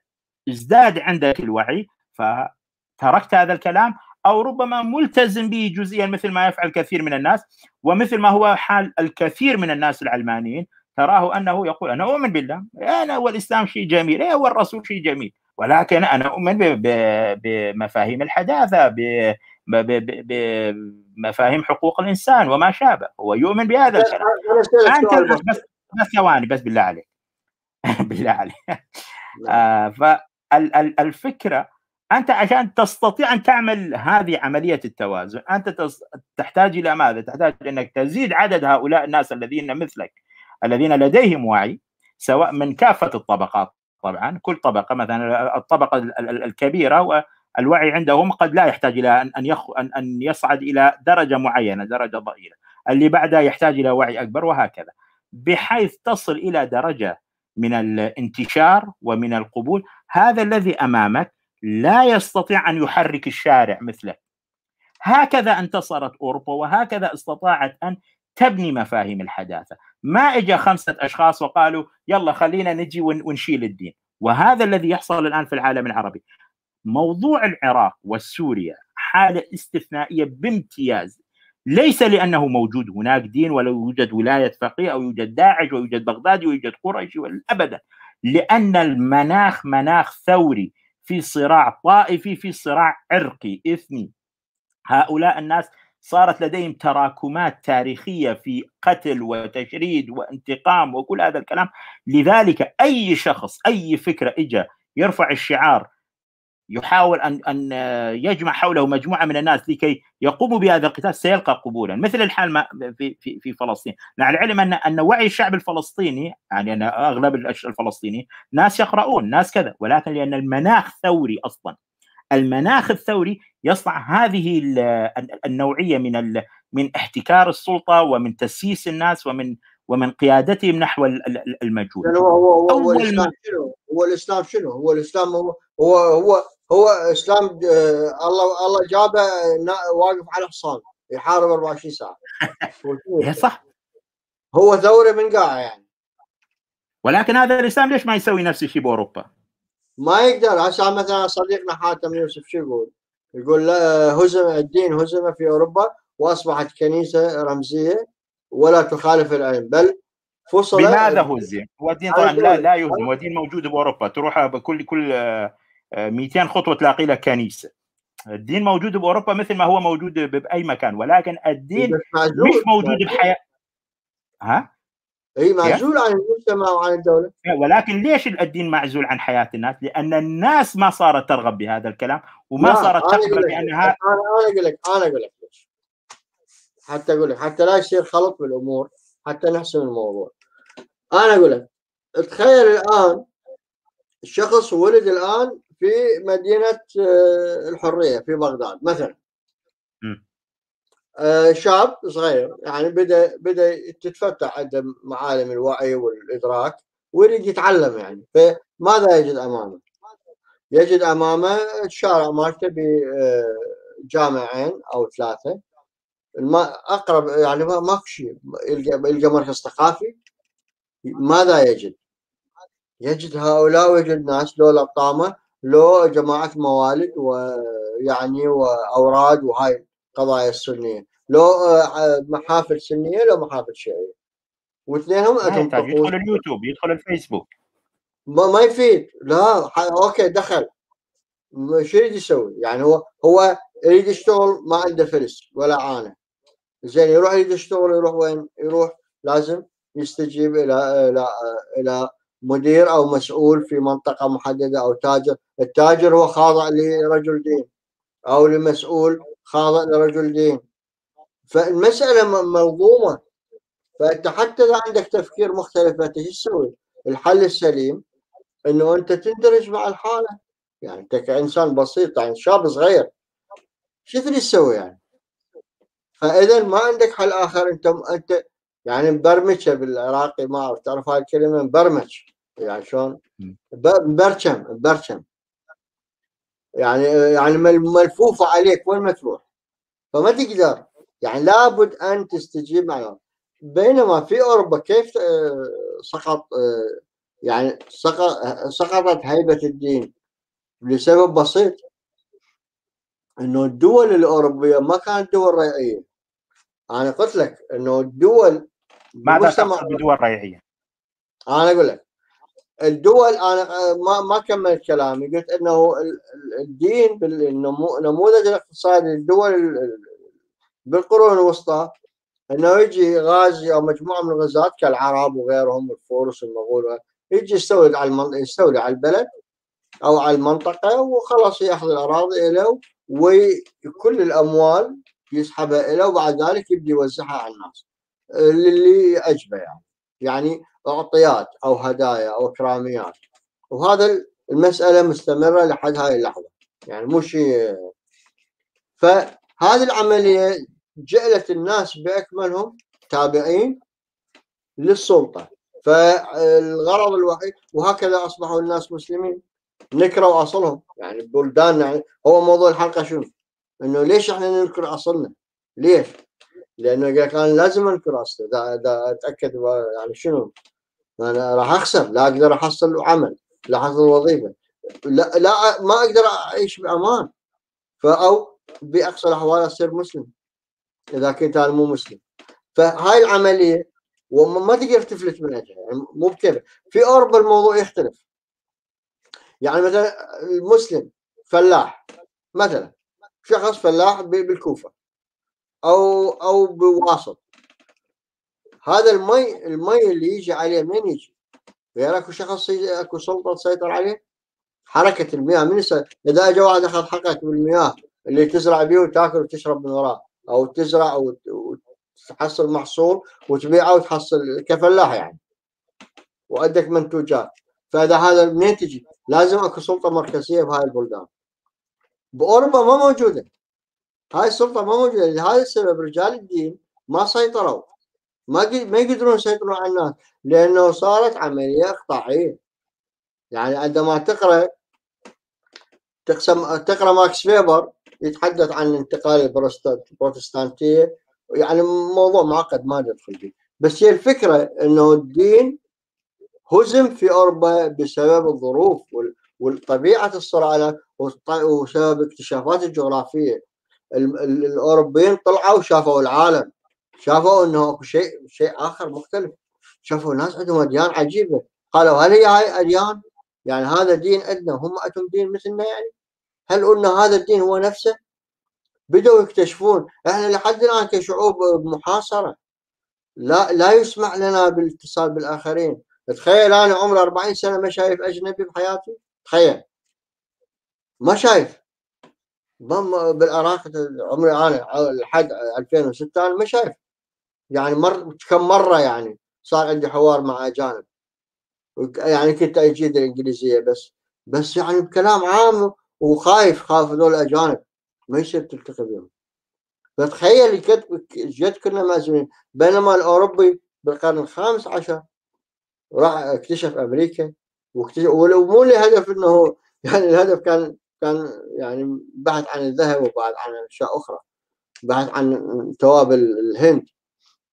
ازداد عندك الوعي فتركت هذا الكلام، أو ربما ملتزم به جزئيا مثل ما يفعل كثير من الناس، ومثل ما هو حال الكثير من الناس العلمانيين. تراه أنه يقول أنا أؤمن بالله، أنا والإسلام شيء جميل، والرسول شيء جميل، ولكن أنا أؤمن بمفاهيم الحداثة، بمفاهيم حقوق الإنسان وما شابه. هو يؤمن بهذا الكلام. أنت بس ثواني، بس بالله عليك بالله عليك. فالفكرة أنت عشان تستطيع أن تعمل هذه عملية التوازن، أنت تحتاج إلى ماذا؟ تحتاج أنك تزيد عدد هؤلاء الناس الذين مثلك، الذين لديهم وعي، سواء من كافة الطبقات طبعا، كل طبقة، مثلا الطبقة الكبيرة والوعي عندهم قد لا يحتاج إلى أن يصعد إلى درجة معينة، درجة ضئيلة، اللي بعدها يحتاج إلى وعي أكبر وهكذا، بحيث تصل إلى درجة من الانتشار ومن القبول. هذا الذي أمامك لا يستطيع أن يحرك الشارع مثله. هكذا انتصرت أوروبا، وهكذا استطاعت أن تبني مفاهيم الحداثة. ما إجا 5 أشخاص وقالوا يلا خلينا نجي ونشيل الدين، وهذا الذي يحصل الآن في العالم العربي. موضوع العراق والسوريا حالة استثنائية بامتياز، ليس لأنه موجود هناك دين، ولا يوجد ولاية فقيه أو يوجد داعش ويوجد بغدادي ويوجد قريشي، أبدا، لأن المناخ مناخ ثوري، في صراع طائفي، في صراع عرقي إثني. هؤلاء الناس صارت لديهم تراكمات تاريخية في قتل وتشريد وانتقام وكل هذا الكلام. لذلك أي شخص، أي فكرة إجا يرفع الشعار يحاول أن يجمع حوله مجموعة من الناس لكي يقوموا بهذا القتال سيلقى قبولا، مثل الحال في فلسطين. مع العلم أن وعي الشعب الفلسطيني، يعني أن أغلب الفلسطيني ناس يقرؤون، ناس كذا، ولكن لأن المناخ ثوري أصلا، المناخ الثوري يصنع هذه النوعية من احتكار السلطة ومن تسييس الناس ومن قيادتهم نحو المجهول. يعني هو الإسلام شنو؟ هو الإسلام شنو؟ هو الإسلام هو إسلام الله جابه واقف على حصان يحارب 24 ساعة. صح. هو ثوري من قاع يعني. ولكن هذا الإسلام ليش ما يسوي نفس الشيء بأوروبا؟ ما يقدر. هسه مثلا صديقنا حاتم يوسف شو يقول؟ يقول هزم الدين، هزم في أوروبا وأصبحت كنيسة رمزية ولا تخالف العلم، بل فصل. بماذا هزم؟ هو الدين طبعا لا يهزم، هو الدين موجود بأوروبا، تروح كل 200 خطوة تلاقي لك كنيسة. الدين موجود بأوروبا مثل ما هو موجود بأي مكان، ولكن الدين مش موجود بحياة. ها؟ اي معزول عن المجتمع وعن الدولة. ولكن ليش الدين معزول عن حياة الناس؟ لأن الناس ما صارت ترغب بهذا الكلام، وما صارت تقبل بأنها. أنا أقول لك ليش. حتى لا يصير خلط بالأمور، حتى نحسم الموضوع. أنا أقول لك تخيل الآن الشخص ولد الآن في مدينة الحرية في بغداد مثلا، شاب صغير يعني بدأ تتفتح عنده معالم الوعي والإدراك ويريد يتعلم، يعني فماذا يجد أمامه؟ يجد أمامه الشارع مالته بجامعين أو 3، أقرب يعني ماكو شيء، يلقى مركز ثقافي. ماذا يجد؟ يجد هؤلاء ويجد ناس لو لطامة، لو جماعة موالد ويعني وأوراد وهاي القضايا السنية، لو محافل سنية، لو محافل شيعية، واثنينهم يدخل اليوتيوب، يدخل الفيسبوك، ما يفيد. لا أوكي دخل، شو يريد يسوي؟ يعني هو يريد يشتغل، ما عنده فلس ولا عانة. زين يروح يريد يشتغل، يروح وين؟ يروح لازم يستجيب إلى مدير او مسؤول في منطقه محدده او تاجر. التاجر هو خاضع لرجل دين او لمسؤول خاضع لرجل دين، فالمساله منظومه. فانت حتى اذا عندك تفكير مختلف انت ايش تسوي؟ الحل السليم انه انت تندرج مع الحاله، يعني انت كانسان بسيط، يعني شاب صغير، شو تريد تسوي يعني؟ فاذا ما عندك حل اخر، انت يعني مبرمجه بالعراقي، ما اعرف تعرف هاي الكلمه، مبرمج يعني شلون؟ مبرشم يعني ملفوفه عليك وين ما تروح، فما تقدر يعني، لابد ان تستجيب معنا. بينما في اوروبا كيف سقطت هيبه الدين؟ لسبب بسيط، انه الدول الاوروبيه ما كانت دول ريعيه. أنا قلت لك إنه الدول، ماذا تقصد بدول ريعية؟ أنا أقول لك الدول، أنا ما كملت كلامي، قلت إنه الدين بالنموذج الاقتصادي للدول بالقرون الوسطى، إنه يجي غازي أو مجموعة من الغزاة كالعرب وغيرهم، الفرس والمغول، يجي يستولي على البلد او على المنطقه وخلاص ياخذ الاراضي له وكل الاموال يسحبها له وبعد ذلك يبدي يوزعها على الناس اللي اجبه يعني اعطيات او هدايا او اكراميات. وهذا المساله مستمره لحد هاي اللحظه يعني مو شيء. فهذه العمليه جعلت الناس باكملهم تابعين للسلطه، فالغرض الوحيد وهكذا اصبحوا الناس مسلمين. نكروا اصلهم يعني ببلداننا، يعني هو موضوع الحلقه شنو؟ انه ليش احنا ننكر اصلنا؟ ليش؟ لانه يقول لك انا لازم انكر اصلي، اذا اتاكد يعني شنو؟ انا راح اخسر، لا اقدر احصل عمل، لا احصل وظيفه، لا ما اقدر اعيش بامان، او باقصى الاحوال اصير مسلم اذا كنت انا مو مسلم. فهاي العمليه وما تقدر تفلت من اجلها، يعني مو بكذا. في اوروبا الموضوع يختلف. يعني مثلا المسلم فلاح، مثلا شخص فلاح بالكوفه او بواسط، هذا المي اللي يجي عليه من يجي؟ غير اكو شخص اكو سلطه تسيطر عليه. حركه المياه من اذا اجى واحد اخذ حقك بالمياه اللي تزرع بيه وتاكل وتشرب من وراه، او تزرع وتحصل محصول وتبيعه وتحصل كفلاح يعني وعندك منتوجات، فاذا هذا منين تجي؟ لازم اكو سلطه مركزيه بهاي البلدان. باوروبا ما موجوده هاي السلطه، ما موجوده، لهذا السبب رجال الدين ما سيطروا، ما يقدرون يسيطرون على الناس، لانه صارت عمليه اقطاعيه. يعني عندما تقرا ماكس فيبر يتحدث عن الانتقال البروتستانتيه، يعني موضوع معقد ما ندخل فيه، بس هي الفكره انه الدين هزم في اوروبا بسبب الظروف وطبيعه الصراع وسبب اكتشافات الجغرافيه. الاوروبيين طلعوا وشافوا العالم، شافوا انه اكو شيء اخر مختلف، شافوا ناس عندهم اديان عجيبه، قالوا هل هي هاي اديان؟ يعني هذا دين عندنا وهم عندهم دين مثلنا؟ يعني هل قلنا هذا الدين هو نفسه؟ بدأوا يكتشفون. احنا لحد الان كشعوب محاصره، لا يسمح لنا بالاتصال بالاخرين. تخيل انا عمري 40 سنه ما شايف اجنبي بحياتي، تخيل ما شايف. بالعراق عمري انا لحد 2006 انا ما شايف، يعني كم مره يعني صار عندي حوار مع اجانب، يعني كنت اجيد الانجليزيه بس يعني بكلام عام، وخايف هذول الاجانب ما يصير تلتقي بهم. فتخيل قد كنا مأزمين. بينما الاوروبي بالقرن الخامس عشر راح اكتشف امريكا، مو لهدف انه يعني الهدف كان يعني بحث عن الذهب وبحث عن اشياء اخرى، بحث عن توابل الهند.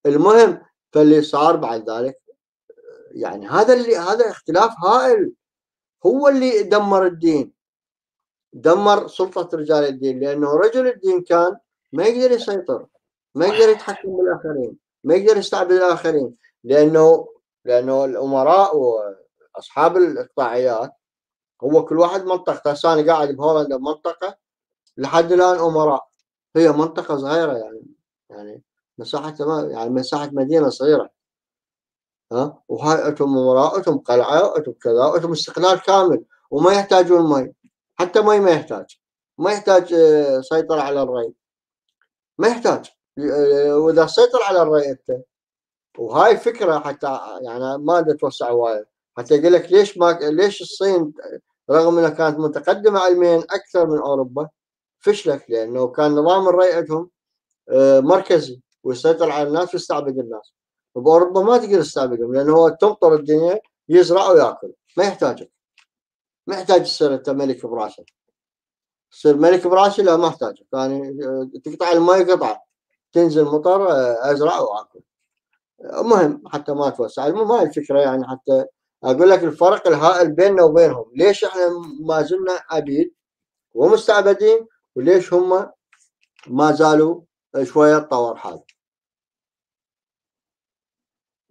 المهم فاللي صار بعد ذلك يعني هذا اختلاف هائل هو اللي دمر الدين، دمر سلطة رجال الدين، لأنه رجل الدين كان ما يقدر يسيطر، ما يقدر يتحكم بالآخرين، ما يقدر يستعبد الآخرين، لأنه الأمراء وأصحاب الإقطاعيات هو كل واحد منطقة. أنا قاعد بهولندا منطقة لحد الآن أمراء، هي منطقة صغيرة يعني مساحة مدينة صغيرة، ها، وهايتهم أمراء، أتم قلعة، أتم كذا، أتم استقلال كامل، وما يحتاجون مي، حتى مي ما يحتاج سيطرة على الري، ما يحتاج. واذا سيطر على الري انت، وهاي فكره حتى يعني ما تتوسع وايد، حتى يقول لك ليش الصين رغم انها كانت متقدمه علميا اكثر من اوروبا فشلت، لانه كان نظام الري عندهم مركزي ويسيطر على الناس ويستعبد الناس. باوروبا ما تقدر تستعبدهم، لانه هو تمطر الدنيا، يزرع وياكل، ما يحتاجك، ما يحتاج تصير انت ملك براسك. تصير ملك براسي لا، ما احتاجك، يعني تقطع الماء قطعه، تنزل مطر ازرع واكل. المهم حتى ما اتوسع، المهم هاي الفكره، يعني حتى اقول لك الفرق الهائل بيننا وبينهم، ليش احنا ما زلنا عبيد ومستعبدين، وليش هم ما زالوا شويه تطور حالهم.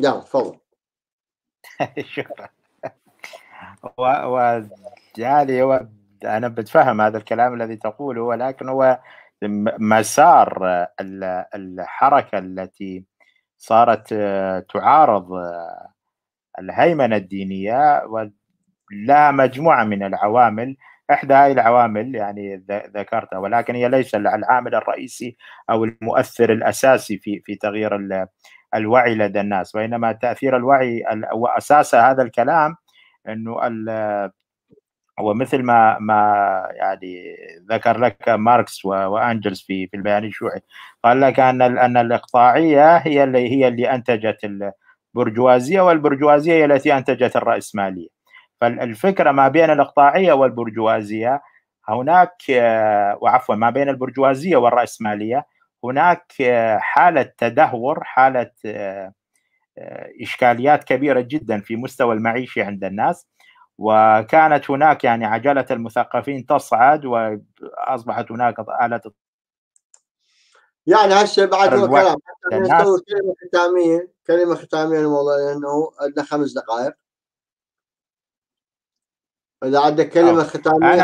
يلا تفضل. شكرا. يعني هو أنا بتفهم هذا الكلام الذي تقوله، ولكن هو مسار الحركة التي صارت تعارض الهيمنة الدينية لا مجموعة من العوامل، إحدى هذه العوامل يعني ذكرتها، ولكن هي ليس العامل الرئيسي أو المؤثر الأساسي في تغيير الوعي لدى الناس، بينما تأثير الوعي وأساس هذا الكلام أنه ومثل ما يعني ذكر لك ماركس وأنجلز في البيان الشيوعي، قال لك أن الإقطاعية هي اللي أنتجت البرجوازية، والبرجوازية هي التي أنتجت الرأسمالية. فالفكرة ما بين الإقطاعية والبرجوازية هناك، وعفوا ما بين البرجوازية والرأسمالية هناك حالة تدهور، حالة إشكاليات كبيرة جدا في مستوى المعيشة عند الناس، وكانت هناك يعني عجلة المثقفين تصعد، وأصبحت هناك آلة يعني هالشيء بعد كلام. كلمة ختامية الموضوع، لأنه عندنا 5 دقائق. إذا عندك كلمة ختامية.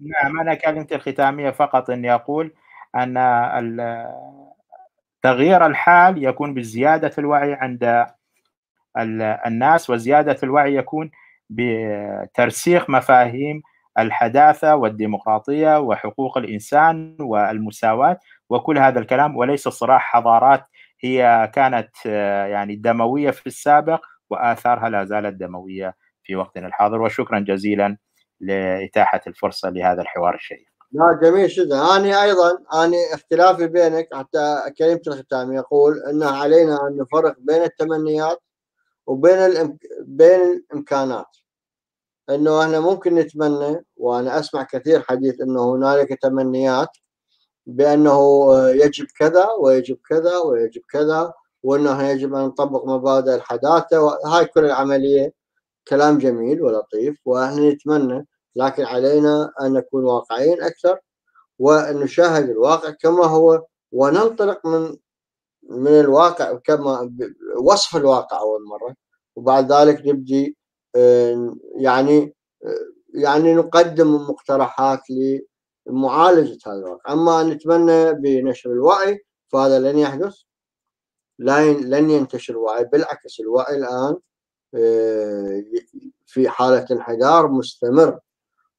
نعم أنا كلمتي الختامية فقط إني أقول أن تغيير الحال يكون بزيادة الوعي عند الناس، وزيادة الوعي يكون بترسيخ مفاهيم الحداثة والديمقراطية وحقوق الإنسان والمساواة وكل هذا الكلام، وليس صراع حضارات هي كانت يعني دموية في السابق وآثارها لا زالت دموية في وقتنا الحاضر. وشكرا جزيلا لإتاحة الفرصة لهذا الحوار الشيق. لا جميل جدا. أنا أيضا اختلافي بينك حتى كلمة الختام يقول أنه علينا أن نفرق بين التمنيات وبين الامكانات، انه احنا ممكن نتمنى، وانا اسمع كثير حديث انه هنالك تمنيات بانه يجب كذا ويجب كذا ويجب كذا، وانه يجب ان نطبق مبادئ الحداثه، وهاي كل العمليه كلام جميل ولطيف واحنا نتمنى، لكن علينا ان نكون واقعيين اكثر ونشاهد الواقع كما هو، وننطلق من الواقع كما وصف الواقع أول مرة، وبعد ذلك نبدي يعني نقدم مقترحات لمعالجة هذا الواقع. أما أن نتمنى بنشر الوعي فهذا لن يحدث، لن ينتشر الوعي، بالعكس الوعي الآن في حالة انحدار مستمر،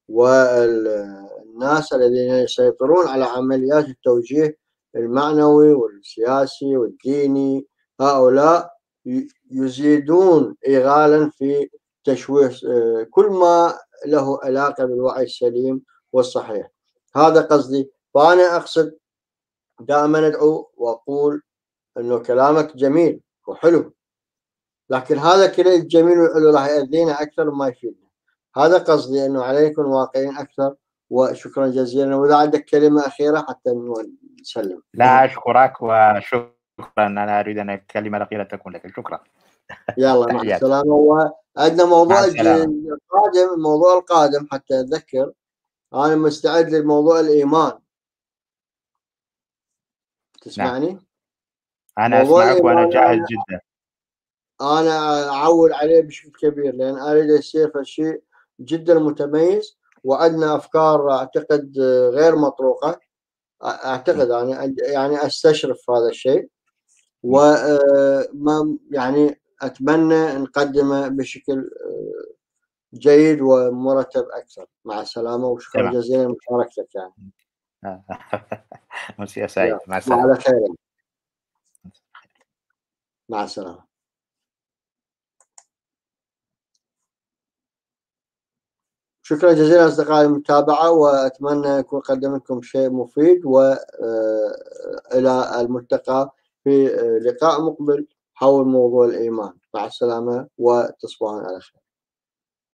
والناس الذين يسيطرون على عمليات التوجيه المعنوي والسياسي والديني هؤلاء يزيدون إغالا في تشويه كل ما له علاقة بالوعي السليم والصحيح. هذا قصدي، فأنا أقصد دائما أدعو وأقول أنه كلامك جميل وحلو، لكن هذا كله الجميل والحلو راح يأذينا أكثر ما يفيدنا. هذا قصدي، أنه عليكم واقعين أكثر. وشكرا جزيلا. واذا عندك كلمه اخيره حتى نسلم. لا اشكرك وشكرا، انا اريد ان الكلمه الاخيره تكون لك. شكرا. يلا مع السلامه. وعندنا موضوع القادم، الموضوع القادم حتى اتذكر، انا مستعد للموضوع الايمان. تسمعني؟ نعم. انا اسمعك وانا جاهز جدا. انا اعول عليه بشكل كبير لان اريد يصير شيء جدا متميز، وعندنا افكار اعتقد غير مطروقه، اعتقد يعني استشرف هذا الشيء، وما يعني اتمنى نقدمه بشكل جيد ومرتب اكثر. مع السلامه وشكرا جزيلا لمشاركتك. يعني مساء سعيد. مع السلامه. على خير. مع السلامه. شكرا جزيلا أصدقائي المتابعة، وأتمنى أكون قدمت لكم شيء مفيد، وإلى الملتقى في لقاء مقبل حول موضوع الإيمان. مع السلامة وتصبحون على خير.